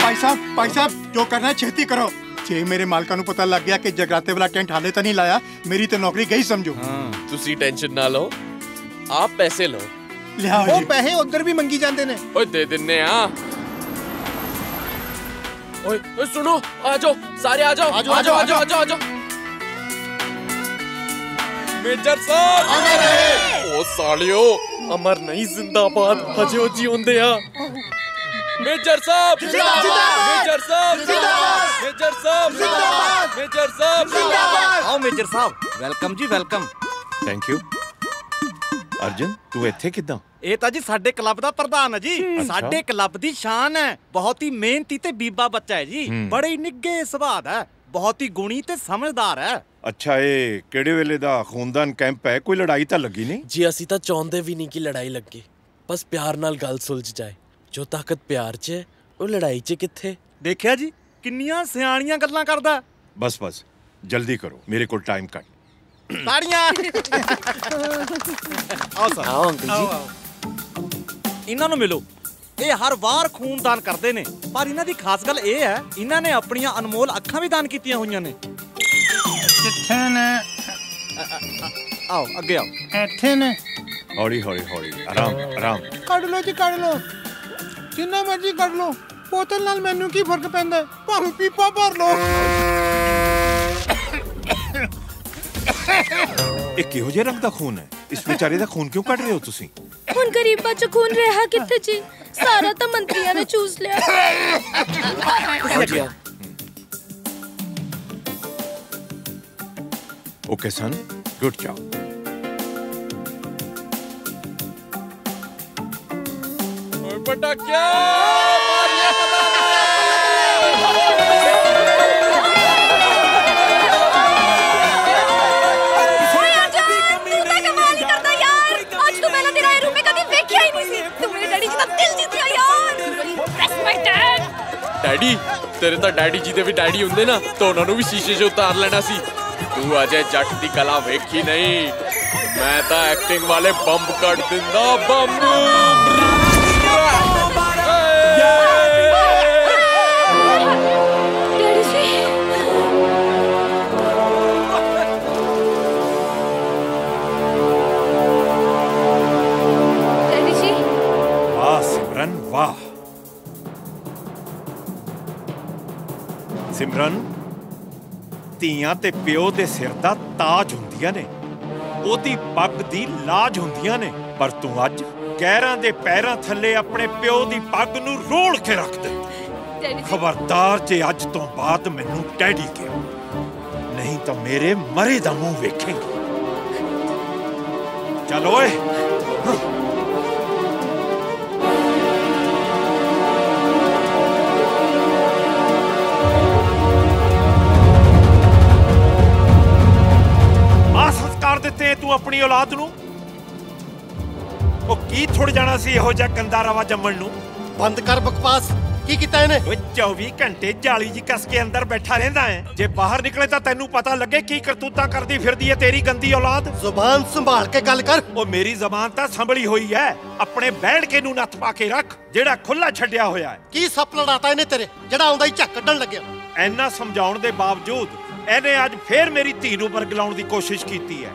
भाई साहब भाई साहब जो करना है खेती करो। जे मेरे मालका नु पता लग गया कि जगराते वाला टेंट हाले तो नहीं लाया, मेरी तो नौकरी गई समझो। हाँ। तुसी टेंशन ना लो, आप पैसे लो। वो पैसे उधर भी मंगी जाते ने। ओए दे दिने आ। ओए ओए सुनो, आ जाओ सारे, आ जाओ आ जाओ आ जाओ आ जाओ। मेजर साहब अमर रहे। ओ सालियो अमर नहीं जिंदाबाद, हजे जीवंदे आ। मेजर साहब जिंदाबाद, मेजर साहब जिंदाबाद, मेजर साहब जिंदाबाद, मेजर साहब जिंदाबाद। आओ मेजर साहब, welcome ji welcome. Thank you. Arjun तू ਇੱਥੇ ਕਿਦਾਂ? ਇਹ ਤਾਂ ਜੀ ਸਾਡੇ ਕਲੱਬ ਦਾ ਪ੍ਰਧਾਨ ਹੈ ਜੀ, ਸਾਡੇ ਕਲੱਬ ਦੀ ਸ਼ਾਨ ਹੈ। ਬਹੁਤ ਹੀ ਮਿਹਨਤੀ ਤੇ ਬੀਬਾ ਬੱਚਾ ਹੈ ਜੀ, ਬੜੇ ਨਿੱਘੇ ਸੁਭਾਅ ਦਾ, ਬਹੁਤ ਹੀ ਗੁਣੀ ਤੇ ਸਮਝਦਾਰ ਹੈ। अच्छा ਇਹ ਕਿਹੜੇ ਵੇਲੇ ਦਾ ਖੂਨਦਾਨ ਕੈਂਪ ਹੈ? ਕੋਈ ਲੜਾਈ ਤਾਂ ਲੱਗੀ ਨਹੀਂ ਜੀ? ਅਸੀਂ ਤਾਂ ਚਾਹੁੰਦੇ ਵੀ ਨਹੀਂ ਕਿ ਲੜਾਈ ਲੱਗੇ, ਬਸ ਪਿਆਰ ਨਾਲ ਗੱਲ ਸੁਲਝ ਜਾਏ। जो ताकत प्यार चे, वो लड़ाई चे किथे? देखिया जी किन्नियां सियाणियां गल्लां करदा। बस बस जल्दी करो, मेरे को टाइम कट। ताड़ियां। आओ सर, आओ अंकल जी, इन्हां नूं मिलो। ये हर वार खूनदान करते ने, पर इन्हां दी खास गल ये है इन्हां ने अपनियां अनमोल अखां भी दान कीतियां होईयां ने। किथे ने? आओ अगे आओ। इत्थे ने। हौली हौली हौली, आराम आराम। कढ लो जी कढ लो, जिन्ना मर्जी कर लो, बोतल नाल मैनू की फर्क पैंदा, भावें पीपा भर लो। एक किहो जे रंग दा खून है इस बेचारे दा? खून क्यों कट रहे हो तुसी? खून गरीबा च खून रहा किथे जी, सारा तो मंत्रियां ने चूस लिया। Okay son, good job. बटा क्या डैडी तेरे तो डैडी जी के भी डैडी होंगे ना, तो उन्होंने भी शीशे से उतार लेना सी। तू अजे जट की कला वेखी नहीं, मैं तो एक्टिंग वाले बंब कट दिंदा बंब। वाह सिमरन, तियां ते प्यो दे सिर दा ताज हुंदियां ने, ओदी पग दी लाज हुंदियां ने, पर तू अज गैरां दे पैरां थल्ले अपने प्यो दी पग नू रोल के रख दे। खबरदार जे अज तो बाद मैनू डैडी कहो, नहीं तो मेरे मरे दा मूंह वेखेंगे। चल ओए। तू अपनी औलाद नू की थोड़ जाना सी इहो जा गंदारावा जम्मण नू। बंद कर बकवास, की कीता इहने? ओए चौबीस घंटे जाली जी कस के अंदर बैठा रहंदा है, जे बाहर निकले तां तैनू पता लगे की करतूतां करदी फिरदी है तेरी गंदी औलाद। जुबान संभाल के गल कर। ओ मेरी जुबान तां संभली होई है, अपने बैठ के नू नत्थ पा के रख, जेड़ा खुला छड्डिया होया है। की सप लड़ाता इहने तेरे, जेड़ा आउंदा ही झक कड्डण लग्या। ऐना समझाउण दे बावजूद इहने अज फेर मेरी धीनू नू बरगलाउण दी कोशिश कीती है।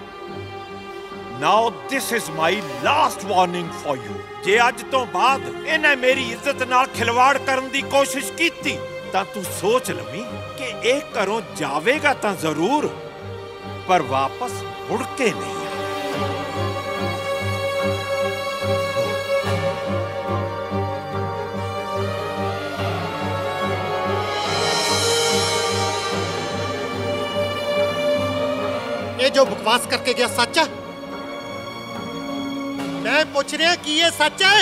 Now this is my last warning for you. जे अज तो बाद इन्हें मेरी इज्जत नाल खिलवाड़ करन दी कोशिश कीती तां तू सोच लवी कि इह घरों जावेगा तां जरूर, पर वापस मुड़ के नहीं। ये जो बकवास करके गया सच है? मैं पूछ रहा कि ये सच है?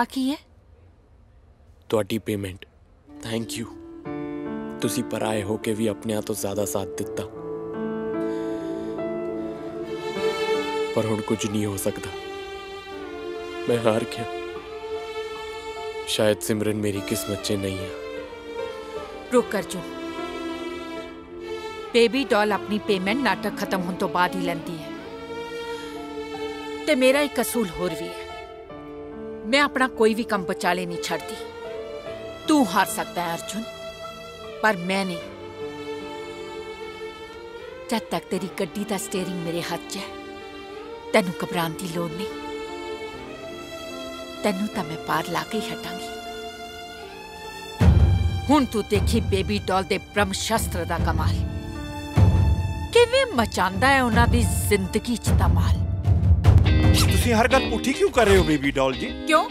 आ की है? ਤੁਹਾਡੀ ਪੇਮੈਂਟ थैंक यू। ਤੁਸੀਂ ਪਰਾਏ ਹੋ ਕੇ ਵੀ ਆਪਣਿਆਂ ਤੋਂ ਜ਼ਿਆਦਾ ਸਾਥ ਦਿੱਤਾ। पर ਹੁਣ कुछ नहीं हो सकता, मैं हार गया। शायद सिमरन मेरी किस्मत से नहीं है। रुक कर जो बेबी डॉल अपनी पेमेंट नाटक खत्म होने तो बाद ही लंदी है। ते मेरा एक कसूल होर भी है, मैं अपना कोई भी कम बचाले नहीं छड़ती। तू हार सकता है अर्जुन, पर मैं नहीं। जब तक तेरी गड्डी का स्टीयरिंग मेरे हाथ च है, तेनू घबराने की लोड़ नहीं। तेनू तो मैं पार ला के ही हटांगी। हुण तू देखी बेबी डॉल दे ब्रह्मशास्त्र दा कमाल किवें मचांदा है उन्हां दी जिंदगी च धमाल। तुसीं हर गल पुठी क्यों कर रहे हो बेबी डॉल जी? क्यों?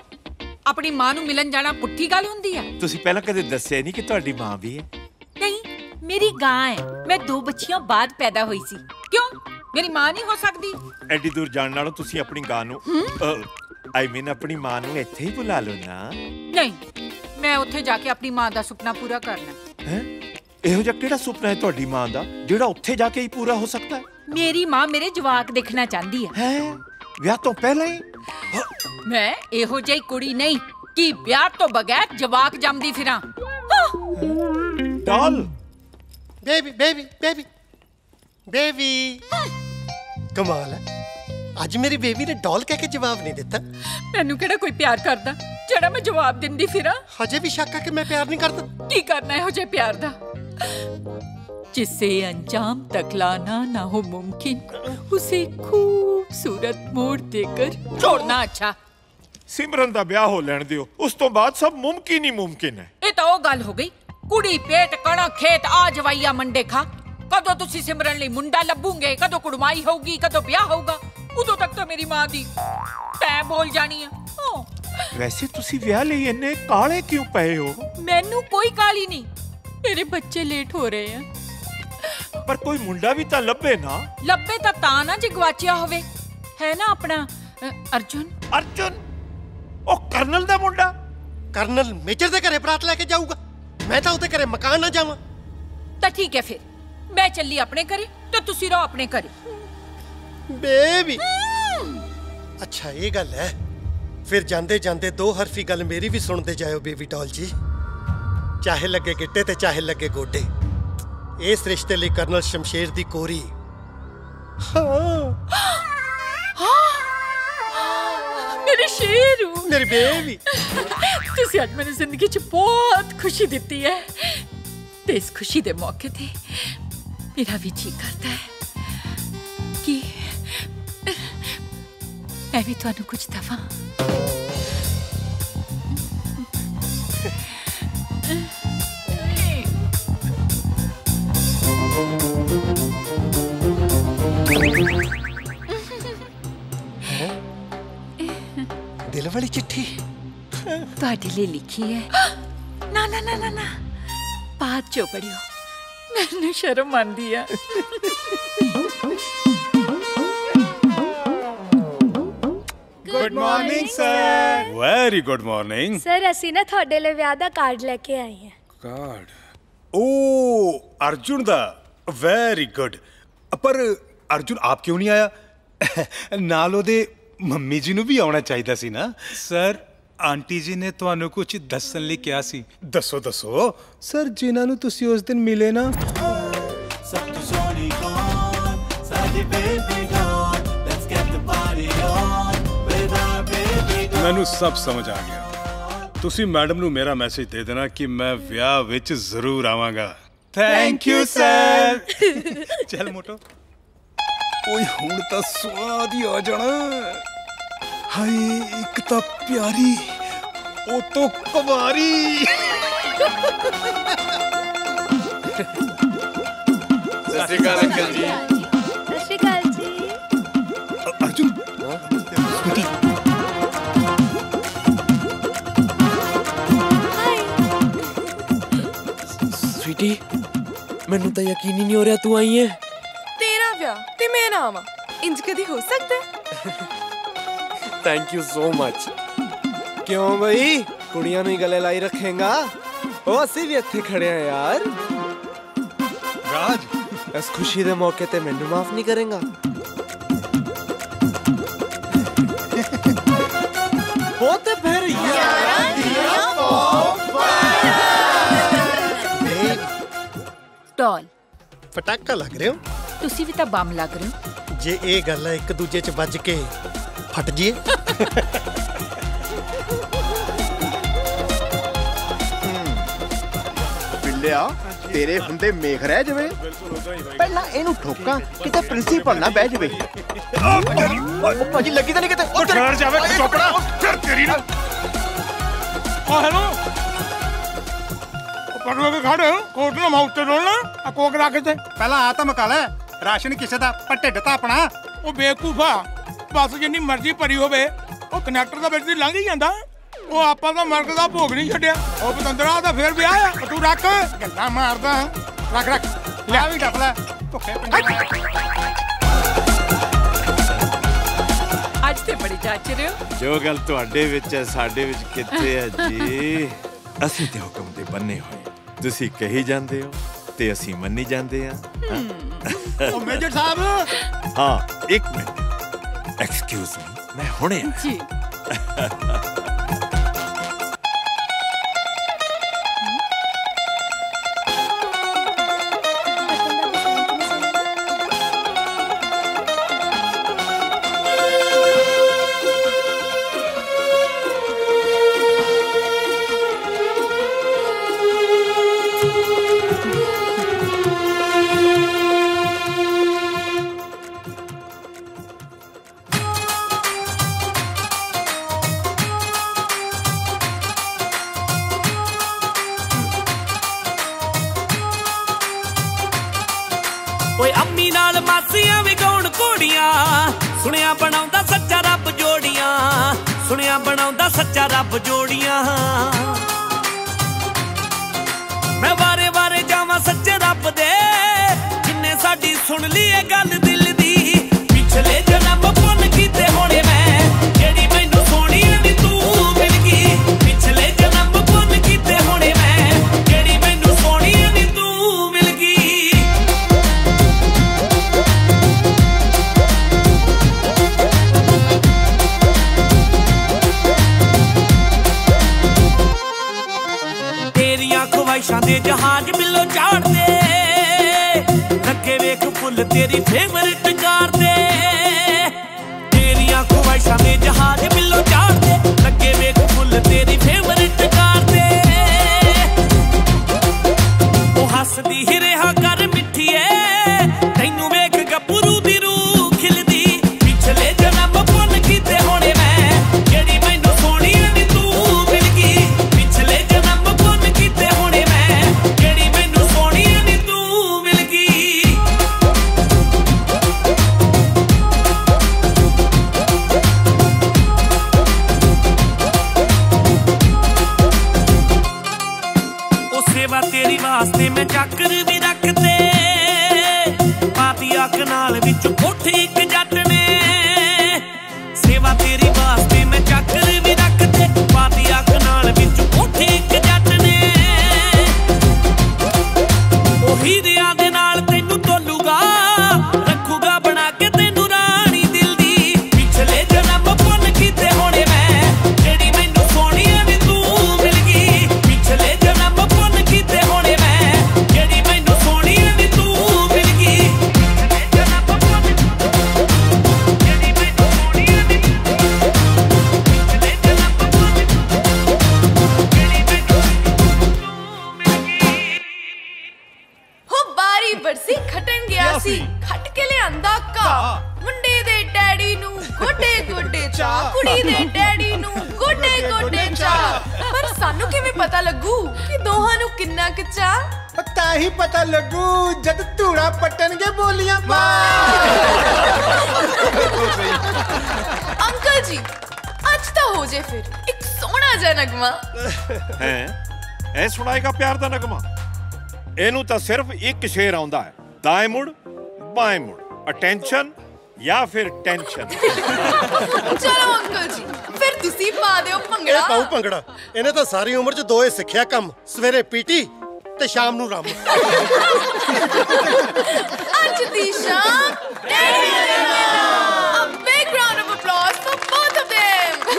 अपनी मां नू मिलन जाना पुठी गल हुंदी है? तुसीं पहलां कदे दस्सिया नहीं कि तुहाडी मां भी है? नहीं, मेरी गां है। मैं दो बच्चियां बाद पैदा हुई सी। क्यों? मेरी मां नहीं हो सकदी? एडी दूर जाण नालों तुसीं अपनी गां नू आई मीन अपनी मां नू इत्थे ही बुला लो ना। नहीं, मैं उत्थे जाके अपनी मां दा सुपना पूरा करना है। एहो जिहा किहड़ा सुपना है तुहाडी मां दा जिहड़ा उत्थे जाके ही पूरा हो सकता है? मेरी मां मेरे जवाक देखना चाहती है। हैं? ब्याह तो पहले ही? मैं एहो जिही कुड़ी नहीं कि ब्याह तो बगैर जवाक जमदी फिरां। Doll baby baby baby baby कमाल है। आज मेरी बेबी ने डॉल कह के जवाब नहीं दिता। मैनू केड़ा कोई प्यार करदा जेड़ा मैं जवाब दिंदी फिरां? हजे भी शक है कि मैं प्यार नहीं करदा। की करना है हजे प्यार दा? जिसे अंजाम तक लाना ना हो मुमकिन, उसे खूबसूरत मोड़ देकर छोड़ना अच्छा। सिमरन दा ब्याह हो लैण दियो, उस तो बाद सब मुमकिन ही मुमकिन है। ये तो ओ गल हो गई कुड़ी पेट कणा खेत आ जवाइया मंडे खा। कदों तुसी सिमरन लई मुंडा लभूंगे, कदों कुड़माई होगी, कदों ब्याह होगा। ਉਦੋਂ ਤੱਕ ਤਾਂ ਮੇਰੀ ਮਾਂ ਦੀ ਤੈ ਬੋਲ ਜਾਣੀ ਆ। ਵੈਸੇ ਤੁਸੀਂ ਵਿਆਹ ਲਈ ਇੰਨੇ ਕਾਲੇ ਕਿਉਂ ਪਏ ਹੋ? ਮੈਨੂੰ ਕੋਈ ਕਾਲੀ ਨਹੀਂ, ਮੇਰੇ ਬੱਚੇ ਲੇਟ ਹੋ ਰਹੇ ਆ। ਪਰ ਕੋਈ ਮੁੰਡਾ ਵੀ ਤਾਂ ਲੱਭੇ ਨਾ। ਲੱਭੇ ਤਾਂ ਤਾਂ ਨਾ ਜੇ ਗਵਾਚਿਆ ਹੋਵੇ। ਹੈ ਨਾ ਆਪਣਾ ਅਰਜੁਨ? ਅਰਜੁਨ ਉਹ ਕਰਨਲ ਦਾ ਮੁੰਡਾ? ਕਰਨਲ ਮੇਜਰ ਦੇ ਘਰੇ ਬਰਾਤ ਲੈ ਕੇ ਜਾਊਗਾ? ਮੈਂ ਤਾਂ ਉਹਦੇ ਘਰੇ ਮਕਾਨ ਨਾ ਜਾਵਾਂ। ਤਾਂ ਠੀਕ ਹੈ ਫਿਰ ਮੈਂ ਚੱਲੀ ਆਪਣੇ ਘਰੇ ਤੇ ਤੁਸੀਂ ਰਹੋ ਆਪਣੇ ਘਰੇ। बेबी अच्छा ये गल है। फिर जांदे जांदे दो हरफी गल मेरी भी सुनते जायो बेबी डॉल जी। चाहे लगे गिट्टे ते चाहे लगे गोडे, इस रिश्ते लिए करनल शमशेर दी कोरी। हाँ। हाँ। मेरे शेरू, मेरी बेबी, तुसी आज मैंने जिंदगी च बहुत खुशी दिती है। ते इस खुशी दे मौके ते मेरा भी जी करता है कि मैं भी तुहानू कुछ दवा। दिल वाली चिट्ठी तुहाडे लई लिखी है। ना ना ना ना ना बाद चो पढ़ियो, मैनू शर्म आंदी है। Good morning sir. Very good morning sir. असीं ना तुहाडे लई विआह दा कार्ड लेके आए हैं। कार्ड? ओ अर्जुन दा? Very good. पर अर्जुन आप क्यों नहीं आया नाल? ओदे मम्मी जी नूं भी आउणा चाहीदा सी ना। सर आंटी जी ने तुहानूं कुछ दस्सण लई किहा सी। दसो दसो सर। जिन्हां नूं तुसीं उस दिन मिले ना सब तो सोनी गॉन साडी baby gone let's get the party on. मैनू सब समझ आ गया। तुसी मैडम नू मेरा मैसेज दे देना कि मैं विआह विच जरूर आवांगा। Thank you sir. चल मोटो। ओए हुण तां स्वाद ही आ जाना। हाय इक तां प्यारी ओ तो कुंवारी। सत श्री अकाल अंकल जी। सत श्री अकाल जी। अर्जुन मैनू तो यकीन ही नहीं हो रहा तू आई है। तेरा ब्याह ते मैं ना आवा इंज कदी हो सकता है? Thank you so much. क्यों भाई कुड़िया नहीं गले लाई रखेगा। ओ असी भी इत्थे खड़े हैं यार। राज इस खुशी दे मौके ते मैनू माफ नहीं करेगा। वो तो फिर यारां दियां पौं बारां। टॉल फटाका लग रहे हो तुसी भी तो बम लग रहे हो। जे ये गल है एक दूजे च बज के फट जी। बिल्लिया तेरे हुंदे मेघ रह जावे पहला इनू ठोका किते प्रिंसिपल ना बह जावे। भाजी लगी तो नहीं किते ओ डर जावे चोपड़ा फिर तेरी ना। ओ हेलो ओ पगलो के खड़े हो कोट ना माउथ ते रोलना आ कोक रख दे पहला आ तो मका ले राशन किसे दा पर ढिड ता अपना। ओ बेवकूफा बस जिन्नी मर्जी भरी होवे ओ कनेक्टर दा बिच लंघ ही जांदा। ओ आपा दा मर्ग दा भोग नहीं छड्या। ओ पतंदरा दा फिर ब्याह है तू रख गल्ला मारदा रख रख ले भी डफ ले धोखे पंजाब। आज ते बड़ी जाच रहे हो जो गल तुहाडे विच है साडे विच किथे है जी। असि ते हुकम दे बन्ने होए तुसी कही जांदे हो ते असि मन्नी जांदे हां। ओ मेजर साहब हां एक मिनट एक्सक्यूज मी मैं हुणे जी। सच्चा रब जोड़िया मैं वारे वारे जावा सच्चे रब दे जिन्ने साडी सुन ली ए गल दिल दी। पिछले जन्म पुन कीते होने मैं जेड़ी मैनू सोनी नी तू मिल गई। पिछले जन्म पुन कीते होने मैं जेड़ी मैनू सोनी नी तू मिल गई। ख्वाहिशां दे जहाज बिलो चाड़ दे लगे वेख फुल तेरी फेवरेट कार दे। तेरिया ख्वाहिशां दे जहाज बिलो चाड़ दे लगे वेख फुल तेरी फेवरेट कार दे। ओ हसदी ही रहा कर मिठिए तैनू वेख गप्पू दी रूह खिलदी। पिछले जन्म पुन कीते होने मैं जेड़ी मैनू सोनी नी तू मिल गई। पिछले जन्म मैं चाकर भी रखते पाती अख नाल विच उठ एक जट ने। सेवा तेरी वास्ते मैं चाकर भी रखते पाती अख नाल विच उठ एक जट ने। ओही रिया दे नाल तैनू तोलूगा रखूगा बना के तैनू रानी दिल दी। पिछले जन्म पुन कीते होने मैं जेड़ी मैनू सोनी नी तू मिल गई। पिछले जन्म पुन कीते होने पता लगू जद धूड़ा पट्टन के बोलियां। अंकल जी आज तो हो जे फिर एक सोना जा नगमा है। ऐ सुनाएगा प्यार दा नगमा एनू तो सिर्फ एक शेर आउंदा है दाएं मुड़ बाएं मुड़ अटेंशन या फिर टेंशन। चलो अंकल जी, फिर तुसी पा देओ भंगड़ा। पाऊ भंगड़ा इन्हें तो सारी उम्र च दोए सिक्ख्या कम, सवेरे पीटी ते शाम नू राम। आज दी शाम A big round of applause for both of them.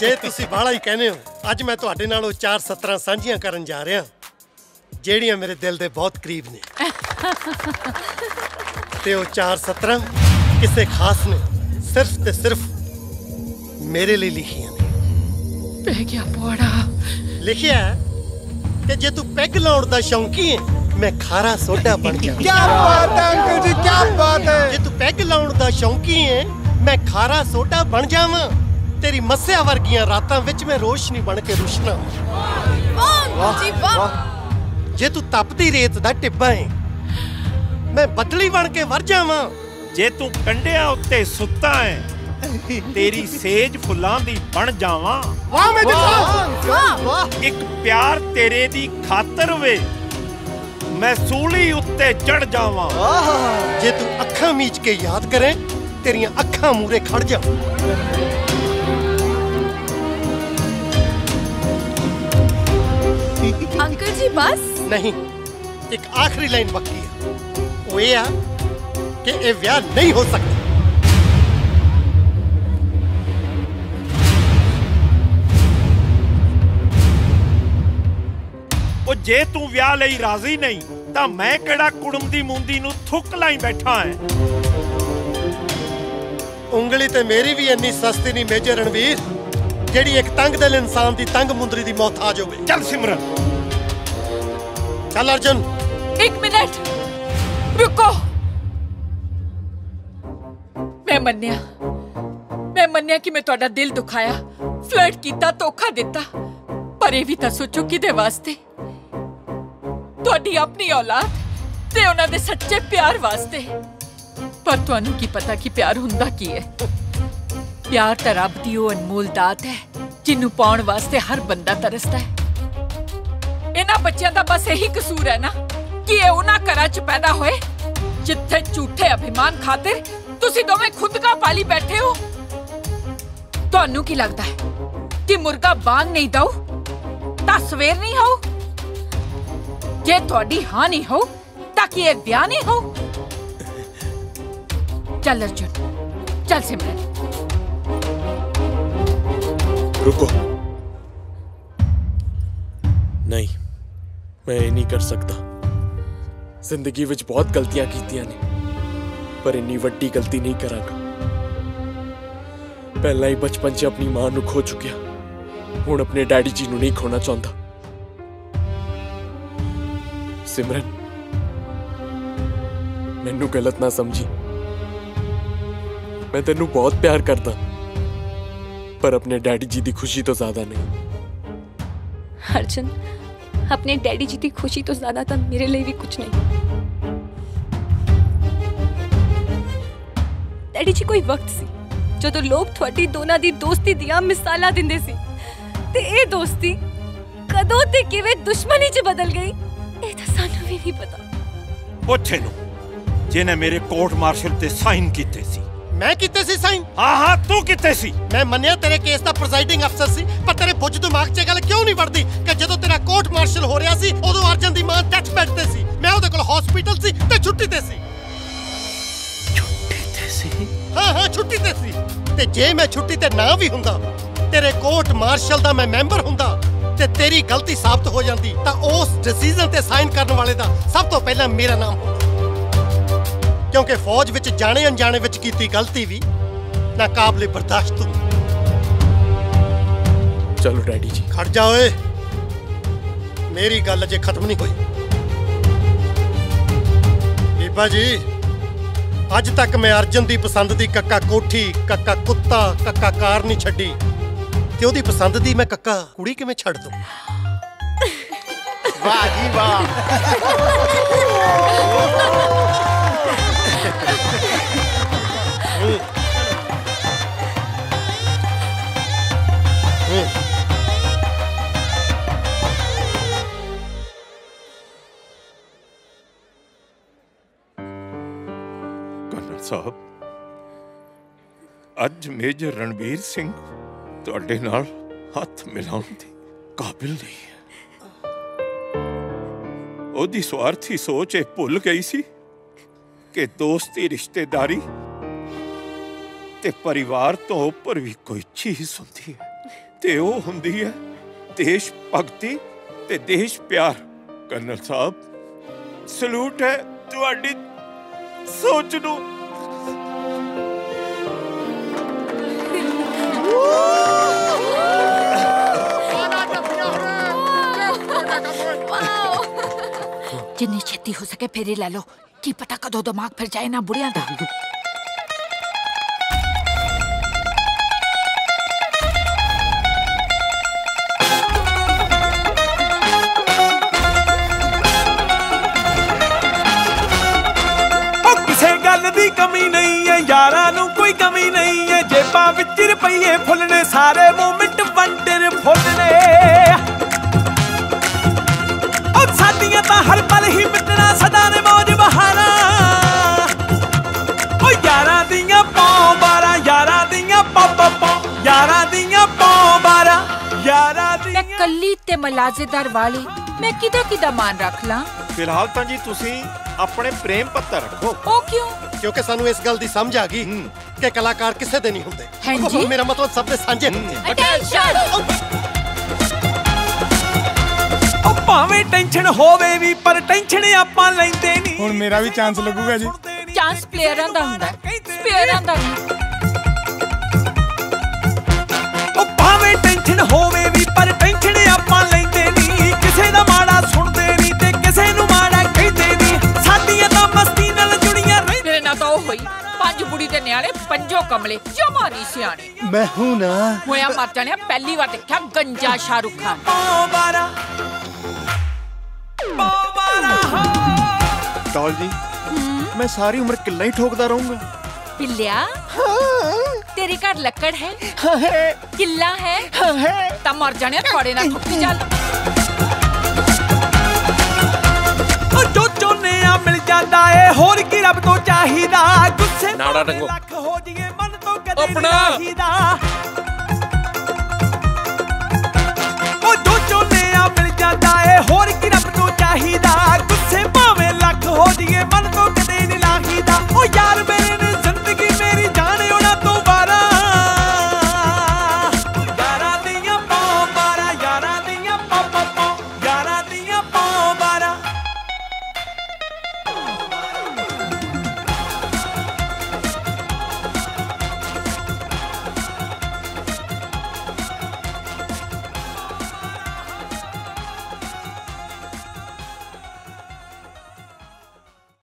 जे तुसी बाला ही कहने हो, आज मैं तो आटे नालो चार सत्रह सांझियां करन जा रहे हैं, जेड़ियां मेरे दिल दे बहुत करीब ने। ते वो चार सत्रह किसे खास ने सिर्फ ते सिर्फ मेरे लिए लिखिया ने। मैं क्या पढ़ा? लिखिया है कि जे तू पैग लाउड दा शौकी है, मैं खारा सोडा बन जाऊं। क्या बात है अंकल जी, क्या बात है। जे तू पैग लाउड दा शौकी है, मैं खारा सोडा बन जावां। तेरी मस्या वर्गियां रातां विच मैं रोशनी बन के रुशना। वाह जी वाह। जे तू तपती रेत दा टिब्बा है, मैं बदली बन के वर जावां। जे तू कंडिया उत्ते सुत्ता है, तेरी सेज फुलां दी बन जावां। वाह मैं दिखा। एक प्यार तेरे दी खातर वे, मैं सूली उत्ते चढ़ जावां। जे तू अखां मीच के याद करे, तेरियां अखां मूरे खड़ जावां। अंकल जी बस नहीं, एक आखिरी लाइन बाकी है। वो ये है कि ये ब्याह नहीं हो सकता। वो जे तू ब्याह लई राजी नहीं तो मैं केड़ा कुड़म दी मुंदी नू थुक लाई बैठा है। उंगली ते मेरी भी इन्नी सस्ती नहीं मेजर रणवीर, जेड़ी एक तंग दिल इंसान दी तंग मुंदरी दी मोहताज होवे। चल सिमरन। चल अर्जुन। एक मिनट रुको। मैं मन्या, मैं मन्या कि मैं तुहाडा दिल दुखाया, फ्लर्ट कीता, धोखा दिता, पर ये भी तो सोचो किदे वास्ते। तुहाडी अपनी औलाद ते उन्हां दे सच्चे प्यार वास्ते। पर तुहानू की पता कि प्यार हुंदा की है। प्यार तां रब दी ओह अनमोल दात है, जिन्नू पाउण वास्ते हर बंदा तरसदा है। इन्हां बच्चों का बस यही कसूर है ना कि ये उन्हां घरां च पैदा हुए जिथे झूठे अभिमान खातिर तुसी दोवें खुदका पाली बैठे हो। तुहानू की लगता है कि मुर्गा बांग नहीं दऊ तां सवेर नहीं हो? जे तुहाडी हां नहीं हो तां कि ये ब्याह नहीं हो? चल अर्जुन, चल सिमरन। रुको, नहीं मैं ये नहीं कर सकता। जिंदगी विच बहुत गलतियां कीतियां ने, पर इन्नी वड्डी गलती नहीं करांगा। पहला ही बचपन च अपनी मां नू खो चुकिया, हुण अपने डैडी जी नू नहीं खोना चाहता। सिमरन मैनू गलत ना समझी, मैं तेनू बहुत प्यार करता, पर अपने डैडी जी की खुशी तो ज्यादा नहीं। अर्जुन अपने डैडी जी की खुशी तो ज्यादा था, मेरे लिए भी कुछ नहीं। डैडी जी कोई वक्त सी जो तो लोग थोड़ी दोना दी दोस्ती दिया मिसाला दिंदे सी, ते ए दोस्ती कदों ते किवें दुश्मनी च बदल गई ए तां सानू भी नहीं पता। ओथे नो जिने मेरे कोर्ट मार्शल ते साइन कीते सी। मैं किते सी साइन? हाँ हाँ तू किते सी। मैं मन्या तेरे केस दा प्रिजाइडिंग अफसर सी, पर तेरे बुझ दिमाग च गल क्यों नहीं वड़दी कि जदों तेरा कोर्ट मार्शल हो रहा सी उदों अर्जुन दी मां डेथ बेड ते सी, मैं ओदे कोल हॉस्पिटल सी ते छुट्टी ते सी। छुट्टी ते सी? हाँ हाँ छुट्टी ते सी। ते जे मैं छुट्टी ते ना भी हुंदा, तेरे कोर्ट मार्शल दा मैं मैंबर हुंदा ते तेरी गलती साबित हो जांदी तां उस डिसीजन ते साइन करन वाले दा सब तों पहला मेरा नाम हुंदा। क्योंकि फौज विच जाने अनजाने विच कीती गलती भी नाकाबले बर्दाश्त। चलो डैडी जी। खड़ जा ओए, मेरी गल अजे खत्म नहीं हुई। बीबा जी अज तक मैं अर्जुन की पसंद की कक्का कोठी, कक्का कुत्ता, कक्का कार नहीं छड़ी, ते ओदी पसंद की मैं कक्का कुड़ी किवें छड़ दूं? वाह जी वाह। करनल साहब, अज मेजर रणवीर सिंह तुहाडे नाल हाथ मिलाउण दे काबिल नहीं है। ओदी स्वार्थी सोच इह भुल गई सी कि दोस्ती, रिश्तेदारी ते परिवार तो उपर भी कोई चीज होंदी है, ते ओह होंदी है देश भगती ते देश प्यार। करनल साहब, सलूट है तुहाडी सोच नूं। जिन्नी छेती हो सके फेरी लै लो, की पता कदों दिमाग फिर जाए ना बुढ़िया दा। किसी गल दी कमी नहीं है, यारां नूं कोई कमी नहीं है। जेबां विच रुपये फुलने, सारे मोमेंट वंडर फुलने। हर पल ही मिटना, सदा ने मौज बहाना। ओ यारां दियां पाउं बारां, यारां दियां पापा पाउं, यारां दियां पाउं बारां, यारां दियां। मैं कल्ली ते मलाजेदार वाली, मैं किदा किदा मान रख ला? फिलहाल तां जी तुसी अपने प्रेम पत्तर रखो। ओ क्यों? क्योंकि सानू इस गल दी समझ आ गई कि कलाकार किसे दे नहीं हुंदे। हां जी, मेरा मतलब सब दे सांझे हुंदे। अटेंशन। भावे टेंशन होवे भी, पर टेंशन आपां लैंदे नहीं। हुण मेरा भी चांस लगूगा जी। चांस प्लेयरां दा हुंदा, प्लेयरां दा। ओ भावे टेंशन होवे भी, पर टेंशन आपां लैंदे नहीं। किसे दा माड़ा सुनदे नहीं ते किसे नूं माड़ा कहंदे नहीं। साडीयां तां मस्ती नाल जुड़ियां रहिंदीयां। मेरे नाल तां ओह होई पंज बुड़ी ते न्याणे, पंजो कमले, जमां नहीं सियाणे। मैं हूं ना होया मर जाणिया, पहली वार देखिया गंजा शाहरुख खान। जी, मैं सारी उम्र किला ही ठोकदा रहूंगा। पिल्लिया, तेरे घर लकड़ है, किला है, तब मर जाने थोड़े ना ठोकी जा। जो चोने आ मिल जाता है, होर की रब तो चाहिदा। गुस्से नाड़ा रंगो हो जिए मन तो कदे नहीं चाहिदा। ओ जो चोने आ मिल जाता है, होर की रब तो चाहिदा।